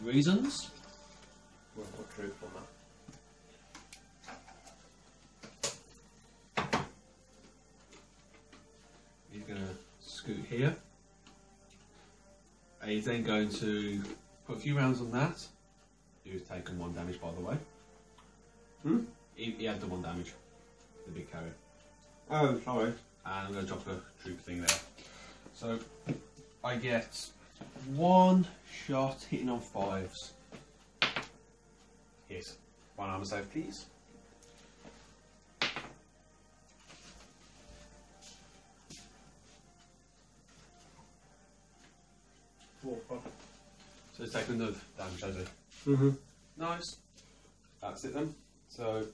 reasons. Well, what troop on that? He's going to scoot here, and he's then going to put a few rounds on that. He was taken one damage, by the way. Hmm? He, he had the one damage, the big carrier. Oh, sorry. And I'm going to drop a troop thing there. So, I get one shot hitting on fives. Yes. One armor save, please. So it's taking the damage, has it? Mm-hmm. Nice. That's it then. So,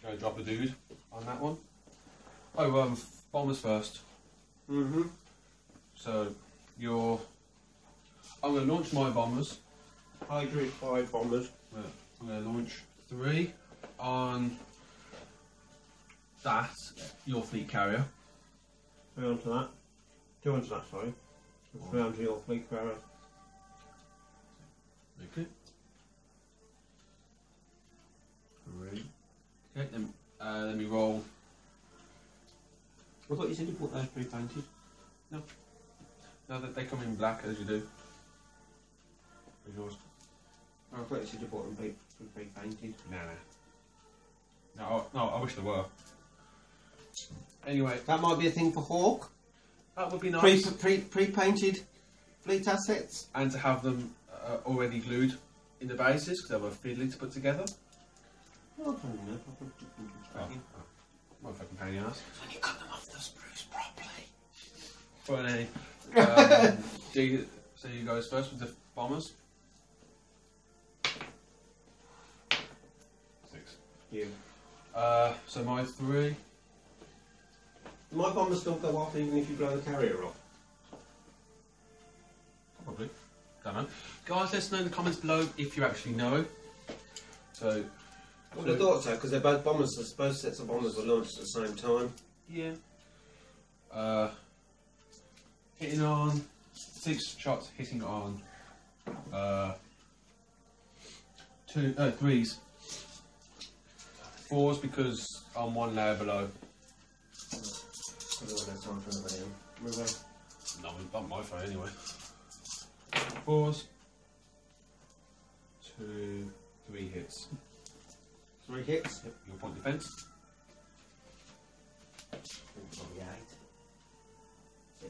going to drop a dude on that one. Oh, um, bombers first. Mm-hmm. So, you're... I'm going to launch my bombers. I agree, five bombers. Yeah. I'm going to launch three on that, your fleet carrier. Three onto that. Two onto that, sorry. Three onto your fleet carrier. Okay. Three. Okay, then uh, let me roll. I thought you said you bought those pre-painted. No. No, they come in black as you do. As yours. I thought you said you bought them pre-painted. No, no. No, no, I wish they were. Anyway. That might be a thing for Hawk. That would be nice. Pre, pre, pre-painted fleet assets. And to have them uh, already glued in the bases, because they were fiddly to put together. Oh, I don't know. Oh, oh. Fucking pain in the ass. And you cut them off the spruce properly. Funny. Um, do you, so you guys first with the bombers. Six. Yeah. Uh, so my three. My bombers still go off even if you blow the carrier off? Probably. Don't know. Guys, let us know in the comments below if you actually know. So, I would have thought so, because they're both bombers, I suppose sets of bombers were launched at the same time. Yeah. Uh, hitting on, six shots hitting on uh, two, no, threes. Fours because I'm one layer below. I don't have time for anybody else. No, not my phone anyway. Fours. Two, three hits. Three hits? Yep, your point defense. Probably eight.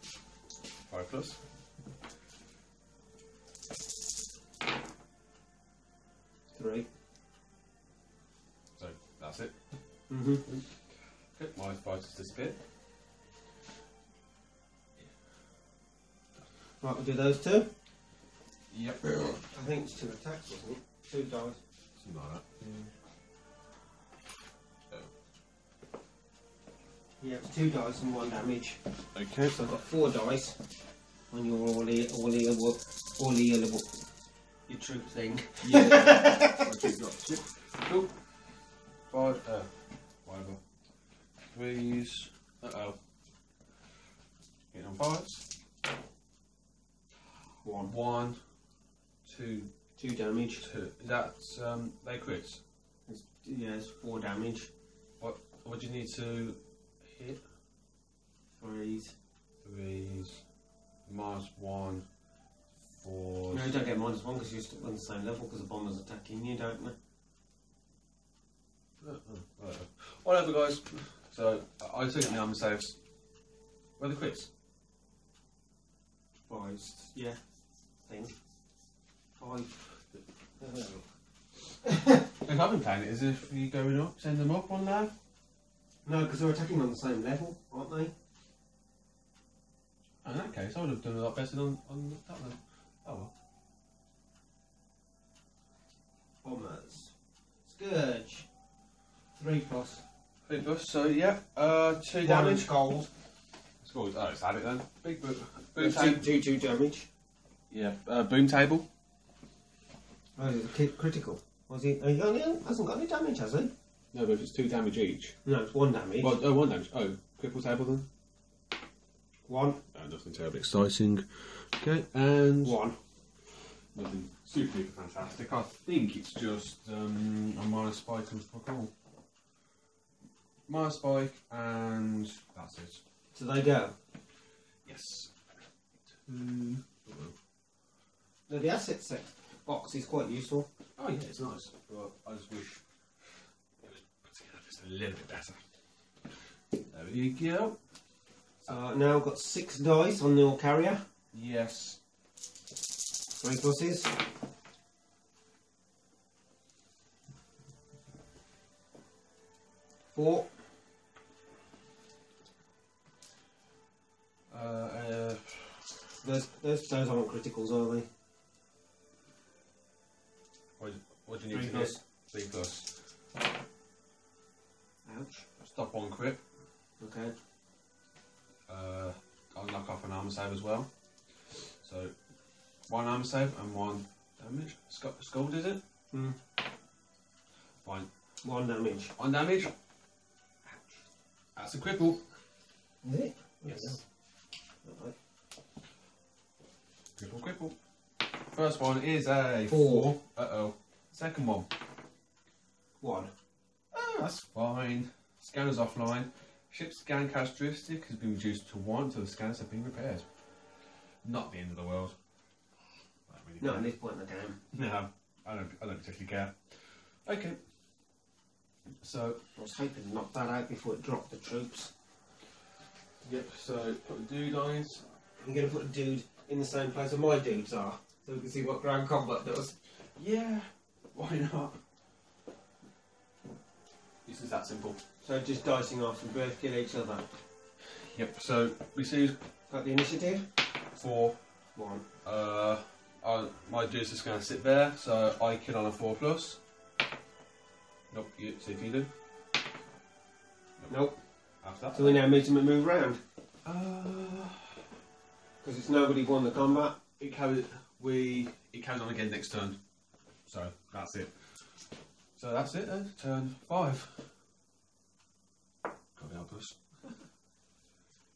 Six. Five plus. Three. So, that's it. Mm-hmm. Okay, my fighters disappeared. Right, we'll do those two. Yep. I think it's two attacks, isn't it? Two dice. Something like that. Yeah. Oh. Yeah, it's two dice and one damage. Okay. So I've got four dice on your all-ear all all all book. You your troop thing. Yeah. Okay, got it. Cool. Five, oh, whatever. Threes. Uh oh. Hit on fives. One. One. Two. Two damage. Two. That's, um, they crits? It's, yeah, it's four damage. What, what do you need to hit? Threes. Threes. Minus one. Four. No, you don't get minus one because you're still on the same level because the bomber's attacking you, don't they? Uh, uh, uh, whatever, guys. So, I, I took it now, I'm saves. Where are the crits? Five. Yeah. Thing. Five. If I've been playing it, is if you're going up, send them up on there? No, because they're attacking on the same level, aren't they? In that case, I would have done a lot better on, on that one. Oh well. Bombers. Scourge. Three plus. Three plus, so yeah. Uh, two one damage. Gold. It's gold. Oh, it's had it then. Big boom. Boom yeah, table. Two, two damage. Yeah. Uh, boom table. Oh, it's critical. Was he? He only hasn't got any damage, has he? No, but if it's two damage each. No, it's one damage. Well, oh, one damage. Oh, cripple table then. One. Oh, nothing terribly exciting. Okay, and one. Nothing super duper fantastic. I think it's just um, a minus spike and fuck all. Minus spike, and that's it. So they go? Yes. Two. Uh-oh. No, the asset set box is quite useful. Oh, yeah, it's nice. But I just wish it was put together just a little bit better. There we go. Uh, now I've got six dice on the all carrier. Yes. Three pluses. Four. Uh, uh, those, those, those aren't criticals, are they? What, what do you need to get? Three plus. Ouch. Stop on crit. Okay. Uh, I'll knock off an armor save as well. So, one armor save and one damage. Sc- Scold, is it? Mm. One. One damage. One damage. That's a cripple. Is it? Yes. Right. Cripple, cripple. First one is a four. four. Uh oh. Second one. One. Oh, that's fine. Scanner's offline. Ship's scan characteristic has been reduced to one until the scans have been repaired. Not the end of the world. Really Not at this point in the game. No, I don't, I don't particularly care. Okay. So, I was hoping to knock that out before it dropped the troops. Yep, so put a dude on it. I'm going to put a dude in the same place where my dudes are, so we can see what ground combat does. Yeah, why not? It's just that simple. So just dicing off and both kill each other. Yep, so we see who's got the initiative. Four. One. Uh, I, my dude's just going to sit there, so I kill on a four plus. Nope, you, see if you do. Nope. nope. After that. So we now make them move round. Because uh, it's nobody won the combat. It carries, we, it carries on again next turn. So that's it. So that's it then, turn five. God help us.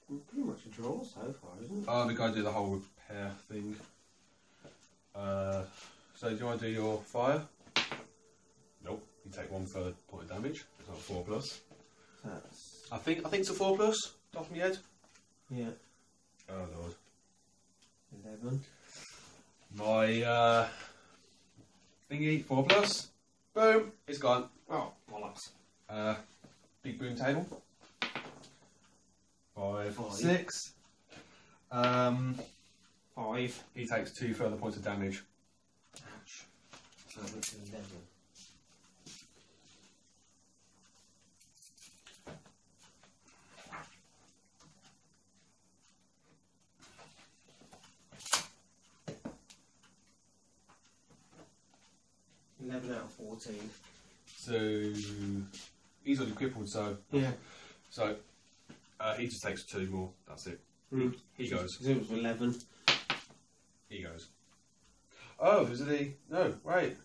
We're pretty much a draw so far, isn't it? Oh, we gotta do the whole repair thing. Uh, so do you want to do your fire? Nope, you take one further point of damage. It's not a four plus. That's... I think I think it's a four plus, off my head. Yeah. Oh lord. Eleven. My uh, thingy, four plus. Boom! It's gone. Oh, bollocks. Uh, big boom table. Five. Five. Six. Um, Five. He takes two further points of damage. Ouch. So it's eleven. eleven out of fourteen. So, he's already crippled, so... Yeah. So, uh, he just takes two more, that's it. Mm. He goes. Because it was eleven. He goes. Oh, is it the... No, wait.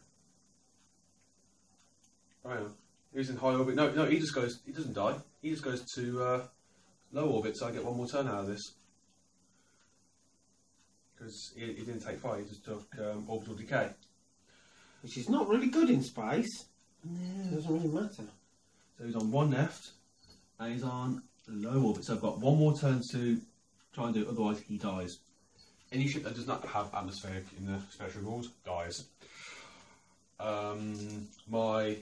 Hang on. He's in high orbit. No, no, he just goes... He doesn't die. He just goes to uh, low orbit, so I get one more turn out of this. Because he, he didn't take fire, he just took um, orbital decay. Which is not really good in space. No. It doesn't really matter. So he's on one left, and he's on low orbit. So I've got one more turn to try and do it, otherwise he dies. Any ship that does not have atmospheric in the special rules dies. Um, my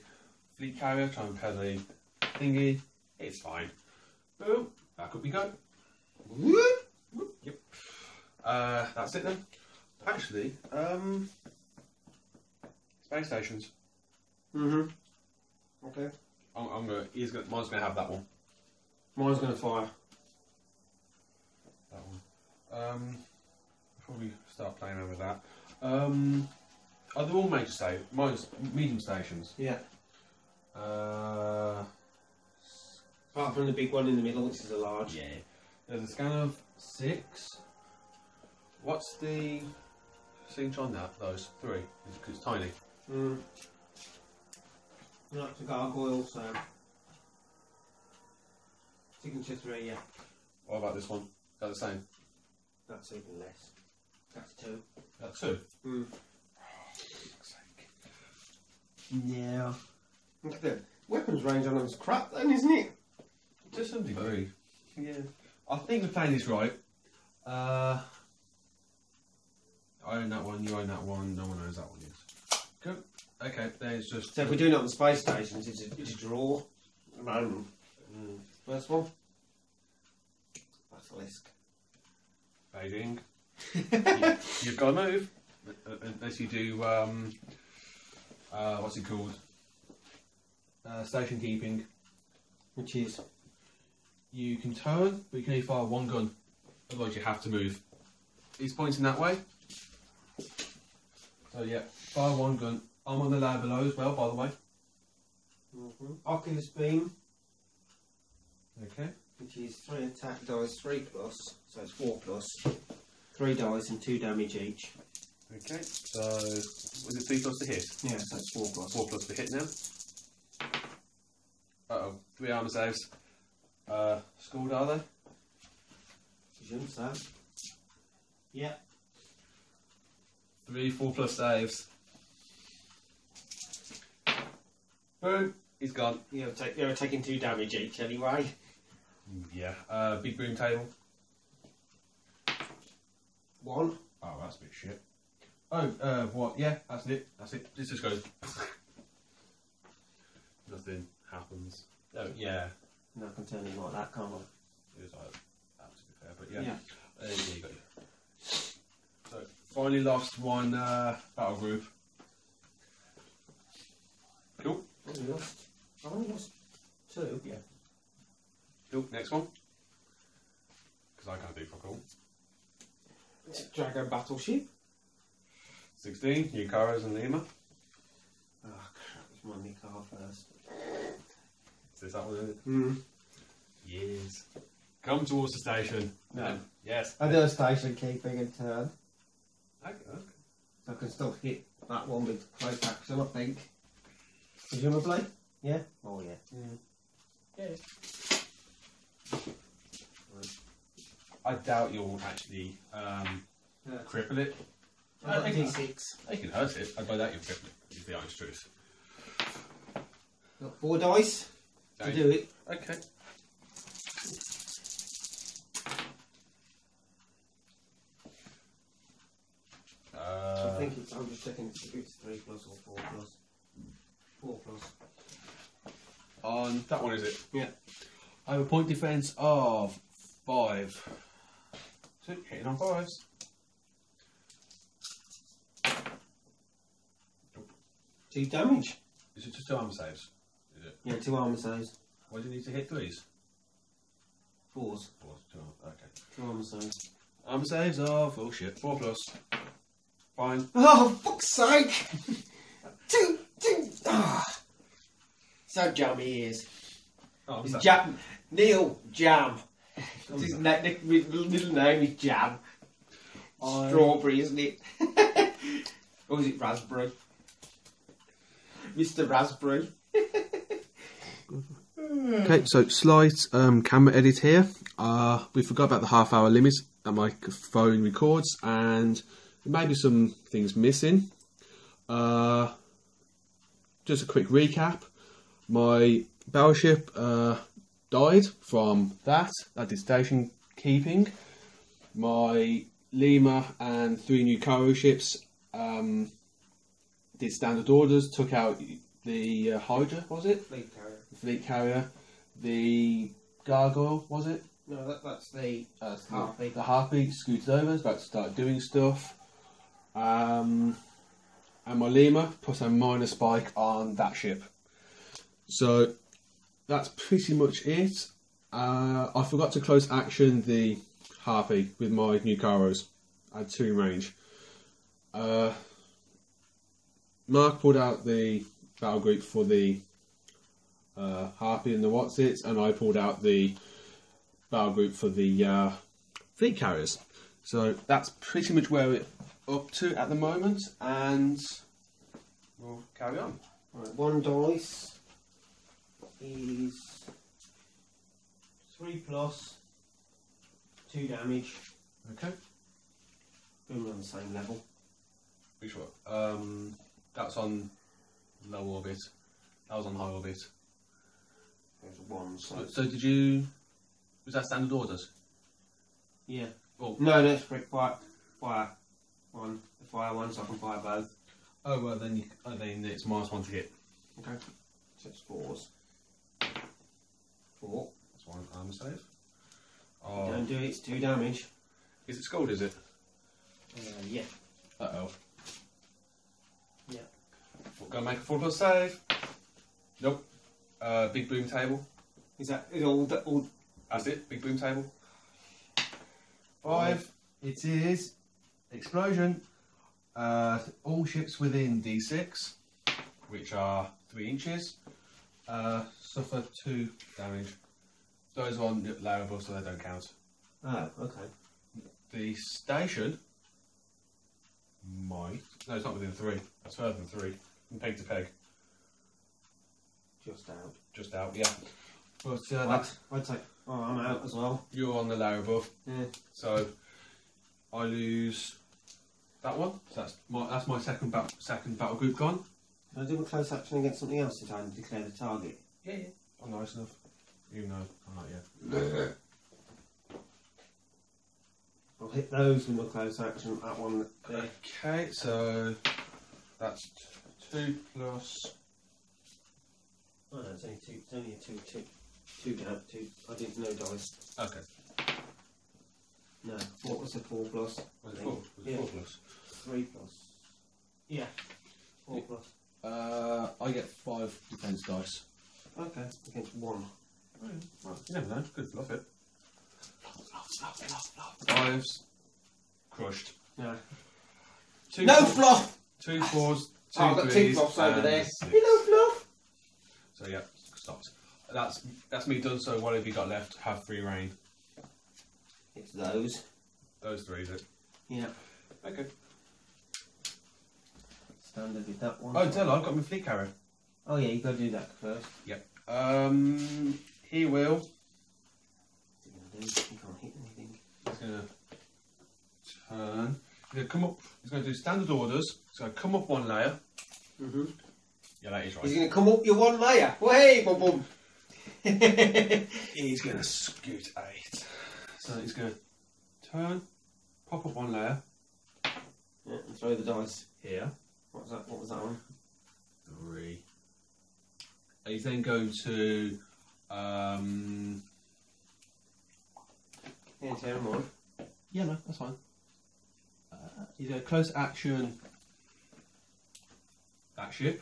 fleet carrier, try and pair the thingy, it's fine. Boom, back up we go. Whoop, whoop, yep. Uh, that's it then. Actually, um, space stations. Mm hmm. Okay. I'm, I'm gonna, he's gonna, mine's gonna have that one. Mine's gonna fire. That one. Um, probably start playing over that. Um, are they all major stations? Mine's medium stations. Yeah. Uh, apart from the big one in the middle, which is a large. Yeah. There's a scan of six. What's the siege on that? Those three, because it's tiny. Mm. Not to gargoyle, so signature three, yeah. What about this one? Is that the same? That's even less. That's two. That's two? Mm. Oh, for fuck's sake. Yeah. Look at the weapons range on them's crap then, isn't it? To some degree. Yeah. I think we're playing this right. Uh, I own that one, you own that one, no one knows that one yet. Good. Okay, there's just... So if we're doing it on the space stations, it's a, it's a draw. Random. Mm. First one. Basilisk. Beijing. you, you've got to move. Unless you do, um... Uh, what's it called? Uh, station keeping. Which is... You can turn, but you can only fire one gun. Otherwise you have to move. He's pointing that way. So yeah, fire one gun. I'm on the layer below as well, by the way. Mm-hmm. Oculus Beam. Okay. Which is three attack dice, three plus, so it's four plus. Three dice and two damage each. Okay, so was it three plus to hit? Yeah, so it's four plus. Four plus to hit now. Uh oh, three armor saves. Uh, scored, are they? Presume so. Yeah. Three, four plus saves. Boom, he's gone. Yeah, they were taking two damage each anyway. Yeah, uh, big boom table. One. Oh, that's a bit shit. Oh, uh, what? Yeah, that's it. That's it. This just goes. Nothing happens. Oh, yeah. No, I can turn him like that, can't I? It was like that, to be fair, but yeah. Yeah. Uh, there you go. So, finally lost one uh, battle group. Cool. I only lost two. Yeah. Cool. Next one. Because I can't do fuck all. It's a Dragon battleship. Sixteen. Nucaros and Lima. Oh crap! It's my Nikar first. Is that one? Hmm. Yes. Come towards the station. No. Um, yes. I do a station keeping and turn. Okay. Okay. So I can still hit that one with close action, I think. Presumably, yeah. Oh yeah. Yeah. Yeah. I doubt you'll actually um, yeah. cripple it. I uh, can six. They can hurt it. I doubt you'll cripple it. Is the honest truth. Got four dice to do it. Okay. Uh, I think it's. I'm just checking if it's three plus or four plus. Four plus. On that one, is it? Yeah. I have a point defence of five. So hitting on fives. Two damage. Is it just two armor saves? Is it? Yeah, two armor saves. Why do you need to hit threes? Fours. Fours. Two. Okay. Two armor saves. Armor saves are bullshit. Four plus. Fine. Oh, fuck's sake! Two. Ah, so jam he is. Oh, is jam Neil Jam. His middle name is Jam. Um, Strawberry, isn't it? Or was it Raspberry? Mister Raspberry. Okay, so slight um, camera edit here. Uh, we forgot about the half hour limit that my phone records, and there may be some things missing. Uh, just a quick recap. My battleship uh, died from that. I did station keeping. My Lima and three Nucaros ships um, did standard orders, took out the uh, Hydra, was it? Fleet Carrier. Fleet Carrier. The Gargoyle, was it? No, that, that's the uh, Harpy. The Harpy scooted over, about to start doing stuff. Um, and my Lima put a minor spike on that ship. So that's pretty much it. Uh, I forgot to close action the Harpy with my Nucaros. I had two in range. Uh, Mark pulled out the battle group for the uh, Harpy and the What's It, and I pulled out the battle group for the uh, Fleet Carriers. So that's pretty much where we're up to at the moment, and we'll carry on. Right, one dice is three plus two damage. Okay. We're on the same level. Which one? Um, that's on low orbit. That was on high orbit. There's one. So, so did you? Was that standard orders? Yeah. Oh. No, no, it's brick fire, fire one. The fire one, so I can fire both. Oh well, then you, oh, then it's minus one to hit. Okay. So it's fours. Four. That's one armor save. Oh. Don't do it. It's two damage. Is it Scourge? Is it? Uh, yeah. Uh oh. Yeah. We're gonna make a full plus save. Nope. Uh, big boom table. Is that is all that all? That's it, big boom table. Five. It is explosion. Uh, all ships within D six, which are three inches, uh, suffer two damage. Those are on lower above, so they don't count. Oh, okay. The station might. No, it's not within three. That's further than three. From peg to peg. Just out. Just out. Yeah. But uh, that's. I'd say. Oh, I'm out as well. You're on the lower above. Yeah. So I lose that one. So that's my that's my second battle second battle group gone. Can I do a close action against something else if I declare the target? Yeah, yeah. I'm nice enough. You know, I'm not yet. I'll hit those with my close action. That one there. Okay, so that's two plus. Oh no, it's only two. It's only a two, two. Two down, two. I didn't know dice. Okay. No, what was the four plus? Was it four? Was it yeah. four plus? Three plus. Yeah. Four yeah. plus. Uh, I get five defense dice. Okay, against one. Right. You never know. Good bluff it. Bluff, bluff, bluff, bluff, bluff. Fives. Crushed. No. Two no fours. Fluff. Two fours. Two oh, I've got two fluffs over there. Six. You know fluff. So yeah, stopped. That's that's me done. So what have you got left? Have free reign. It's those. Those three, is it? Yeah. Okay. Standard with that one. Oh, Della, I've got my fleet carrier. Oh yeah, you got to do that first. Yep. Um, he will. What's he gonna do? He can't hit anything. He's gonna turn. He's gonna come up. He's gonna do standard orders. He's gonna come up one layer. Mhm. Yeah, that is right. He's gonna come up your one layer. Way, bum bum. He's going to scoot eight. So he's going to turn, pop up one layer. Yeah, and throw the dice. Here. What was that, what was that one? Three. He's then going to... Um, yeah, tear him on. Yeah, no, that's fine. Uh, he's going to close action... That ship.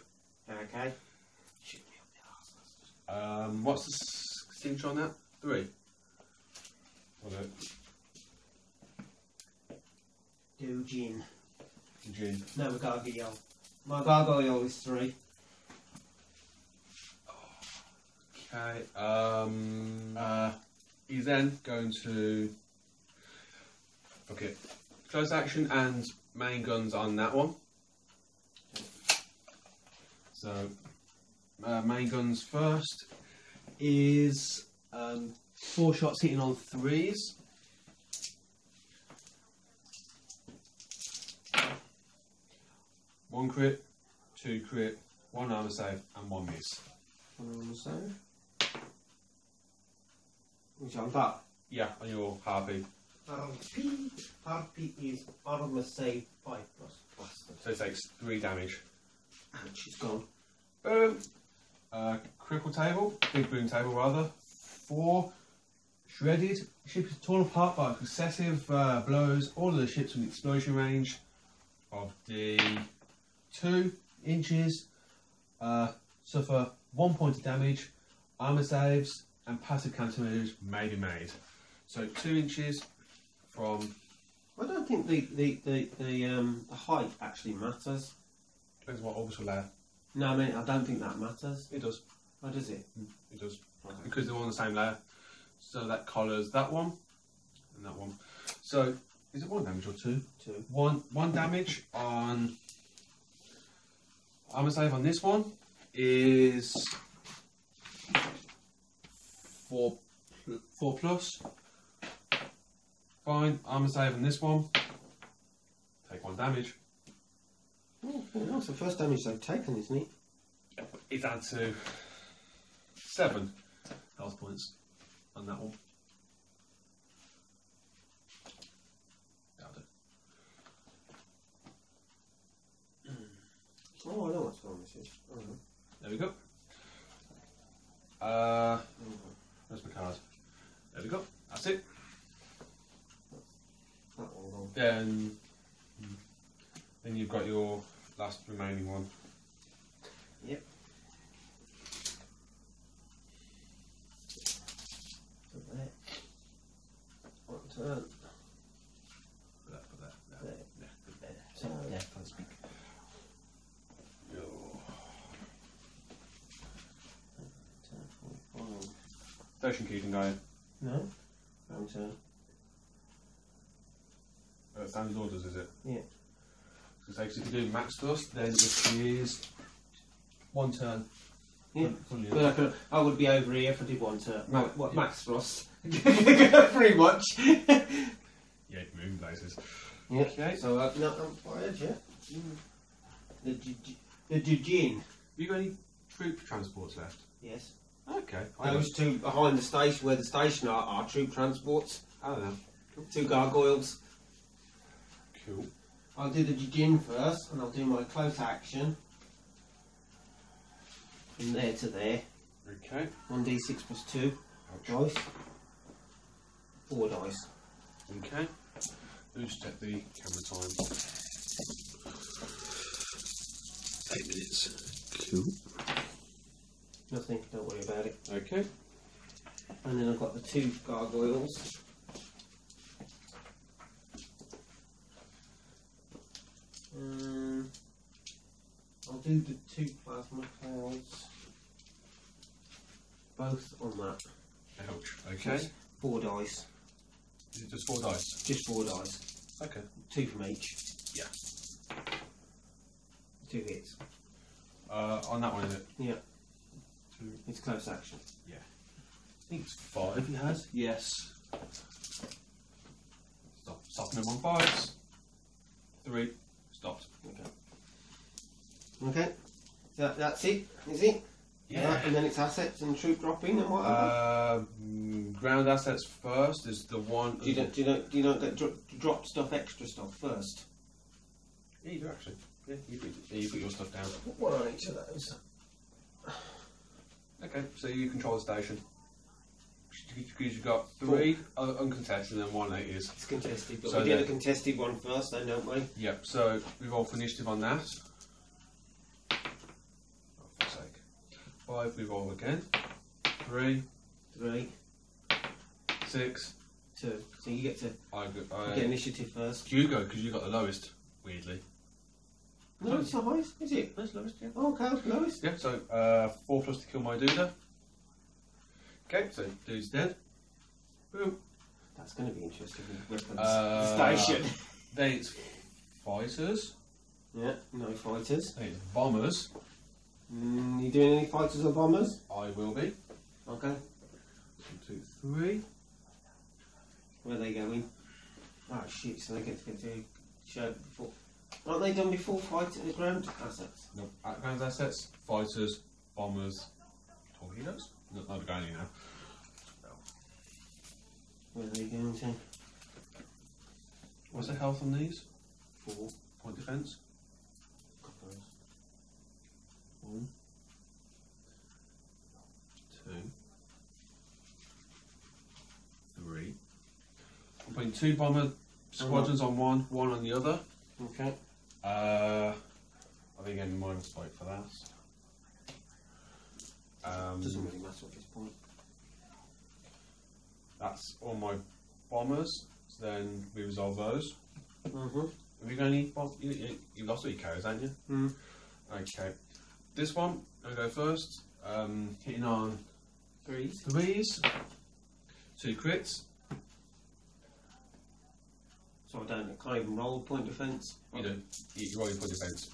Okay. Um, what's the signature on that? Three. Okay. Do Djinn. Djinn. No, Gargoyle. My Gargoyle is three. Okay. Um, uh, he's then going to. Okay. Close action and main guns on that one. So, uh, main guns first is um, four shots hitting on threes. One crit, two crit, one armor save, and one miss. One armor save. Which on that? Yeah, on your Harpy. Harpy. Harpy is armor save five plus bastard. So it takes three damage. And she's gone. Boom. Uh, cripple table, big boom table rather. Four. Shredded. Ship is torn apart by successive uh, blows. All of the ships in the explosion range of the two inches uh, suffer one point of damage. Armor saves and passive countermeasures may be made. So two inches from. I don't think the the the, the um the height actually matters. Depends what orbital layer. No, I mean I don't think that matters. It does. Oh, does it? It does. Okay. Because they're all on the same layer. So that collars that one and that one. So is it one damage or two? Two. One one damage on. Armor save on this one is four, four plus. Fine. Armor save on this one. Take one damage. Oh, that's the first damage they've taken, isn't it? Yep. It's down to seven health points on that one. Oh, I know what's wrong with this. Oh, no. There we go. Uh, where's my card? There we go. That's it. That one wrong. Then, then you've got your last remaining one. Yep. Put that. One turn. Put that. Put that. Put that. There. Put that. So, yeah, can't speak. Station key can go in. No. Wrong turn. Uh, standard orders, is it? Yeah. So if you do max thrust, then it is one turn. Yeah. One, one I, could, I would be over here if I did one turn. Ma what, what yeah. Max thrust? Pretty much. Yeah, moving places. Yeah. Okay. So uh, no, I'm fired. Yeah. Mm. The the Djinn. Have you got any troop transports left? Yes. Okay. Those two behind the station, where the station are, are troop transports. Oh, no. Cool. Two gargoyles. Cool. I'll do the Djinn first, and I'll do my close action. From there to there. Okay. one d six plus two. Ouch. Dice. Four dice. Okay. Let me just check the camera time. Eight minutes. Cool. Nothing, don't worry about it. Okay. And then I've got the two gargoyles. Um, I'll do the two plasma clouds. Both on that. Ouch, okay. Just four dice. Is it just four dice? Just four dice. Okay. Two from each. Yeah. Two hits. Uh, on that one, is it? Yeah. It's close action. Yeah. I think it's five he has. Yes. Stop. Stopping him on fives. Three. Stopped. Okay. Okay. So that, that's it, is it? Yeah. Right, and then it's assets and troop dropping and what? Uh, ground assets first is the one. Do you don't, do you don't, do you don't get dro drop stuff, extra stuff first? Yeah, you do actually. Yeah, you put, yeah, you put your stuff down. What on each of those? Okay, so you control the station. Because you've got three Four. uncontested and one that is. It's contested, but so we did a contested one first then, don't we? Yep, so we've all finished it on that. Oh, for fuck's sake. Five, we roll again. Three. Three. Six. Two. So you get to I go, I, you get initiative first. You go, because you got the lowest, weirdly. No, it's not highest, is it? That's lowest, yeah. Oh, okay, that's lowest. Yeah, so uh, four plus to kill my dude. Okay, so dude's dead. Boom. That's going to be interesting with weapons. Uh, Station. Then it's fighters. Yeah, no fighters. Then it's bombers. Mm, you doing any fighters or bombers? I will be. Okay. One, two, three. Where are they going? Oh shit, so they get to get to show before. Aren't they done before fights at the ground assets? No, at ground assets, fighters, bombers, torpedoes? No, they're going in now. Where are they going to? What's the health on these? Four. Point defence? One. Two. Three. I'm putting two bomber squadrons on one, one on the other. Okay. Uh, I think any minus spike for that. Um, Doesn't really matter at this point. That's all my bombers. So then we resolve those. Mm-hmm. Have you got any bombs? You, you, you lost all your carriers, haven't you? Mm. Okay. This one, I'll go first. Um, hitting on threes. Threes. Two crits. So I don't, can't even roll point defence. You do. You roll your point defence.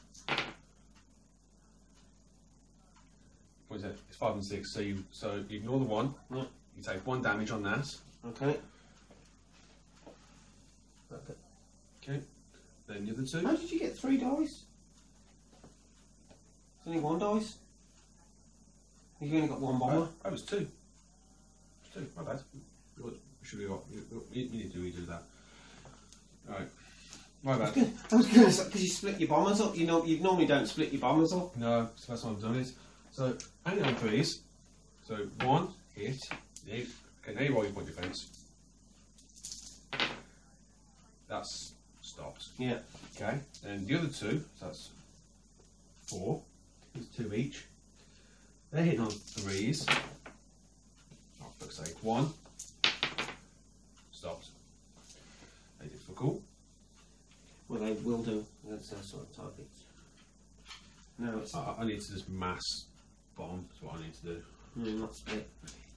What is it? It's five and six. So you so you ignore the one. Yeah. You take one damage on that. Okay. Okay. Okay. Then the other two. How did you get three dice? It's only one dice. You only got one bomber. Oh, it was two. It was two. My bad. Should we? We need to redo that. Right, my bad. I was going to say, because you split your bombers up, you know, you normally don't split your bombers up. No, so that's what I've done is. So, hang on please. So, one, hit, hit. Okay, now you roll your point defence. That's stopped. Yeah. Okay, and the other two, so that's four. There's two each. They're hitting on threes. Oh, for fuck's sake. One. Stopped. They did for cool. Well, they will do. That's our sort of target. No, it's uh, I need to just mass bomb. That's what I need to do. Mm, not split.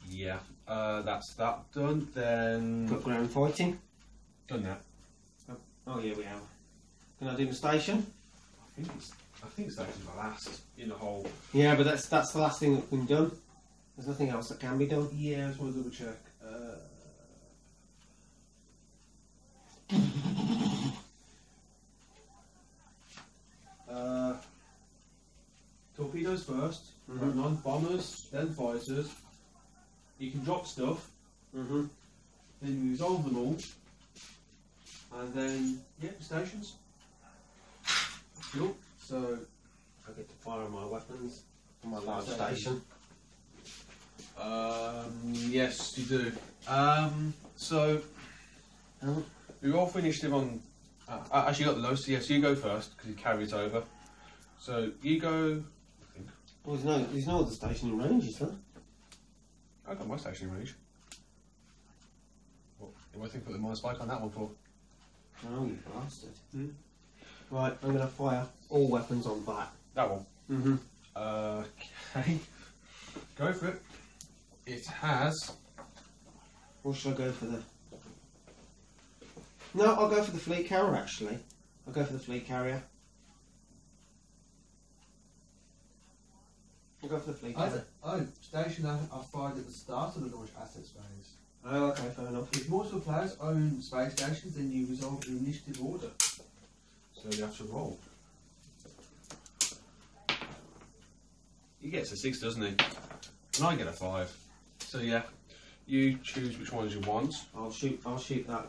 Yeah, uh, that's that done. Then got ground fighting. Done that. Oh, oh yeah, we have. Can I do the station? I think it's. I think station's the last in the whole. Yeah, but that's that's the last thing that's been done. There's nothing else that can be done. Yeah, I just want to double check. Uh, Uh, torpedoes first, mm-hmm. on, bombers, then fighters. You can drop stuff, mm-hmm. then you resolve them all, and then, yeah, stations. Cool. So, I get to fire my weapons on my large station. station. Um, yes, you do. Um, so, mm-hmm. we're all finished him on. Uh, actually, you got the low, so yes, you go first because you carry it over. So you go. I think. Well, there's no, there's no other station in range, is there? I got my station in range. What? What do you think put the minus spike on that one for? Oh, you bastard! Hmm? Right, I'm gonna fire all weapons on that. That one. Mhm. Mm okay. Go for it. It has. Or should I go for the? No, I'll go for the fleet carrier actually. I'll go for the fleet carrier. I'll go for the fleet carrier. Oh, station I fired at the start of the launch assets phase. Oh, okay, fair enough. If multiple players own space stations, then you resolve in initiative order. So you have to roll. He gets a six, doesn't he? And I get a five. So yeah, you choose which ones you want. I'll shoot. I'll shoot that.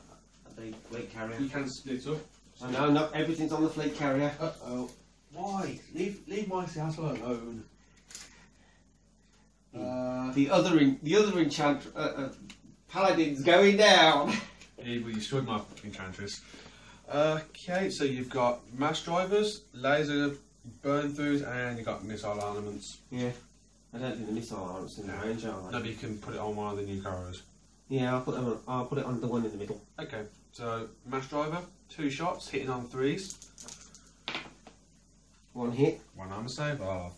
The fleet carrier. You can split up. I know, not everything's on the fleet carrier. Uh oh. Why? Leave leave my Seattle alone. Uh, the other in, the other Enchantress, uh, uh, Paladin's going down. Yeah, well, you destroyed my Enchantress. Okay, so you've got mass drivers, laser burn throughs, and you've got missile armaments. Yeah. I don't think the missile armaments in the no. range, are they? No, but you can put it on one of the new Nucaros. Yeah, I'll put them on, I'll put it on the one in the middle. Okay. So, mass driver, two shots, hitting on threes. One hit. One armor save. Oh.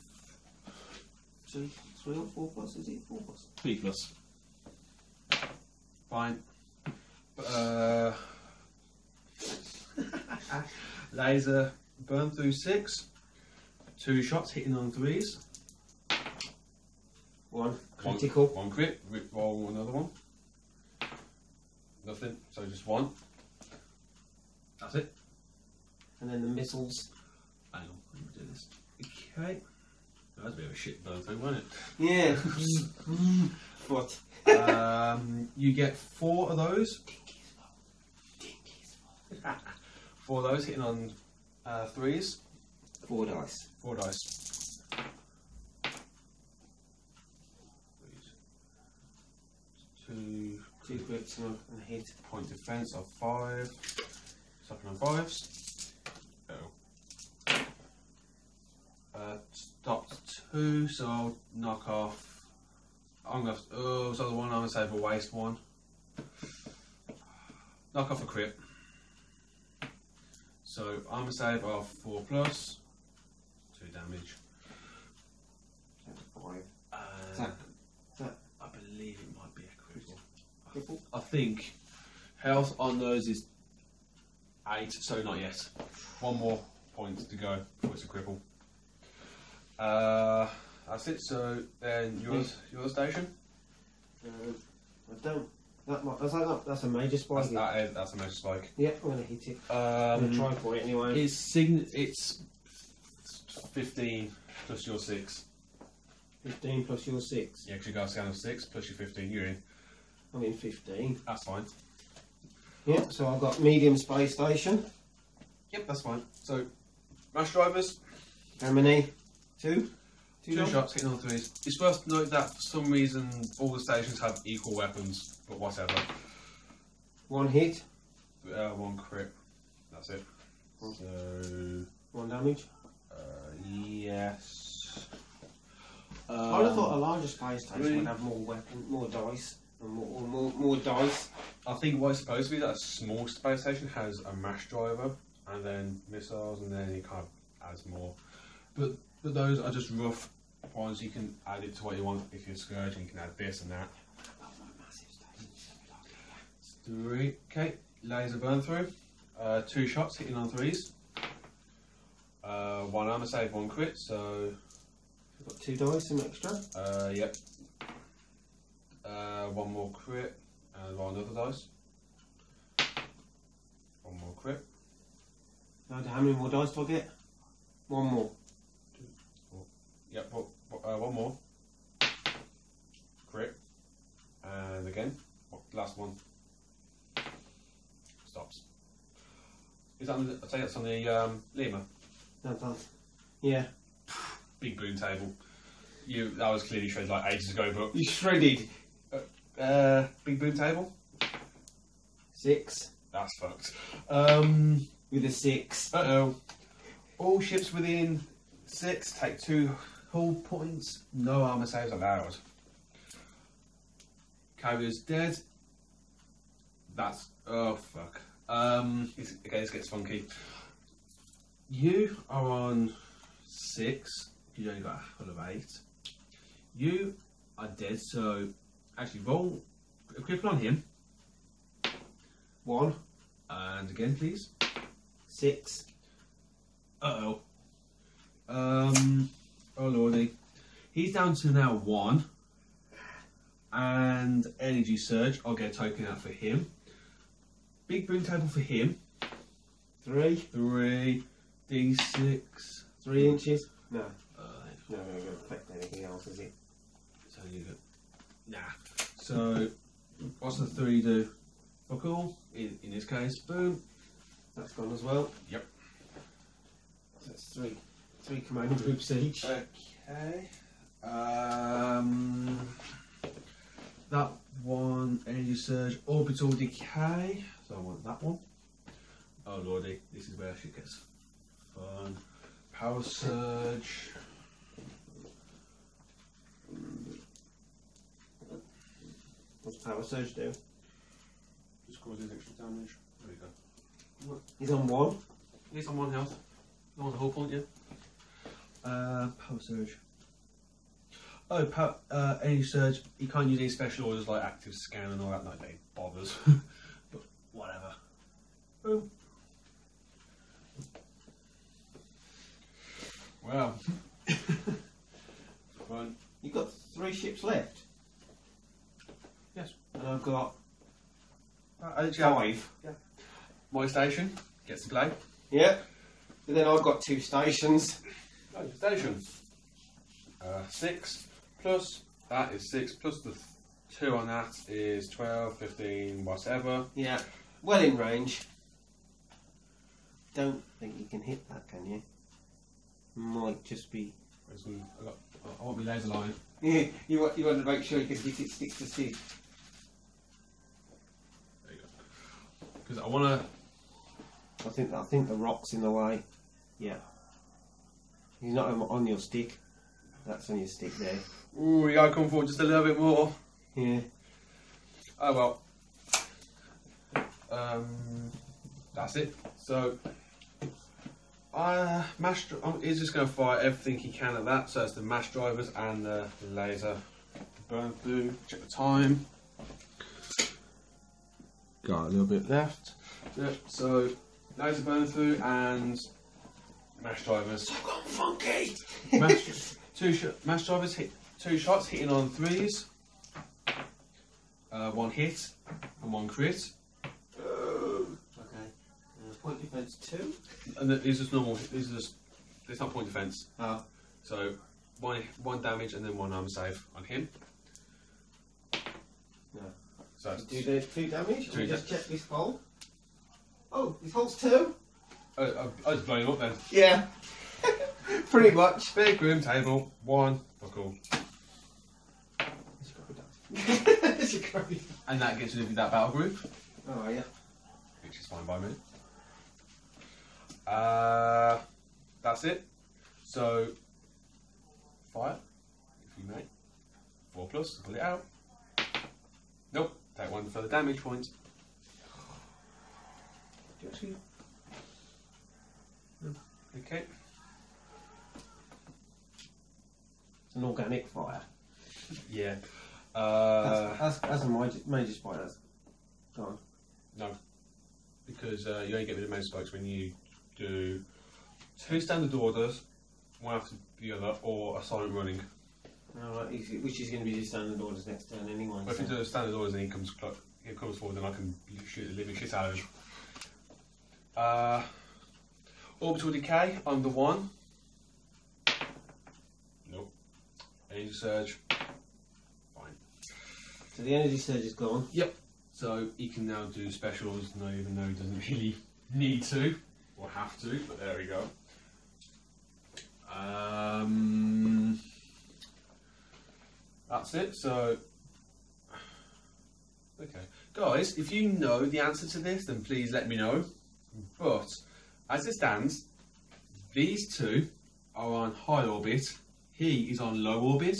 Two, three or four plus, is it? Four plus? Three plus. Fine. Uh, laser burn through six. Two shots, hitting on threes. One critical. One, one crit. Roll another one. Nothing. So just one. That's it. And then the missiles. Hang on, I'm gonna do this. Okay. That was a bit of a shit burn thing, wasn't it? Yeah. What? um, you get four of those. Dinky's fault. Dinky's fault. Four of those hitting on uh, threes. Four dice. Four dice. Two. Two crits and a hit. Point defense of five. Something on fives. Oh. Uh, stopped two, so I'll knock off. I'm gonna. Oh, so the one I'm gonna save a waste one. Knock off a crit. So I'm gonna save off four plus two damage. Five. Uh, is that, is that, I believe it might be a critical. I, I think health on those is eight, so not yet. One more point to go before it's a cripple. Uh, that's it. So then yours, your station. Uh, I don't. That might, that's like that's a major spike. That's, that is, that's a major spike. Yeah, I'm gonna hit it. Um, I'm gonna try for it anyway. It's sign. It's fifteen plus your six. Fifteen plus your six. Yeah, because you got a scan of six plus your fifteen. You're in. I'm in fifteen. That's fine. Yeah, so I've got medium space station. Yep, that's fine. So, rush drivers. How many? Two? Two, Two shots, hitting on threes. It's worth to note that for some reason all the stations have equal weapons, but whatever. One hit. Uh, one crit. That's it. One. So... One damage? Uh, yes. Um, I would have thought a larger space station really? would have more weapon, more dice. More, more, more dice. I think what it's supposed to be that a small space station has a mash driver and then missiles and then it kind of adds more. But but those are just rough ones. You can add it to what you want if you're Scourge and you can add this and that. Three. Okay, laser burn through. Uh, two shots hitting on threes. Uh, one armor save, one crit. So you've got two dice, some extra. Uh, yep. Uh, one more crit and roll another dice. One more crit. Now, how many more dice do I get? One more. Two, four. Yep, well, uh, one more. Crit. And again, last one. Stops. Is that on the, I take that's on the um, Lima? That does. Yeah. Big boom table. You, that was clearly shredded like ages ago, but... You shredded. Uh, big boom table? Six. That's fucked. Um, with a six. Uh-oh. All ships within six take two hull points. No armor saves allowed. Carrier's dead. That's... Oh, fuck. Um, it's, okay, this gets funky. You are on six. You only got a hull of eight. You are dead, so... Actually, roll a cripple on him. One. And again, please. Six. Uh-oh. Um, oh, lordy. He's down to now one. And energy surge. I'll get a token out for him. Big boom table for him. Three. Three. D six. Three inches. No. Uh, no, it doesn't affect anything else, is it? So you go. Nah. So, what's the three do? Fuck all. In, in this case, boom. That's gone as well. Yep. So that's three. Three command groups each. Okay. Um. That one, energy surge, orbital decay. So I want that one. Oh lordy, this is where shit gets fun. Power surge. What's power surge do? Just causes extra damage. There we go. He's on one. He's on one health. He's on the whole point, yeah. Uh, power surge. Oh, power, uh, any surge. You can't use any special orders like active scan and all that. Like they bothers. But whatever. Boom. Wow. Fun. You got three ships. ships left? Yes. And I've got uh, five. Yeah. My station gets to play. Yeah. And then I've got two stations. Oh, station. Uh, six plus that is six plus the two on that is twelve, fifteen, whatever. Yeah. Well in range. Don't think you can hit that, can you? Might just be. I, got, I want my laser line. Yeah, you want you want to make sure you can hit it stick to stick. There you go. Because I want to. I think I think the rock's in the way. Yeah. He's not on your stick. That's on your stick there. Ooh, you gotta come forward just a little bit more. Yeah. Oh well. Um, that's it. So. Uh, mash, um, he's just going to fire everything he can at that, so it's the mash drivers and the laser. Burn through, check the time. Got a little bit left. Yep, so laser burn through and mash drivers. So gone funky! Mash, two sh mash drivers hit two shots, hitting on threes. Uh, one hit and one crit. Point defense two, and these are just normal. These are just. It's not point defense. Ah. So one one damage and then one armor save on him. No. So do the two damage. Two we just check this hole. Oh, this hole's two. I, I, I just blow him up then. Yeah. Pretty much. Big room table. One. Fuck all. And that gets rid of that battle group. Oh yeah. Which is fine by me. Uh, that's it. So, fire, if you may. Four plus, pull it out. Nope, take one for the damage points. Do you actually? No. Okay. It's an organic fire. Yeah. Uh, that's, that's, that's a major, major spike, that's gone. No, because uh, you only get rid of major spikes when you do two standard orders, one after the other, or a silent running. Oh, right. Which is going to be the standard orders next turn anyway. Well, so. If you do the standard orders and he comes, he comes forward, then I can shoot the living shit out of him. Uh, orbital decay on the one. Nope. Energy surge. Fine. So the energy surge is gone. Yep. So he can now do specials, no, even though he doesn't really need to. Or have to, but there we go. Um, that's it. So, okay, guys, if you know the answer to this, then please let me know. But as it stands, these two are on high orbit. He is on low orbit,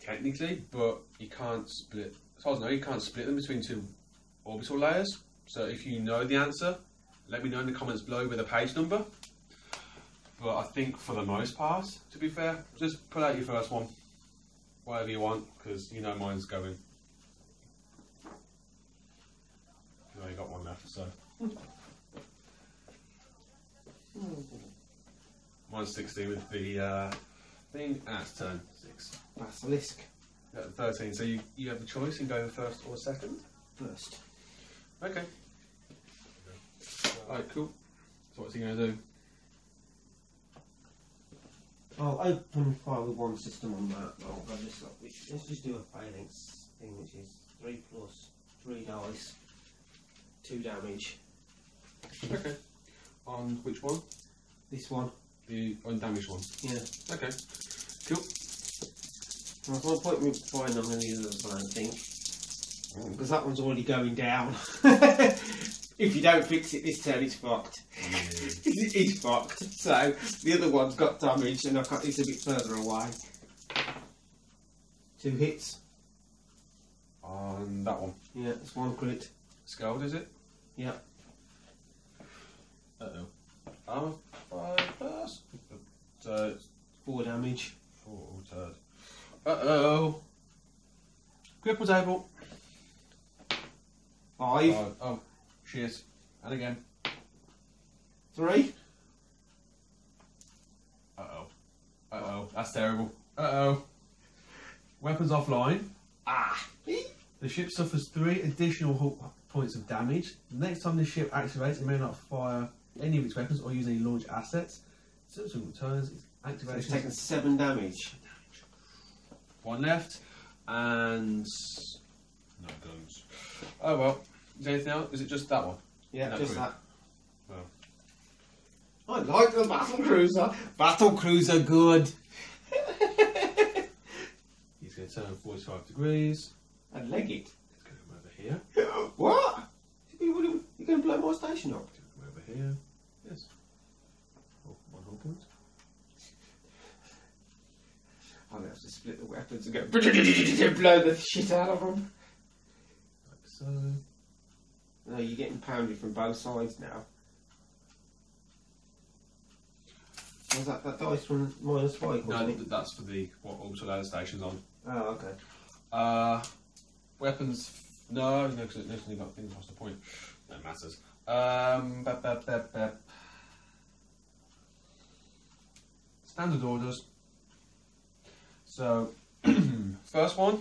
technically, but you can't split. As far as I know, you can't split them between two orbital layers. So if you know the answer, let me know in the comments below with a page number. But I think for the most part, to be fair, just pull out your first one. Whatever you want, because you know mine's going. You only got one left, so. Mine's sixteen with the uh, thing. Ah, it's turn six. Basilisk. Yeah, thirteen, so you, you have the choice in going first or second? First. Okay. Alright, cool. So what's he going to do? I'll open fire with one system on that. Well, just, let's just do a phalanx thing, which is three plus three dice, two damage. Okay. On which one? This one. The undamaged one? Yeah. Okay. Cool. Well, if I point me behind on any of those, I don't think. Oh. Because that one's already going down. If you don't fix it this turn, it's fucked. Yeah. It's fucked. So the other one's got damage, and I can't, it's a bit further away. Two hits. On that one. Yeah, it's one crit. Scourge, is it? Yeah. Uh oh. Oh, five plus. So four damage. Four altered. Uh oh. Cripple table. Five. Five. Oh. Cheers. And again. Three. Uh oh. Uh oh. That's terrible. Uh oh. Weapons offline. Ah! The ship suffers three additional hull points of damage. The next time the ship activates, it may not fire any of its weapons or use any launch assets. Subsequent turns, its activation. It's taken seven damage. One left, and no guns. Oh well. Is there anything else? Is it just that one? Yeah, no, just that. Well. I like the battle cruiser. Battle cruiser, good. He's going to turn forty-five degrees and leg it. He's going to come over here. What? You're going to blow my station up? Come over here. Yes. Oh, one whole point. I'm going to have to split the weapons and go blow the shit out of them. Like so. No, you're getting pounded from both sides now. Was that that dice from minus five? No, it? That's for the what orbital ladder station's on. Oh, okay. Uh, weapons. No, no, because it definitely got things past the point. No matters. Um, bep, bep, bep, bep. Standard orders. So, first one.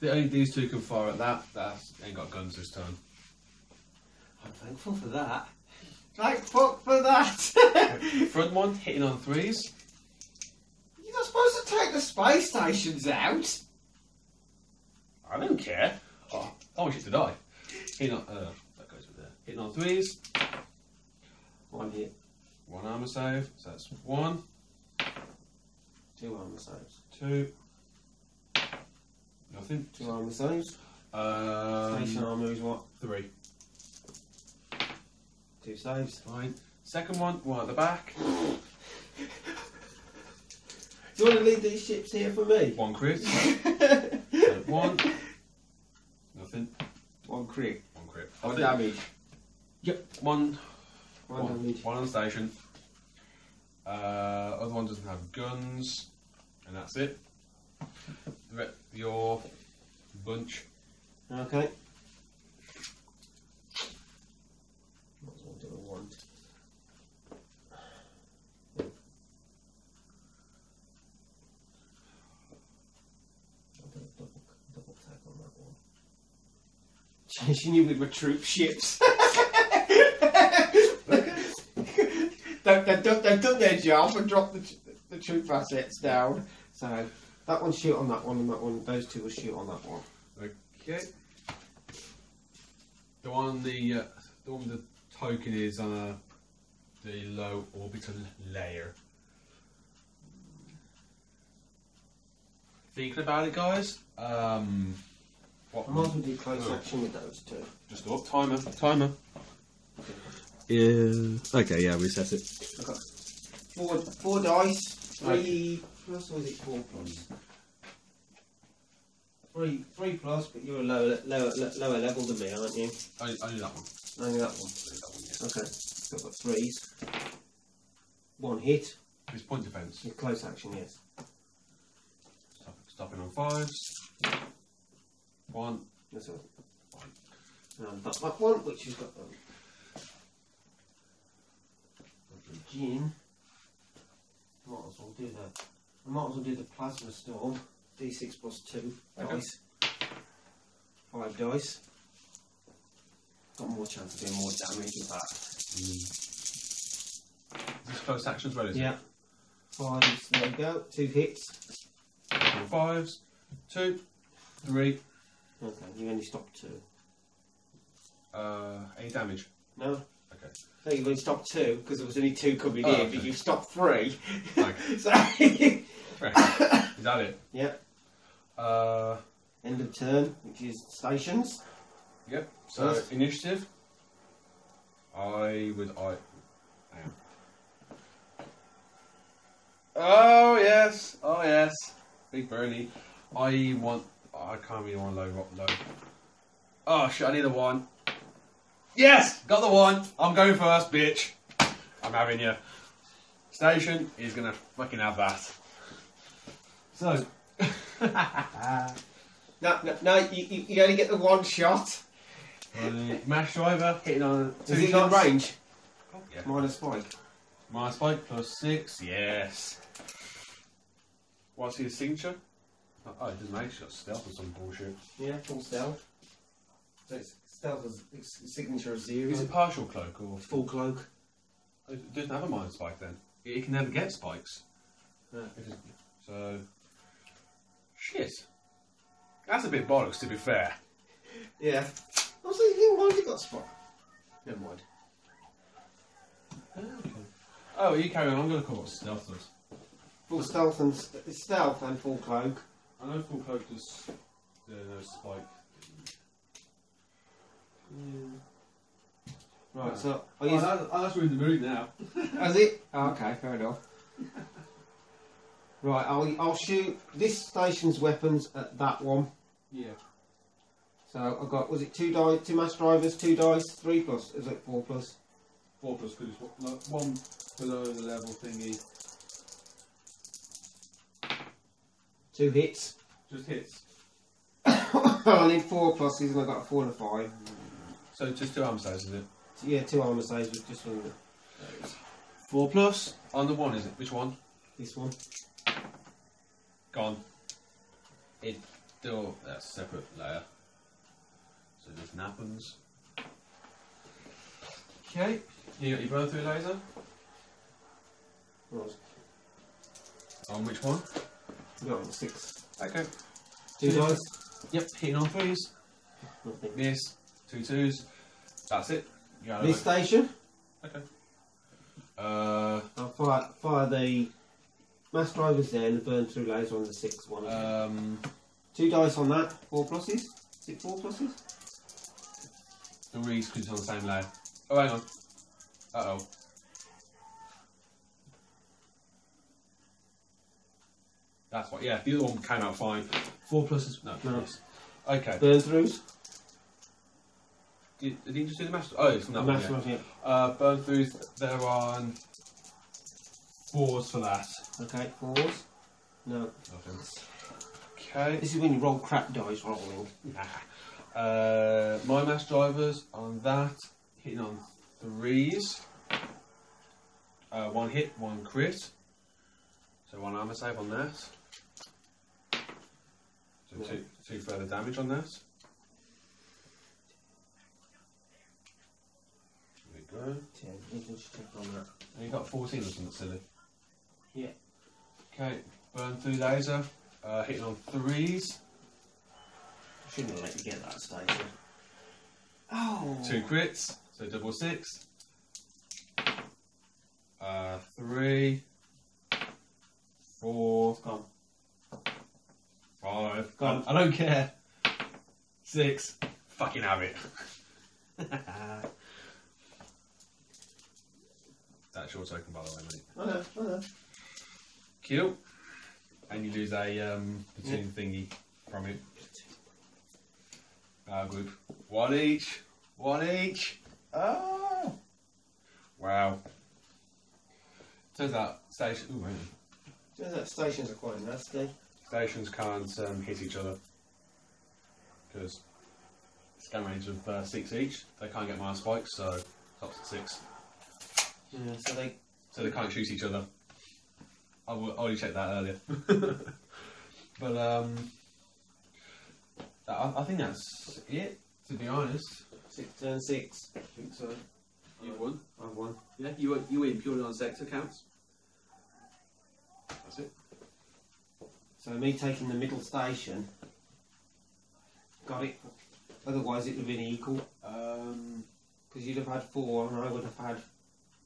The only these two can fire at that. That ain't got guns this turn. I'm thankful for that. Like fuck for that! Front one, hitting on threes. You're not supposed to take the space stations out! I don't care. Oh, I wish it to die. Hitting on, uh, that goes over there. Hitting on threes. One hit. One armor save, so that's one. Two armor saves. Two. Nothing. Two armor saves. Um, Station armor is what? Three. Two saves. Fine. Second one, one at the back. Do you want to leave these ships here for me? One crit. One. Nothing. One crit. One crit. One damage. Yep. One. One, one damage. One on the station. Uh, other one doesn't have guns. And that's it. Your bunch. Okay. She knew we were troop ships. they've, they've, done, they've done their job and dropped the, the troop assets down. So that one shoot on that one and that one. Those two will shoot on that one. Okay. The one on the uh, the one with the token is on uh, the low orbital layer. Thinking about it, guys. Um. What? I might as well do close action with those two. Just up. Timer. Timer. Yeah. Okay, yeah, we set it. Okay. Four, four dice. Three. What else was it? Four plus. Three, three plus, but you're a lower, lower, lower level than me, aren't you? Only, only that one. Only that one. Only that one, yeah. Okay. So I've got threes. One hit. It's point defence. It's close action, yes. Stop, stopping on fives. One. That's all. One. Um, that, that one, which has got um, the Djinn. Might as well do the. I might as well do the Plasma Storm. D six plus two okay. dice. Five dice. Got more chance of doing more damage with that. Mm. This close action as well, isn't yeah. it? Yeah. Fives. There we go. Two hits. Fives. Two. Three. Okay, you only stopped two. Uh, any damage? No. Okay. So you've only stopped two because there was only two coming oh, in, okay. but you've stopped three. Okay. So right. Is that it? Yep. Uh, End of turn, which is stations. Yep. So First. initiative. I would. I. Hang on. Oh yes! Oh yes! Big Bernie. I want. I can't really want to load rock load. Oh shit, I need a one. Yes! Got the one! I'm going first, bitch! I'm having you. Station is gonna fucking have that. So. no, no, no, you, you only get the one shot. The mash driver hitting on two Is it shots. On range? Oh, yeah. Minus spike. Minus spike plus six, yes. What's his signature? Oh, it didn't actually got stealth or some bullshit. Yeah, full stealth. So it's stealth is signature of zero. Is it partial cloak or full cloak? It doesn't have a mind spike then. It can never get spikes. No. So shit. That's a bit bollocks to be fair. Yeah. I was thinking, why has it got spot? Never mind. Okay. Oh, you carry on. I'm going to call it stealth. Full stealth and st stealth and full cloak. I know full cloak does uh, no spike. Mm. Right, right, so I'll use oh, that's, that's we're in the mood now. Is it? Oh, okay, fair enough. Right, I'll I'll shoot this station's weapons at that one. Yeah. So I've got, was it two die, two mass drivers, two dice, three plus? Is it four plus? Four plus because it's one below the level thingy. Two hits. Just hits. I need four pluses and I got a four and a five. So just two armor saves, is it? Yeah, two armor saves with just one. Four plus on the one, is it? Which one? This one. Gone. It still that's a separate layer. So nothing happens. Okay. You got your burn through laser. Right. On which one? No, on six. Okay. Two dice. Yep, hitting on threes. Nothing. This, two twos. That's it. This station. Okay. Uh, I'll fire, fire the mass drivers there and the burn through laser on the six one. Um, two dice on that. Four pluses. Is it four pluses? Three because it's on the same layer. Oh, hang on. Uh oh. That's what. Yeah, the other one came out fine. Four pluses. No. no. Plus. Okay. Burn throughs. Did, did you just do the master? Oh, it's from that one, yeah. One, yeah. Uh, burn throughs, there are fours for that. Okay, fours. No. Nothing. Okay. This is when you roll crap dice rolling. Nah. Uh, my mass drivers on that, hitting on threes. Uh, one hit, one crit. So one armor save on that. So yeah. two, two further damage on that. ten, you can just check on that. And you got fourteen or something silly. Yeah. Okay, burn through laser, uh, hitting on threes. I shouldn't have let you get that stage. Oh! Two crits, so double six. Uh, three. Four. Gone. Five. Gone. I don't care. Six. Fucking have it. That's your token, by the way, mate. I know, I know. Cute. And you lose a um, platoon yeah. thingy from it. Our group. One each. One each. Ah. Wow. Turns out station. Ooh, wait. Turns out stations are quite nasty. Stations can't um, hit each other because scan range of uh, six each. They can't get mind spikes, so tops at six. Yeah, so they so they can't shoot each other. I already checked that earlier. But um, I, I think that's it. To be honest, six turn six. I think so. You've won. I've won. Yeah, you you win purely on sector counts. That's it. So me taking the middle station. Got it. Otherwise, it would have been equal. Um, because you'd have had four, and I would have had.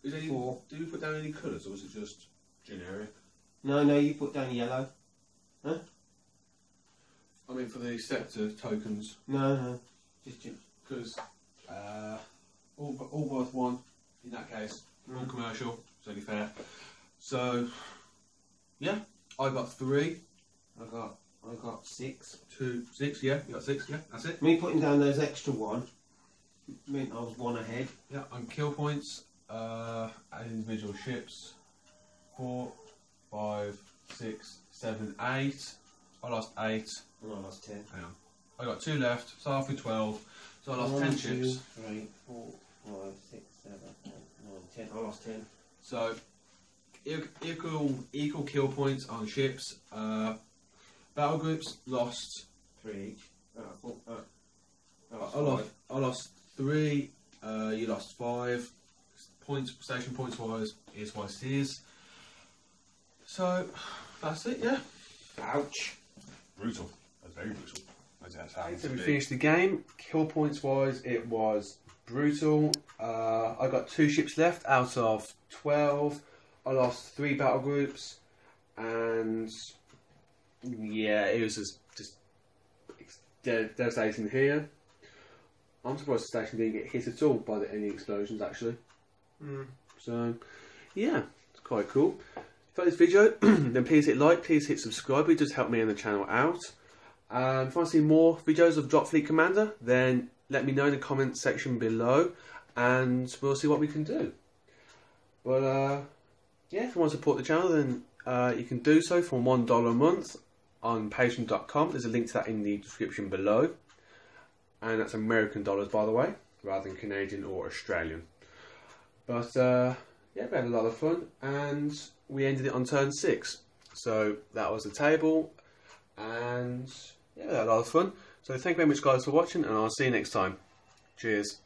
Is any, did you put down any colours or was it just generic? No, no, you put down yellow. Huh? I mean, for the sector tokens. No, no, just because uh, all, all worth one in that case. Non commercial, it's only fair. So, yeah, I got three. I got, I got six. Two, six. Yeah, you got six. Yeah, that's it. Me putting down those extra one meant I was one ahead. Yeah, on kill points. Uh, at individual ships, four, five, six, seven, eight. I lost eight. Oh, I lost ten. Hang on. I got two left, so halfway twelve. So I lost One, ten two, ships. Three, four, five, six, seven, eight, nine, ten. I lost ten. So equal equal kill points on ships. Uh, Battle groups lost three each. Uh, uh, uh, I, lost, I lost three. Uh, you lost five. Points, station points wise is what it is. So that's it, yeah. Ouch. Brutal. That's very brutal. So we finished the game. Kill points wise, it was brutal. Uh, I got two ships left out of twelve. I lost three battle groups, and yeah, it was just, just devastating here. I'm surprised the station didn't get hit at all by the, any explosions actually. Mm. So yeah, it's quite cool. If you like this video, then please hit like, please hit subscribe. It does help me and the channel out. Um, if you want to see more videos of Drop Fleet Commander, then let me know in the comments section below, and we'll see what we can do. But uh, yeah, if you want to support the channel, then uh, you can do so for one dollar a month on patreon dot com. There's a link to that in the description below, and that's American dollars, by the way, rather than Canadian or Australian. But uh, yeah, we had a lot of fun, and we ended it on turn six. So that was the table, and yeah, we had a lot of fun. So thank you very much, guys, for watching, and I'll see you next time. Cheers.